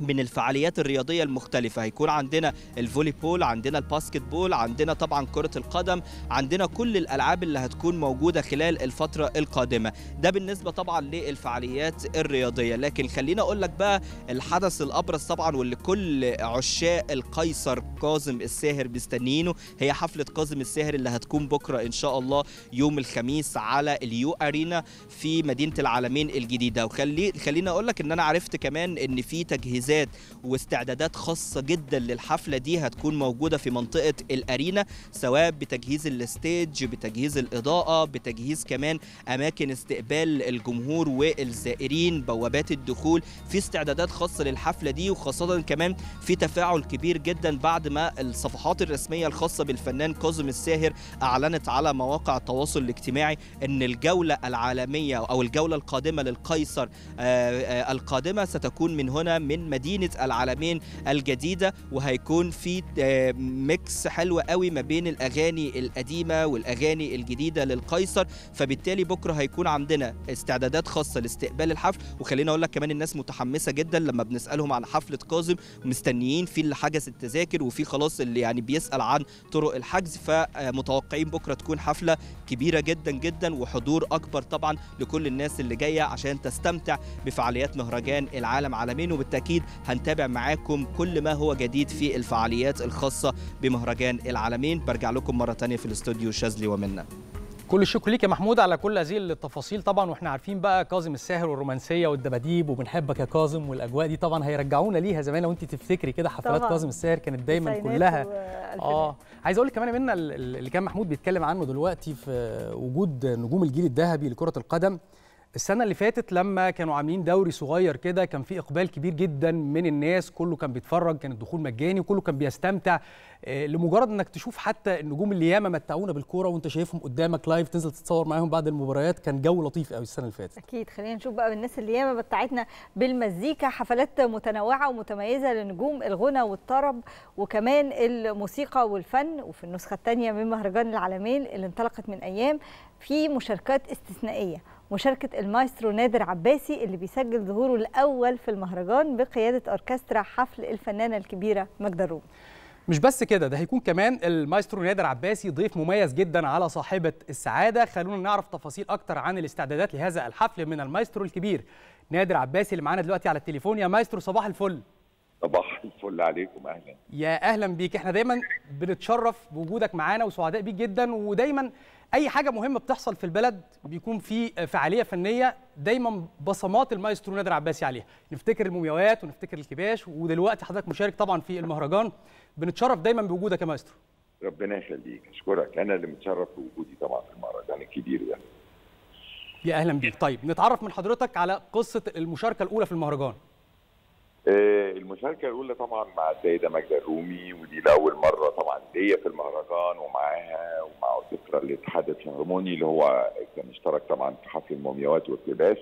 من الفعاليات الرياضية المختلفة. هيكون عندنا الفولي بول، عندنا الباسكت بول، عندنا طبعا كرة القدم، عندنا كل الألعاب اللي هتكون موجودة خلال الفترة القادمة. ده بالنسبة طبعا للفعاليات الرياضية. لكن خلينا أقول لك بقى الحدث الأبرز طبعا واللي كل عشاق القيصر كاظم الساهر بيستنينه هي حفلة كاظم الساهر اللي هتكون بكرة إن شاء الله يوم الخميس على اليو أرينا في مدينة العلمين الجديدة. وخلي خلينا أقول لك إن أنا عرفت كمان إن في تجهيزات واستعدادات خاصة جدا للحفلة دي هتكون موجودة في منطقة الأرينا، سواء بتجهيز الستيج، بتجهيز الإضاءة، بتجهيز كمان أماكن استقبال الجمهور والزائرين، بوابات الدخول، في استعدادات خاصة للحفلة دي. وخاصة كمان في تفاعل كبير جدا بعد ما الصفحات الرسمية الخاصة بالفنان كاظم الساهر أعلنت على مواقع التواصل الاجتماعي أن الجولة العالمية أو الجولة القادمة للقيصر القادمة ستكون من هنا من مدينة العلمين الجديدة، وهيكون في ميكس حلو قوي ما بين الأغاني القديمة والأغاني الجديدة للقيصر. فبالتالي بكرة هيكون عندنا استعدادات خاصة لاستقبال الحفل. وخلينا أقول لك كمان الناس متحمسة جدا لما بنسألهم عن حفلة كاظم، مستنيين في اللي حجز التذاكر وفي خلاص اللي يعني بيسأل عن طرق الحجز. فمتوقعين بكرة تكون حفلة كبيرة جدا جدا وحضور أكبر طبعا لكل الناس اللي جاية عشان تستمتع بفعاليات مهرجان العالم عالمين. وبالتأكيد هنتابع معاكم كل ما هو جديد في الفعاليات الخاصة بمهرجان العالمين. برجع لكم مرة تانية في الاستوديو شاذلي ومنى. كل الشكر ليك يا محمود على كل هذه التفاصيل. طبعا واحنا عارفين بقى كاظم الساهر والرومانسيه والدباديب وبنحبك يا كاظم والاجواء دي طبعا هيرجعونا ليها زمان لو انت تفتكري كده حفلات طبعاً. كاظم الساهر كانت دايما كلها اه عايز اقول لك كمان منا اللي كان محمود بيتكلم عنه دلوقتي في وجود نجوم الجيل الذهبي لكره القدم. السنه اللي فاتت لما كانوا عاملين دوري صغير كده كان في اقبال كبير جدا من الناس، كله كان بيتفرج، كان الدخول مجاني وكله كان بيستمتع لمجرد انك تشوف حتى النجوم اللي ياما متعونا بالكوره وانت شايفهم قدامك لايف، تنزل تتصور معاهم بعد المباريات. كان جو لطيف قوي السنه اللي فاتت. اكيد خلينا نشوف بقى الناس اللي ياما متعتنا بالمزيكا، حفلات متنوعه ومتميزه لنجوم الغنى والطرب وكمان الموسيقى والفن. وفي النسخه الثانيه من مهرجان العلمين اللي انطلقت من ايام في مشاركات استثنائيه، مشاركة المايسترو نادر عباسي اللي بيسجل ظهوره الأول في المهرجان بقيادة أوركسترا حفل الفنانة الكبيرة ماجدة الرومي. مش بس كده، ده هيكون كمان المايسترو نادر عباسي ضيف مميز جدا على صاحبة السعادة. خلونا نعرف تفاصيل أكتر عن الاستعدادات لهذا الحفل من المايسترو الكبير نادر عباسي اللي معانا دلوقتي على التليفون. يا مايسترو صباح الفل. صباح الفل عليكم، أهلا. يا أهلا بيك، احنا دايما بنتشرف بوجودك معانا وسعداء بيك جدا. ودايما اي حاجه مهمه بتحصل في البلد بيكون في فعاليه فنيه دايما بصمات المايسترو نادر عباسي عليها، نفتكر المومياوات ونفتكر الكباش، ودلوقتي حضرتك مشارك طبعا في المهرجان. بنتشرف دايما بوجودك يا مايسترو. ربنا يخليك، اشكرك، انا اللي متشرف بوجودي طبعا في المهرجان الكبير ده. يا اهلا بيك. طيب نتعرف من حضرتك على قصه المشاركه الاولى في المهرجان. المشاركه الاولى طبعا مع السيده ماجده الرومي، ودي لاول مره طبعا ليا في المهرجان ومعاها ومع اوركسترا الاتحاد الفيلهرموني اللي هو كان اشترك طبعا في حفل المومياوات والكباش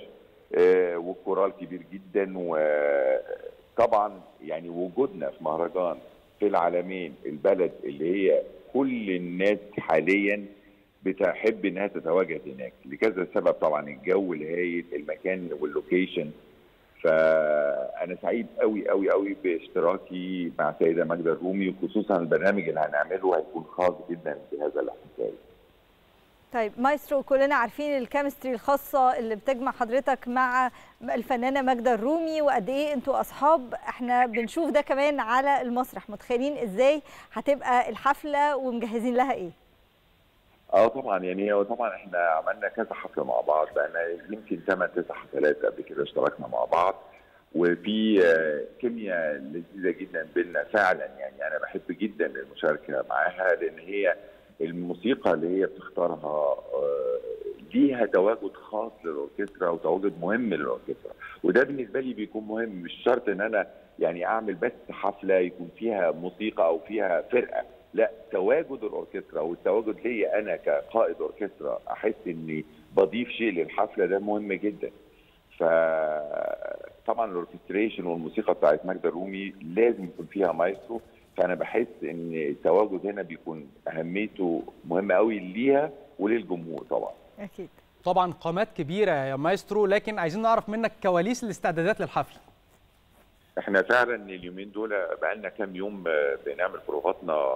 والكورال كبير جدا. وطبعا يعني وجودنا في مهرجان في العالمين، البلد اللي هي كل الناس حاليا بتحب انها تتواجد هناك لكذا سبب، طبعا الجو الهايل، المكان واللوكيشن. فأنا سعيد قوي قوي قوي باشتراكي مع السيدة ماجدة الرومي، وخصوصا البرنامج اللي هنعمله هيكون خاص جدا بهذا الاحتفال. طيب مايسترو، كلنا عارفين الكيمستري الخاصة اللي بتجمع حضرتك مع الفنانة ماجدة الرومي وقد ايه انتوا اصحاب. احنا بنشوف ده كمان على المسرح، متخيلين ازاي هتبقى الحفلة ومجهزين لها ايه؟ اه طبعا يعني هو طبعا احنا عملنا كذا حفله مع بعض، بقينا يمكن ثمان تسع حفلات قبل كده اشتركنا مع بعض، وفي كيمياء لذيذه جدا بينا فعلا. يعني انا بحب جدا المشاركه معاها لان هي الموسيقى اللي هي بتختارها ليها تواجد خاص للاوركسترا وتواجد مهم للاوركسترا، وده بالنسبه لي بيكون مهم. مش شرط ان انا يعني اعمل بس حفله يكون فيها موسيقى او فيها فرقه، لا، تواجد الاوركسترا والتواجد ليا انا كقائد اوركسترا احس اني بضيف شيء للحفله، ده مهم جدا. فطبعا الاوركستريشن والموسيقى بتاعت ماجدة الرومي لازم يكون فيها مايسترو، فانا بحس ان التواجد هنا بيكون اهميته مهمه قوي ليها وللجمهور طبعا. اكيد. طبعا قامات كبيره يا مايسترو، لكن عايزين نعرف منك كواليس الاستعدادات للحفله. احنا فعلا اليومين دول بقالنا كام يوم بنعمل بروفاتنا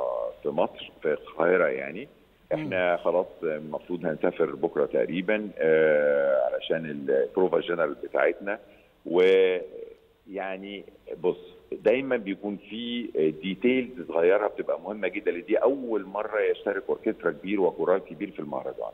في مصر في القاهره. يعني احنا خلاص المفروض هنسافر بكره تقريبا آه علشان البروفا جنرال بتاعتنا. ويعني بص، دايما بيكون في ديتيلز صغيره بتبقى مهمه جدا، لدي اول مره يشترك اوركسترا كبير وكورال كبير في المهرجان،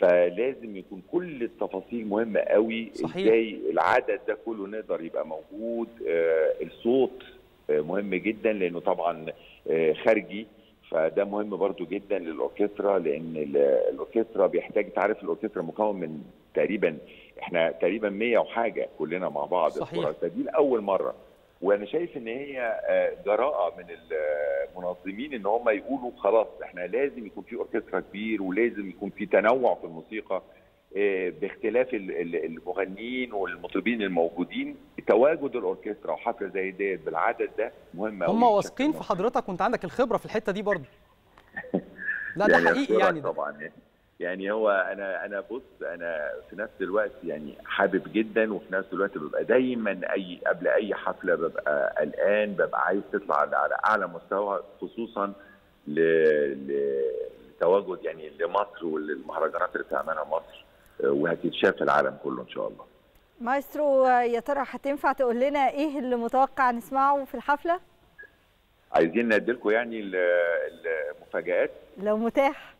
فلازم يكون كل التفاصيل مهمه قوي. صحيح. ازاي العدد ده كله نقدر يبقى موجود، آه الصوت آه مهم جدا لانه طبعا آه خارجي، فده مهم برضو جدا للاوركسترا لان الاوركسترا بيحتاج، تعرف الاوركسترا مكون من تقريبا احنا تقريبا مية وحاجه كلنا مع بعض. صحيح. فدي لاول مره، وانا شايف ان هي جراءه من المنظمين ان هم يقولوا خلاص احنا لازم يكون في اوركسترا كبير ولازم يكون في تنوع في الموسيقى باختلاف المغنيين والمطربين الموجودين. تواجد الاوركسترا وحفله زي دي بالعدد ده مهمه قوي. هم واثقين في حضرتك وانت عندك الخبره في الحته دي برضه. لا ده حقيقي يعني طبعا. يعني هو انا انا بص انا في نفس الوقت يعني حابب جدا، وفي نفس الوقت ببقى دايما اي قبل اي حفله ببقى قلقان، ببقى عايز تطلع على اعلى مستوى، خصوصا لتواجد يعني لمصر وللمهرجانات اللي بتعملها مصر وهتتشاف في العالم كله ان شاء الله. مايسترو، يا ترى هتنفع تقول لنا ايه اللي متوقع نسمعه في الحفله؟ عايزين نديلكم يعني المفاجآت لو متاح.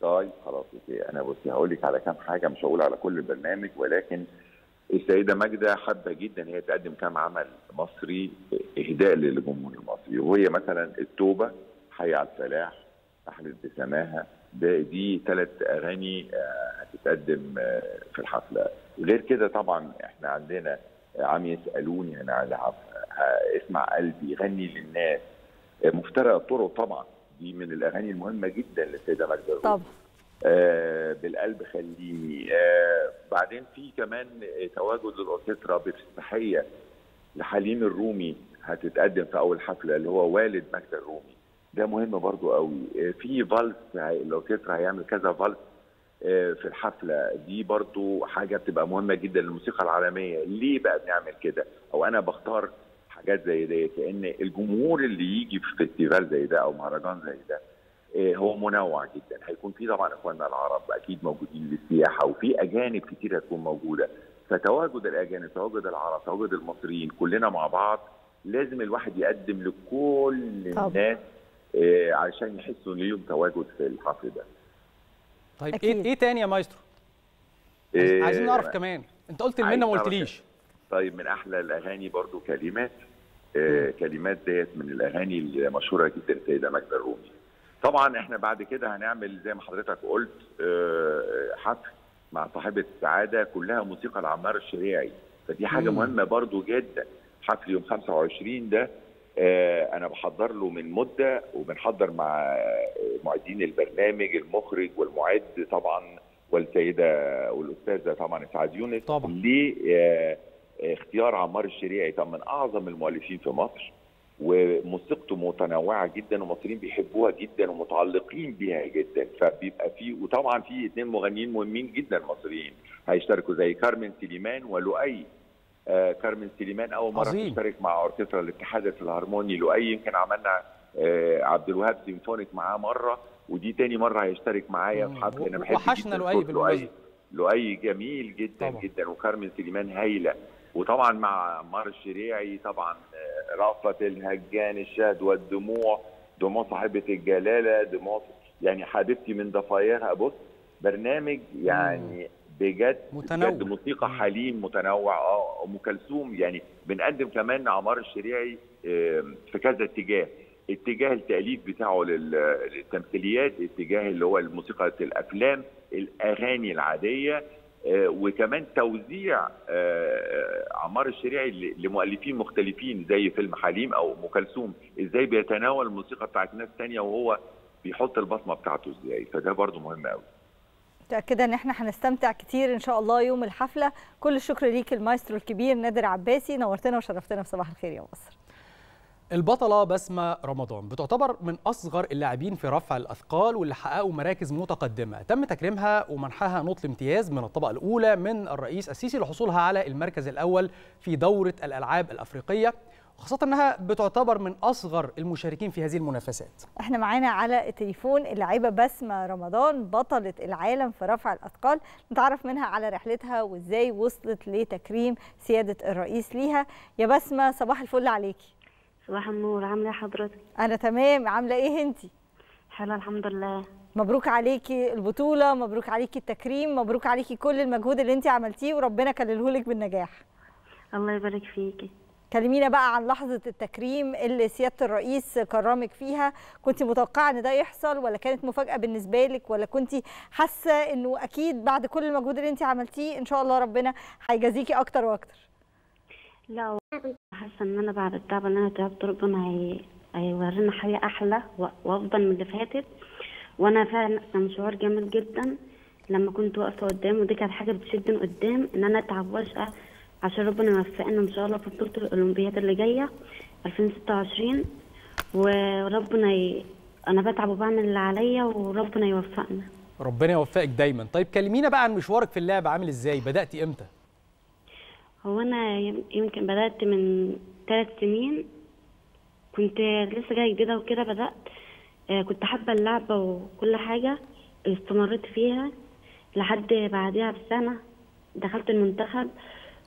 طيب خلاص انا بصي هقول لك على كام حاجه، مش هقول على كل البرنامج، ولكن السيده ماجده حابه جدا هي تقدم كام عمل مصري اهداء للجمهور المصري، وهي مثلا التوبه، حي على الفلاح، احلف بسماها، ده دي ثلاث اغاني هتتقدم في الحفله. غير كده طبعا احنا عندنا عم يسالوني انا هلعب، اسمع قلبي، غني للناس، مفترق الطرق طبعا دي من الاغاني المهمه جدا للسيده ماجده الرومي طبعا، آه بالقلب خليني، آه بعدين في كمان تواجد للاوركسترا بافتتاحيه لحليم الرومي هتتقدم في اول حفله اللي هو والد ماجده الرومي، ده مهم برضو قوي. آه في فالس الاوركسترا هيعمل كذا فالس آه في الحفله دي، برضو حاجه بتبقى مهمه جدا للموسيقى العالميه. ليه بقى بنعمل كده او انا بختار حاجات زي ديت؟ لان الجمهور اللي يجي في فيستيفال زي ده او مهرجان زي ده هو منوع جدا، هيكون في طبعا اخواننا العرب اكيد موجودين للسياحه، وفي اجانب كتير هتكون موجوده، فتواجد الاجانب، تواجد العرب، تواجد المصريين، كلنا مع بعض لازم الواحد يقدم لكل الناس آه علشان يحسوا ان ليهم تواجد في الحفل ده. طيب ايه ايه تاني يا مايسترو؟ إيه عايزين نعرف كمان، انت قلت المنه ما قلتليش. طيب من احلى الاغاني برضو كلمات، آه كلمات ديت من الاغاني المشهوره جدا السيده ماجده الرومي. طبعا احنا بعد كده هنعمل زي ما حضرتك قلت حفل مع صاحبه السعاده كلها موسيقى لعمار الشريعي، فدي حاجه مم. مهمه برضو جدا. حفل يوم خمسة وعشرين ده انا بحضر له من مده، وبنحضر مع معدين البرنامج، المخرج والمعد طبعا، والسيده والاستاذه طبعا سعاد يونس طبعا. ليه اختيار عمار الشريعي؟ طبعا من اعظم المؤلفين في مصر، وموسيقته متنوعه جدا، ومصريين بيحبوها جدا ومتعلقين بيها جدا، فبيبقى فيه وطبعا في اثنين مغنيين مهمين جدا مصريين هيشتركوا زي كارمن سليمان ولؤي. آه كارمن سليمان اول مره تشترك مع اوركسترا الاتحاد في الهارموني، لؤي يمكن عملنا آه عبد الوهاب سيمفونيك معاه مره، ودي ثاني مره هيشترك معايا في حفل انا بحب جدا. وحشنا لؤي بالمناسبه، لؤي جميل جدا طبعا. جدا، وكارمن سليمان هايله، وطبعا مع عمار الشريعي طبعا رأفت الهجان، الشهد والدموع، دموع صاحبه الجلاله، دموع يعني حبيبتي من ضفايرها. بص برنامج يعني بجد متنوع، بجد موسيقى حليم متنوع، اه ام كلثوم، يعني بنقدم كمان عمار الشريعي في كذا اتجاه، اتجاه التاليف بتاعه للتمثيليات، اتجاه اللي هو موسيقى الافلام، الاغاني العاديه، وكمان توزيع عمار الشريعي لمؤلفين مختلفين زي فيلم حليم او ام كلثوم، ازاي بيتناول الموسيقى بتاعت ناس ثانيه وهو بيحط البصمه بتاعته ازاي، فده برضو مهم قوي. متاكده ان احنا هنستمتع كتير ان شاء الله يوم الحفله. كل الشكر ليك المايسترو الكبير نادر عباسي، نورتنا وشرفتنا في صباح الخير يا مصر. البطلة بسمة رمضان بتعتبر من أصغر اللاعبين في رفع الأثقال واللي حققوا مراكز متقدمة، تم تكريمها ومنحها نطل امتياز من الطبقة الأولى من الرئيس السيسي لحصولها على المركز الأول في دورة الألعاب الأفريقية، خاصة أنها بتعتبر من أصغر المشاركين في هذه المنافسات. احنا معانا على التليفون اللاعبة بسمة رمضان بطلة العالم في رفع الأثقال، نتعرف منها على رحلتها وإزاي وصلت لتكريم سيادة الرئيس ليها. يا بسمة صباح الفل عليكي. صباح النور، عامله ايه حضرتك؟ انا تمام، عامله ايه انتي؟ حلوه الحمد لله. مبروك عليكي البطوله، مبروك عليكي التكريم، مبروك عليكي كل المجهود اللي انتي عملتيه، وربنا كللهولك بالنجاح. الله يبارك فيكي. كلمينا بقى عن لحظه التكريم اللي سياده الرئيس كرمك فيها، كنت متوقعه ان ده يحصل ولا كانت مفاجاه بالنسبه لك، ولا كنت حاسه انه اكيد بعد كل المجهود اللي انتي عملتيه ان شاء الله ربنا هيجازيكي اكتر واكتر؟ لا حاسه ان انا بعد التعب اللي انا تعبت ربنا هي... هيورينا حياه احلى و... وافضل من اللي فاتت، وانا فعلا كان شعور جميل جدا لما كنت واقفه قدام، ودي كانت حاجه بتشدني قدام ان انا اتعب واشقى عشان ربنا يوفقنا ان شاء الله في بطوله الاولمبياد اللي جايه ألفين وستة وعشرين، وربنا ي... انا بتعب وبعمل اللي عليا وربنا يوفقنا. ربنا يوفقك دايما. طيب كلمينا بقى عن مشوارك في اللعب عامل ازاي، بداتي امتى؟ هو أنا يمكن بدأت من ثلاث سنين، كنت لسه جاية جديدة وكده، بدأت كنت حابة اللعبة وكل حاجة، استمريت فيها لحد بعديها بسنة دخلت المنتخب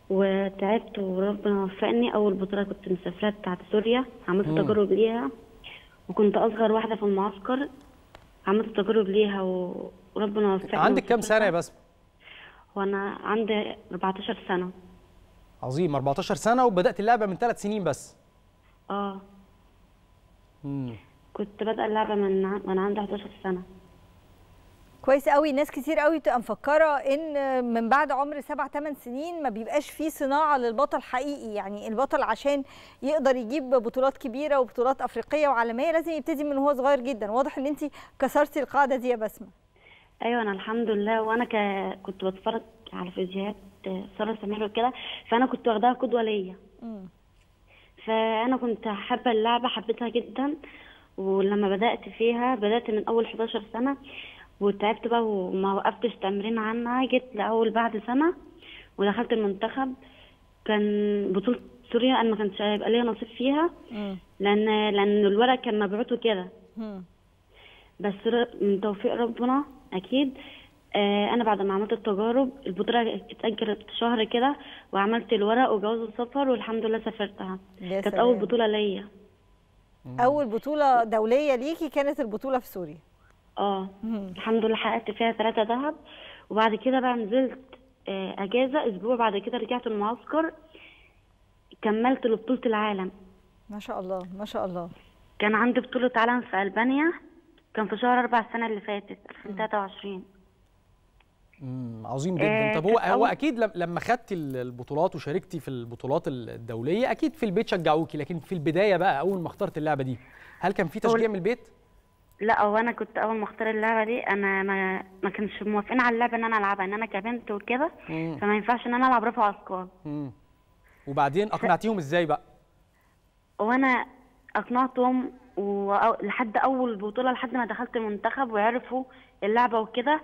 وتعبت وربنا وفقني. أول بطولة كنت مسافرة بتاعت سوريا، عملت تجارب ليها، وكنت أصغر واحدة في المعسكر، عملت تجارب ليها وربنا وفقني. عندك كام سنه يا بسمه؟ وانا عندي أربعتاشر سنه. عظيم، أربعتاشر سنه وبدات اللعبه من ثلاث سنين بس. اه امم كنت بادئه اللعبه من وانا عندي إحداشر سنه. كويس قوي. ناس كتير قوي بتبقى مفكره ان من بعد عمر سبع ثمان سنين ما بيبقاش في صناعه للبطل حقيقي، يعني البطل عشان يقدر يجيب بطولات كبيره وبطولات افريقيه وعالميه لازم يبتدي من هو صغير جدا. واضح ان انت كسرتي القاعده دي يا بسمه. ايوه انا الحمد لله، وانا ك... كنت بتفرج على فيديوهات ساره سمير وكده، فانا كنت واخداها قدوه ليا. فانا كنت حابه اللعبه، حبيتها جدا، ولما بدات فيها بدات من اول إحداشر سنه وتعبت بقى وما وقفتش تمرين عنها. جيت لأول بعد سنة ودخلت المنتخب، كان بطولة سوريا أنا ما كانش هيبقى ليا نصيب فيها لأن لأن الورق كان مبعوته كده، بس من توفيق ربنا أكيد. آه أنا بعد ما عملت التجارب البطولة اتأجلت شهر كده وعملت الورق وجواز السفر والحمد لله سافرتها. كانت أول بطولة ليا، أول بطولة دولية ليكي كانت البطولة في سوريا. اه الحمد لله حققت فيها ثلاثة ذهب، وبعد كده بقى نزلت اجازه اسبوع، بعد كده رجعت المعسكر كملت لبطوله العالم. ما شاء الله ما شاء الله. كان عندي بطوله عالم في البانيا، كان في شهر أربعة السنه اللي فاتت ألفين وثلاثة وعشرين. امم عظيم جدا. آه طب هو هو اكيد لما خدتي البطولات وشاركتي في البطولات الدوليه اكيد في البيت شجعوكي، لكن في البدايه بقى اول ما اخترت اللعبه دي هل كان في تشجيع من البيت؟ لا، هو انا كنت اول ما اختار اللعبه دي انا ما ما كانش موافقين على اللعبه ان انا العبها، ان انا كبنت وكده فما ينفعش ان انا العب رفع اثقال. وبعدين اقنعتيهم ازاي بقى؟ وانا اقنعتهم و... لحد اول بطوله لحد ما دخلت المنتخب وعرفوا اللعبه وكده،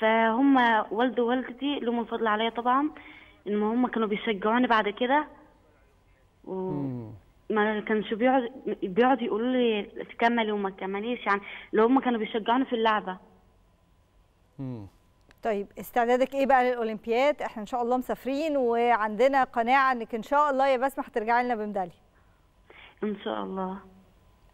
فهم والدي ووالدتي لهم الفضل عليا طبعا ان هم كانوا بيشجعوني بعد كده، و مم. ما كانش بيقعد بيقعد يقولوا لي تكملي وما تكمليش، يعني لو هم كانوا بيشجعوني في اللعبه. امم طيب استعدادك ايه بقى للاولمبياد؟ احنا ان شاء الله مسافرين وعندنا قناعه انك ان شاء الله يا بسمه هترجعي لنا بميداليه. ان شاء الله.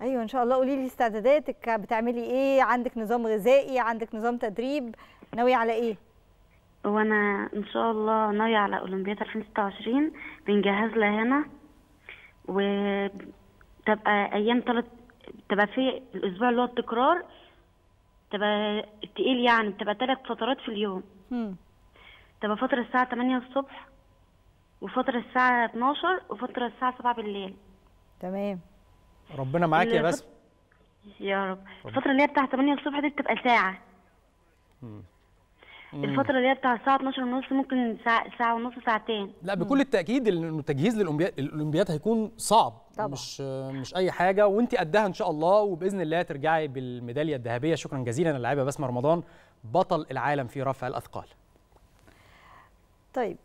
ايوه ان شاء الله. قولي لي استعداداتك، بتعملي ايه؟ عندك نظام غذائي؟ عندك نظام تدريب؟ ناويه على ايه؟ وانا ان شاء الله ناويه على اولمبياد ألفين وستة وعشرين، بنجهز لها هنا وتبقى ايام ثلاث، تبقى في الاسبوع اللي هو التكرار تبقى تقيل، يعني تبقى ثلاث فترات في اليوم. امم تبقى فتره الساعه تمانية الصبح وفتره الساعه اتناشر وفتره الساعه سبعة بالليل. تمام، ربنا معاكي يا بسمه يا رب. الفتره اللي هي بتاعه تمانية الصبح دي بتبقى ساعه. امم الفترة اللي هي بتاع الساعة اتناشر ونص ممكن ساعة ساعة ونص، ساعتين. لا بكل التأكيد انه التجهيز للأولمبياد الأولمبياد هيكون صعب طبعا، مش مش أي حاجة، وأنت قدها إن شاء الله وبإذن الله ترجعي بالميدالية الذهبية. شكرا جزيلا للاعبة بسمة رمضان بطل العالم في رفع الأثقال. طيب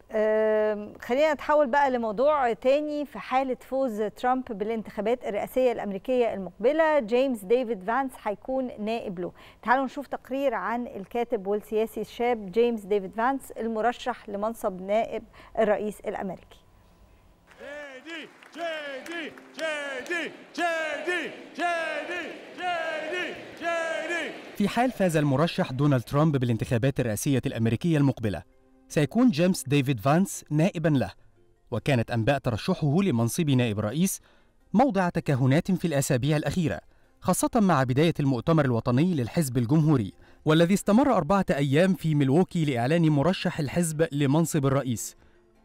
خلينا نتحول بقى لموضوع تاني. في حالة فوز ترامب بالانتخابات الرئاسية الأمريكية المقبلة، جيمس ديفيد فانس هيكون نائب له. تعالوا نشوف تقرير عن الكاتب والسياسي الشاب جيمس ديفيد فانس المرشح لمنصب نائب الرئيس الأمريكي. جي جي جي جي جي جي. في حال فاز المرشح دونالد ترامب بالانتخابات الرئاسية الأمريكية المقبلة، سيكون جيمس ديفيد فانس نائباً له، وكانت أنباء ترشحه لمنصب نائب رئيس موضع تكهنات في الأسابيع الأخيرة، خاصة مع بداية المؤتمر الوطني للحزب الجمهوري والذي استمر أربعة أيام في ميلواكي لإعلان مرشح الحزب لمنصب الرئيس.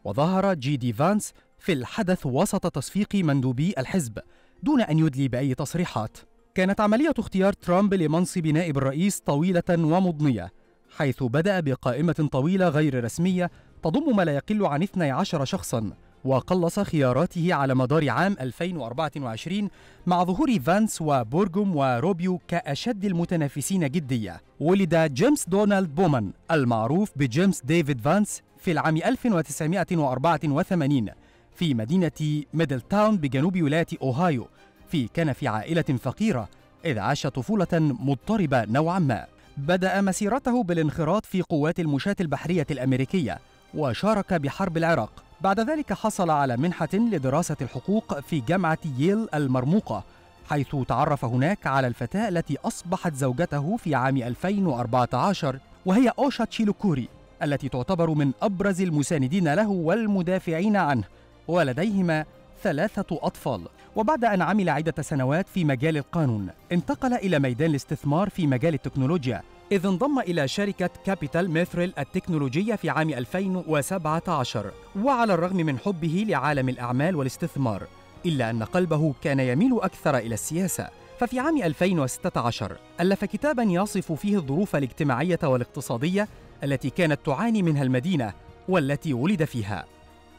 وظهر جي دي فانس في الحدث وسط تصفيق مندوبي الحزب دون أن يدلي بأي تصريحات. كانت عملية اختيار ترامب لمنصب نائب الرئيس طويلة ومضنية، حيث بدأ بقائمة طويلة غير رسمية تضم ما لا يقل عن اثني عشر شخصاً، وقلص خياراته على مدار عام ألفين وأربعة وعشرين مع ظهور فانس وبورغوم وروبيو كأشد المتنافسين جدية. ولد جيمس دونالد بومان المعروف بجيمس ديفيد فانس في العام ألف وتسعمائة وأربعة وثمانين في مدينة ميدل تاون بجنوب ولاية أوهايو في كنف عائلة فقيرة، إذ عاش طفولة مضطربة نوعاً ما. بدأ مسيرته بالانخراط في قوات المشاة البحرية الأمريكية وشارك بحرب العراق. بعد ذلك حصل على منحة لدراسة الحقوق في جامعة ييل المرموقة حيث تعرف هناك على الفتاة التي أصبحت زوجته في عام ألفين وأربعة عشر، وهي أوشا تشيلوكوري التي تعتبر من أبرز المساندين له والمدافعين عنه، ولديهما ثلاثة أطفال. وبعد أن عمل عدة سنوات في مجال القانون، انتقل إلى ميدان الاستثمار في مجال التكنولوجيا، إذ انضم إلى شركة كابيتال ميثريل التكنولوجية في عام ألفين وسبعة عشر. وعلى الرغم من حبه لعالم الأعمال والاستثمار، إلا أن قلبه كان يميل أكثر إلى السياسة. ففي عام ألفين وستة عشر ألف كتاباً يصف فيه الظروف الاجتماعية والاقتصادية التي كانت تعاني منها المدينة والتي ولد فيها.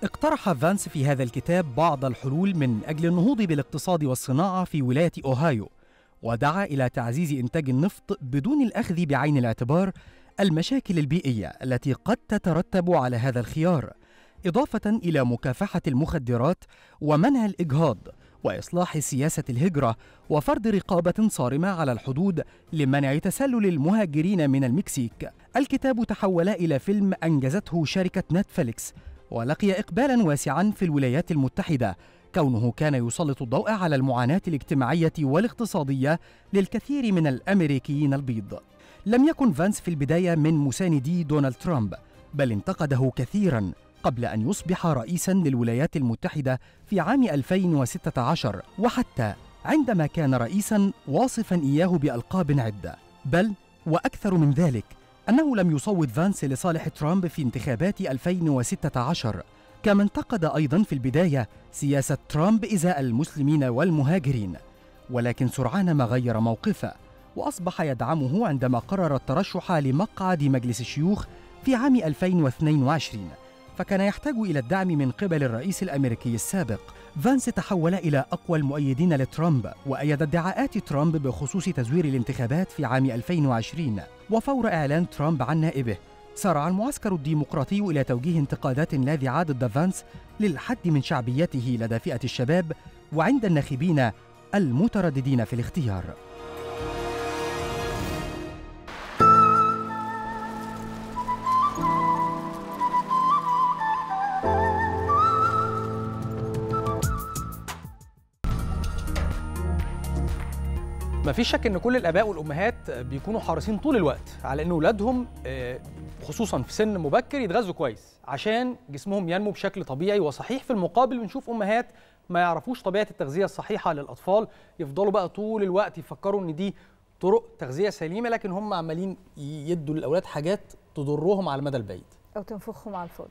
اقترح فانس في هذا الكتاب بعض الحلول من أجل النهوض بالاقتصاد والصناعة في ولاية أوهايو، ودعا إلى تعزيز إنتاج النفط بدون الأخذ بعين الاعتبار المشاكل البيئية التي قد تترتب على هذا الخيار، إضافة إلى مكافحة المخدرات ومنع الإجهاض وإصلاح سياسة الهجرة وفرض رقابة صارمة على الحدود لمنع تسلل المهاجرين من المكسيك. الكتاب تحول إلى فيلم أنجزته شركة نتفليكس، ولقي إقبالاً واسعاً في الولايات المتحدة، كونه كان يسلط الضوء على المعاناة الاجتماعية والاقتصادية للكثير من الأمريكيين البيض. لم يكن فانس في البداية من مساندي دونالد ترامب، بل انتقده كثيراً قبل أن يصبح رئيساً للولايات المتحدة في عام ألفين وستة عشر، وحتى عندما كان رئيساً واصفاً إياه بألقاب عدة. بل وأكثر من ذلك، أنه لم يصوت فانس لصالح ترامب في انتخابات ألفين وستة عشر، كما انتقد أيضاً في البداية سياسة ترامب إزاء المسلمين والمهاجرين، ولكن سرعان ما غير موقفه، وأصبح يدعمه عندما قرر الترشح لمقعد مجلس الشيوخ في عام ألفين واثنين وعشرين، فكان يحتاج إلى الدعم من قبل الرئيس الأمريكي السابق. فانس تحول إلى أقوى المؤيدين لترامب، وأيد ادعاءات ترامب بخصوص تزوير الانتخابات في عام ألفين وعشرين، وفور إعلان ترامب عن نائبه، سارع المعسكر الديمقراطي إلى توجيه انتقادات لاذعة ضد فانس للحد من شعبيته لدى فئة الشباب وعند الناخبين المترددين في الاختيار. ما فيش شك ان كل الاباء والامهات بيكونوا حريصين طول الوقت على ان اولادهم خصوصا في سن مبكر يتغذوا كويس عشان جسمهم ينمو بشكل طبيعي وصحيح. في المقابل بنشوف امهات ما يعرفوش طبيعه التغذيه الصحيحه للاطفال، يفضلوا بقى طول الوقت يفكروا ان دي طرق تغذيه سليمه، لكن هم عمالين يدوا للاولاد حاجات تضرهم على المدى البعيد او تنفخهم على الفاضي.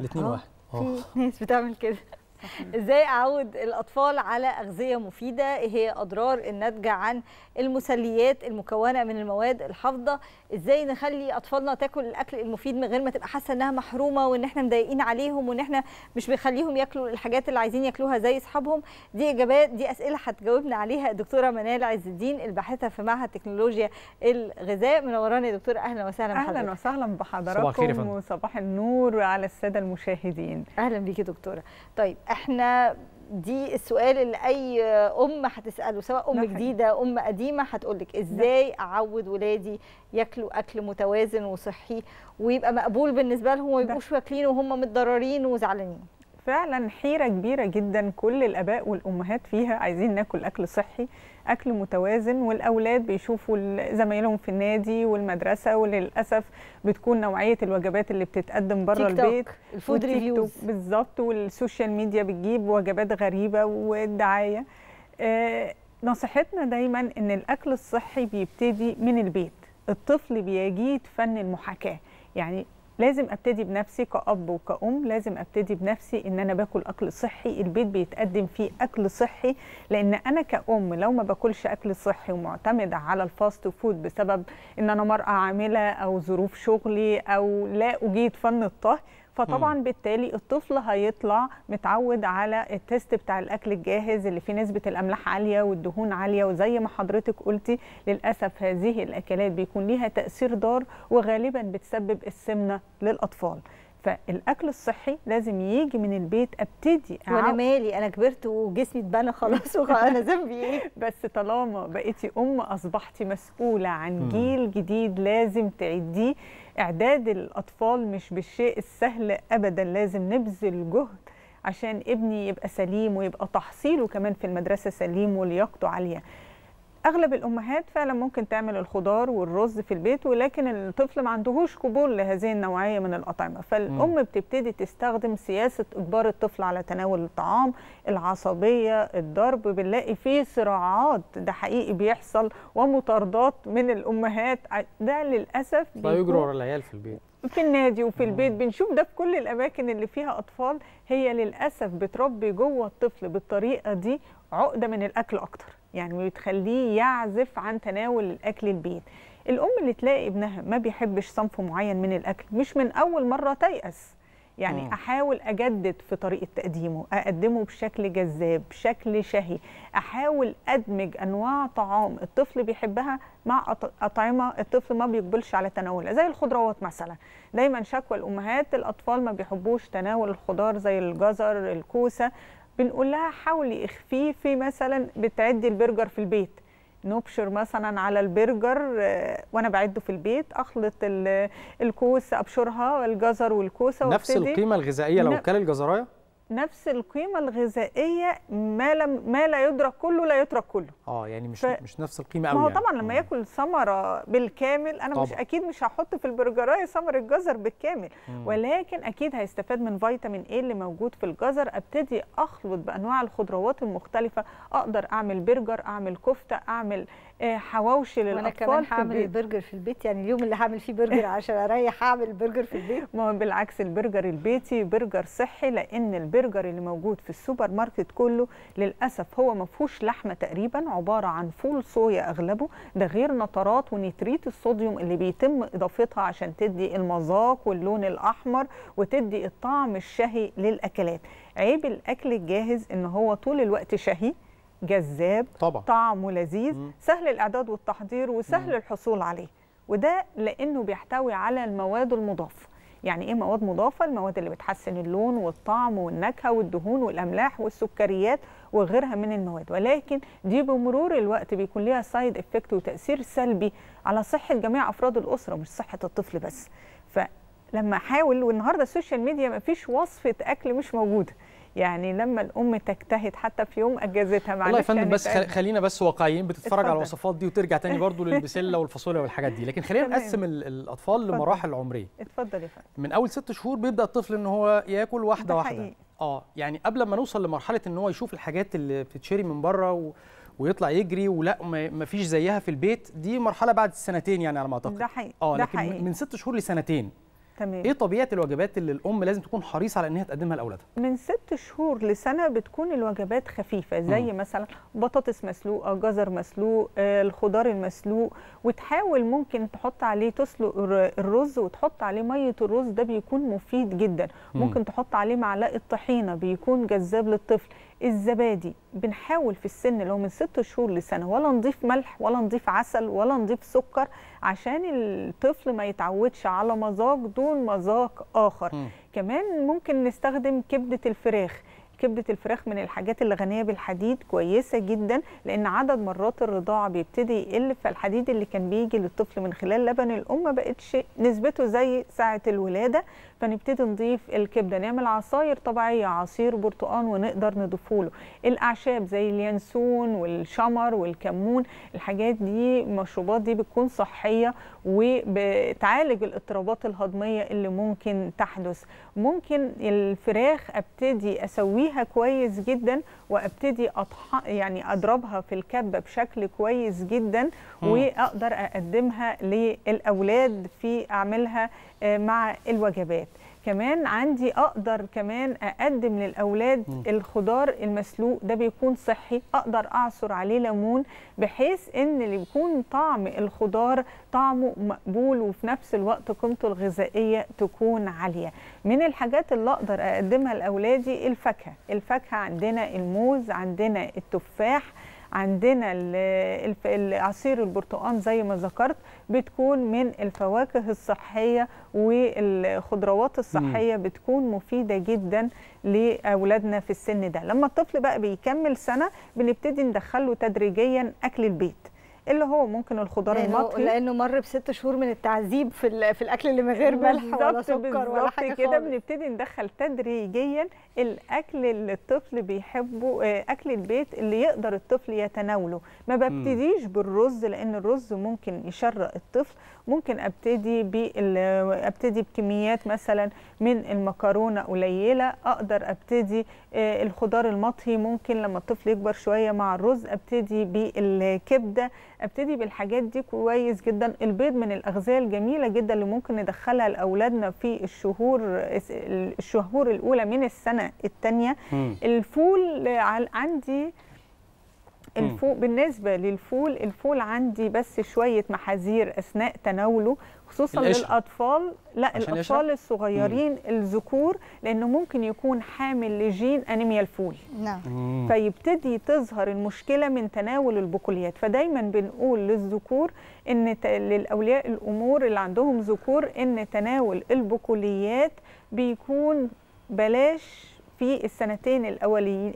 الاثنين واحد. اه في ناس بتعمل كده. ازاي اعود الاطفال على اغذيه مفيده؟ ايه هي اضرار الناتجه عن المسليات المكونه من المواد الحافظه؟ ازاي نخلي اطفالنا تاكل الاكل المفيد من غير ما تبقى حاسه انها محرومه وان احنا مضايقين عليهم وان احنا مش بنخليهم ياكلوا الحاجات اللي عايزين ياكلوها زي اصحابهم؟ دي اجابات، دي اسئله هتجاوبنا عليها الدكتوره منال عز الدين، الباحثه في معهد تكنولوجيا الغذاء. منورانا يا دكتوره، اهلا وسهلا بحضرتك. اهلا وسهلا بحضراتكم وصباح النور على الساده المشاهدين. اهلا بيكي دكتوره. طيب احنا دي السؤال اللي اي ام هتساله، سواء ام جديده ام قديمه، هتقولك ازاي اعود ولادي ياكلوا اكل متوازن وصحي ويبقى مقبول بالنسبه لهم وما يبقوش واكلين وهم متضررين وزعلانين. فعلا حيره كبيره جدا كل الاباء والامهات فيها، عايزين ناكل اكل صحي اكل متوازن، والاولاد بيشوفوا زمايلهم في النادي والمدرسه، وللاسف بتكون نوعيه الوجبات اللي بتتقدم بره البيت الفود ريفيوز بالظبط، والسوشيال ميديا بتجيب وجبات غريبه والدعايه. آه نصيحتنا دايما ان الاكل الصحي بيبتدي من البيت، الطفل بيجيد فن المحاكاه، يعني لازم ابتدي بنفسي كأب وكأم، لازم ابتدي بنفسي ان انا باكل اكل صحي، البيت بيتقدم فيه اكل صحي، لان انا كأم لو ما باكلش اكل صحي ومعتمده على الفاست فود بسبب ان انا مرأة عامله او ظروف شغلي او لا اجيد فن الطهي، فطبعا م. بالتالي الطفل هيطلع متعود على التست بتاع الاكل الجاهز اللي فيه نسبه الاملاح عاليه والدهون عاليه، وزي ما حضرتك قلتي للاسف هذه الاكلات بيكون ليها تاثير ضار وغالبا بتسبب السمنه للاطفال. فالاكل الصحي لازم يجي من البيت، ابتدي وانا مالي، انا كبرت وجسمي اتبنى خلاص وانا ذنبي ايه؟ بس طالما بقيتي ام اصبحتي مسؤوله عن جيل جديد لازم تعديه. اعداد الاطفال مش بالشيء السهل ابدا، لازم نبذل جهد عشان ابني يبقى سليم ويبقى تحصيله كمان في المدرسة سليم ولياقته عالية. أغلب الأمهات فعلا ممكن تعمل الخضار والرز في البيت، ولكن الطفل ما عندهوش قبول لهذه النوعية من الأطعمة، فالأم م. بتبتدي تستخدم سياسة إجبار الطفل على تناول الطعام، العصبية، الضرب. بنلاقي فيه صراعات، ده حقيقي بيحصل، ومطاردات من الأمهات. ده للأسف بيجروا ورا العيال في البيت، في النادي وفي البيت، بنشوف ده في كل الأماكن اللي فيها أطفال. هي للأسف بتربي جوه الطفل بالطريقة دي عقدة من الأكل أكتر، يعني بتخليه يعزف عن تناول الأكل البيت. الأم اللي تلاقي ابنها ما بيحبش صنف معين من الأكل مش من أول مرة تيأس، يعني مم. أحاول أجدد في طريقة تقديمه، أقدمه بشكل جذاب، بشكل شهي، أحاول أدمج أنواع طعام الطفل بيحبها مع أطعمة الطفل ما بيقبلش على تناولها، زي الخضروات مثلا. دايما شكوى الأمهات الأطفال ما بيحبوش تناول الخضار زي الجزر، الكوسة. بنقول لها حاولي اخفيه في مثلا، بتعدي البرجر في البيت، نبشر مثلا على البرجر وانا بعده في البيت، اخلط الكوس، ابشرها الجزر والكوسه، نفس القيمه الغذائيه لو كان الجزرايه، نفس القيمه الغذائيه، ما لم ما لا يدرك كله لا يترك كله. اه يعني مش ف... مش نفس القيمه قوي. ما هو يعني طبعا لما ياكل ثمره بالكامل، انا طبعا. مش اكيد مش هحط في البرجرايه ثمر الجزر بالكامل، مم. ولكن اكيد هيستفاد من فيتامين ايه اللي موجود في الجزر. ابتدي اخلط بانواع الخضروات المختلفه، اقدر اعمل برجر، اعمل كفته، اعمل حواوشي للاطفال. انا كمان هعمل البرجر في البيت، يعني اليوم اللي هعمل فيه برجر عشان اريح هعمل برجر في البيت. ما هو بالعكس البرجر البيتي برجر صحي، لان البرجر اللي موجود في السوبر ماركت كله للاسف هو ما فيهوش لحمه تقريبا، عباره عن فول صويا اغلبه، ده غير نترات ونتريت الصوديوم اللي بيتم اضافتها عشان تدي المذاق واللون الاحمر وتدي الطعم الشهي للاكلات. عيب الاكل الجاهز ان هو طول الوقت شهي جذاب طبعا، طعمه لذيذ، مم. سهل الإعداد والتحضير وسهل مم. الحصول عليه، وده لأنه بيحتوي على المواد المضافة. يعني إيه مواد مضافة؟ المواد اللي بتحسن اللون والطعم والنكهة والدهون والأملاح والسكريات وغيرها من المواد، ولكن دي بمرور الوقت بيكون ليها سايد إفكت وتأثير سلبي على صحة جميع أفراد الأسرة، مش صحة الطفل بس. فلما أحاول، والنهاردة السوشيال ميديا مفيش وصفة أكل مش موجودة، يعني لما الام تجتهد حتى في يوم اجازتها معلش. والله يا فندم بس خلينا بس واقعيين، بتتفرج على الوصفات دي وترجع تاني برضو للبسله والفاصوليا والحاجات دي، لكن خلينا نقسم الاطفال اتفضل. لمراحل عمريه. اتفضل يا فندم. من اول ست شهور بيبدا الطفل ان هو ياكل واحده واحده، اه يعني قبل ما نوصل لمرحله ان هو يشوف الحاجات اللي بتتشري من بره و... ويطلع يجري ولا ما فيش زيها في البيت. دي مرحله بعد السنتين يعني على ما اعتقد. ده حقيقي. اه لكن ده حقيقي. من ست شهور لسنتين. تمام. ايه طبيعه الوجبات اللي الام لازم تكون حريصه على انها تقدمها لاولادها؟ من ست شهور لسنه بتكون الوجبات خفيفه، زي م. مثلا بطاطس مسلوقه، جزر مسلوق، آه الخضار المسلوق، وتحاول ممكن تحط عليه، تسلق الرز وتحط عليه ميه الرز، ده بيكون مفيد جدا. م. ممكن تحط عليه معلقه طحينه، بيكون جذاب للطفل. الزبادي بنحاول في السن اللي هو من ست شهور لسنه ولا نضيف ملح ولا نضيف عسل ولا نضيف سكر، عشان الطفل ما يتعودش على مذاق دون مذاق اخر. م. كمان ممكن نستخدم كبده الفراخ. كبده الفراخ من الحاجات اللي غنيه بالحديد، كويسه جدا لان عدد مرات الرضاعه بيبتدي يقل، فالحديد اللي كان بيجي للطفل من خلال لبن الام ما بقتش نسبته زي ساعه الولاده، فنبتدي نضيف الكبده، نعمل عصاير طبيعيه، عصير برتقان ونقدر نضيفه له. الاعشاب زي اليانسون والشمر والكمون، الحاجات دي المشروبات دي بتكون صحيه وبتعالج الاضطرابات الهضميه اللي ممكن تحدث. ممكن الفراخ ابتدي اسويها كويس جدا وابتدي أطح... يعني اضربها في الكبه بشكل كويس جدا، واقدر اقدمها للاولاد، في اعملها مع الوجبات. كمان عندي اقدر كمان اقدم للاولاد الخضار المسلوق، ده بيكون صحي، اقدر اعصر عليه ليمون بحيث ان اللي بيكون طعم الخضار طعمه مقبول وفي نفس الوقت قيمته الغذائيه تكون عاليه. من الحاجات اللي اقدر اقدمها لاولادي الفاكهه، الفاكهه عندنا الموز، عندنا التفاح، عندنا عصير البرتقال زي ما ذكرت، بتكون من الفواكه الصحية والخضروات الصحية، بتكون مفيدة جدا لأولادنا في السن ده. لما الطفل بقى بيكمل سنة بنبتدي ندخله تدريجيا أكل البيت. اللي هو ممكن الخضار المطهي، لانه مر بست شهور من التعذيب في في الاكل اللي من غير ملح ولا سكر ولا حاجه كده. بنبتدي ندخل تدريجيا الاكل اللي الطفل بيحبه، اكل البيت اللي يقدر الطفل يتناوله. ما ببتديش بالرز لان الرز ممكن يشرق الطفل، ممكن ابتدي بال ابتدي بكميات مثلا من المكرونه قليله، اقدر ابتدي الخضار المطهي ممكن لما الطفل يكبر شويه مع الرز، ابتدي بالكبده، ابتدي بالحاجات دي كويس جدا. البيض من الاغذيه الجميله جدا اللي ممكن ندخلها لاولادنا في الشهور الشهور الاولى من السنه الثانيه. الفول عندي الفول بالنسبه للفول الفول عندي بس شويه محاذير اثناء تناوله، خصوصا للاطفال، لا الاطفال الصغيرين الذكور، لانه ممكن يكون حامل لجين انيميا الفول. نعم. فيبتدي تظهر المشكله من تناول البقوليات، فدايما بنقول للذكور ان للاولياء الامور اللي عندهم ذكور ان تناول البقوليات بيكون بلاش في السنتين الاولين،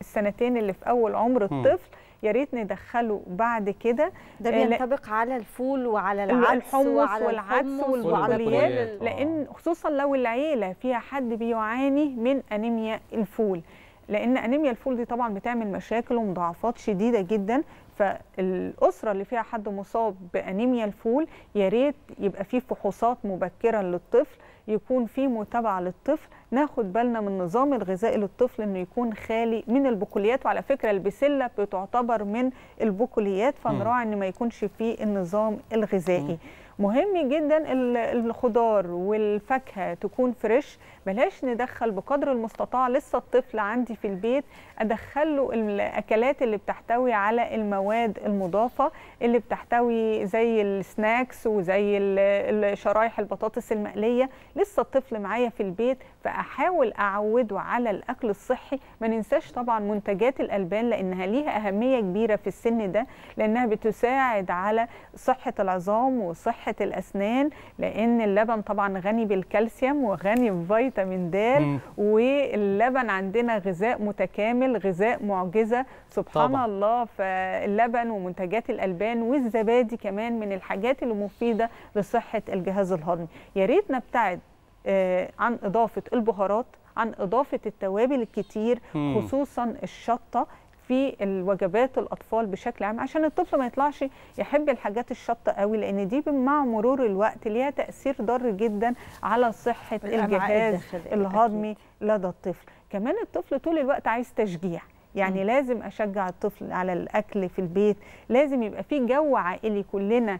السنتين اللي في اول عمر الطفل، يا ريت ندخله بعد كده. ده بينطبق على الفول وعلى العدس وعلى والعدس والبقوليات، لان خصوصا لو العيله فيها حد بيعاني من انيميا الفول، لان انيميا الفول دي طبعا بتعمل مشاكل ومضاعفات شديده جدا. فالاسره اللي فيها حد مصاب بانيميا الفول يا ريت يبقى في فحوصات مبكره للطفل، يكون في متابعه للطفل، ناخد بالنا من النظام الغذائي للطفل انه يكون خالي من البقوليات. وعلى فكره البسله بتعتبر من البقوليات، فنراعي ان ما يكونش فيه النظام الغذائي. مهم جدا الخضار والفاكهه تكون فريش، بلاش ندخل بقدر المستطاع. لسه الطفل عندي في البيت ادخله الاكلات اللي بتحتوي على المواد المضافه، اللي بتحتوي زي السناكس وزي شرايح البطاطس المقليه. لسه الطفل معايا في البيت، فاحاول اعوده على الاكل الصحي. ما ننساش طبعا منتجات الالبان، لانها ليها اهميه كبيره في السن ده، لانها بتساعد على صحه العظام وصحه الأسنان، لأن اللبن طبعا غني بالكالسيوم وغني بفيتامين د، واللبن عندنا غذاء متكامل، غذاء معجزة سبحان طبعا. الله. فاللبن ومنتجات الألبان والزبادي كمان من الحاجات اللي مفيدة لصحة الجهاز الهضمي. يا ريت نبتعد آه عن إضافة البهارات، عن إضافة التوابل الكتير، خصوصا الشطة في الوجبات الاطفال بشكل عام، عشان الطفل ما يطلعش يحب الحاجات الشطه قوي، لان دي مع مرور الوقت ليها تاثير ضار جدا على صحه الجهاز الهضمي لدى الطفل. كمان الطفل طول الوقت عايز تشجيع، يعني لازم اشجع الطفل على الاكل في البيت، لازم يبقى في جو عائلي، كلنا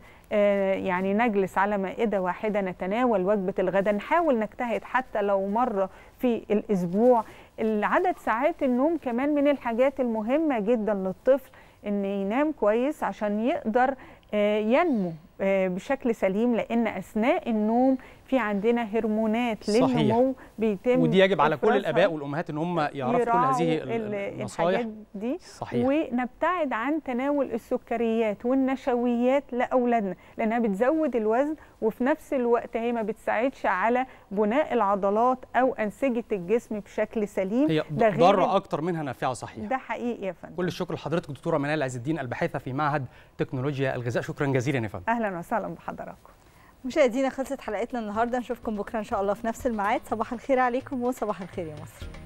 يعني نجلس على مائدة واحدة، نتناول وجبة الغداء، نحاول نجتهد حتى لو مرة في الأسبوع. العدد ساعات النوم كمان من الحاجات المهمة جدا للطفل، إن ينام كويس عشان يقدر ينمو بشكل سليم، لأن أثناء النوم في عندنا هرمونات للنمو بيتم، ودي يجب على كل الآباء والأمهات إن هم يعرفوا كل هذه النصائح دي. صحيح. ونبتعد عن تناول السكريات والنشويات لأولادنا، لأنها بتزود الوزن، وفي نفس الوقت هي ما بتساعدش على بناء العضلات أو أنسجة الجسم بشكل سليم. هي ضارة أكتر منها نافعة. صحيح، ده حقيقي يا فندم. كل الشكر لحضرتك دكتورة منال عز الدين، الباحثة في معهد تكنولوجيا الغذاء، شكرا جزيلا يا فندم. أهلا وسهلا بحضراتكم. مشاهدينا خلصت حلقتنا النهارده، نشوفكم بكره ان شاء الله في نفس الميعاد. صباح الخير عليكم وصباح الخير يا مصر.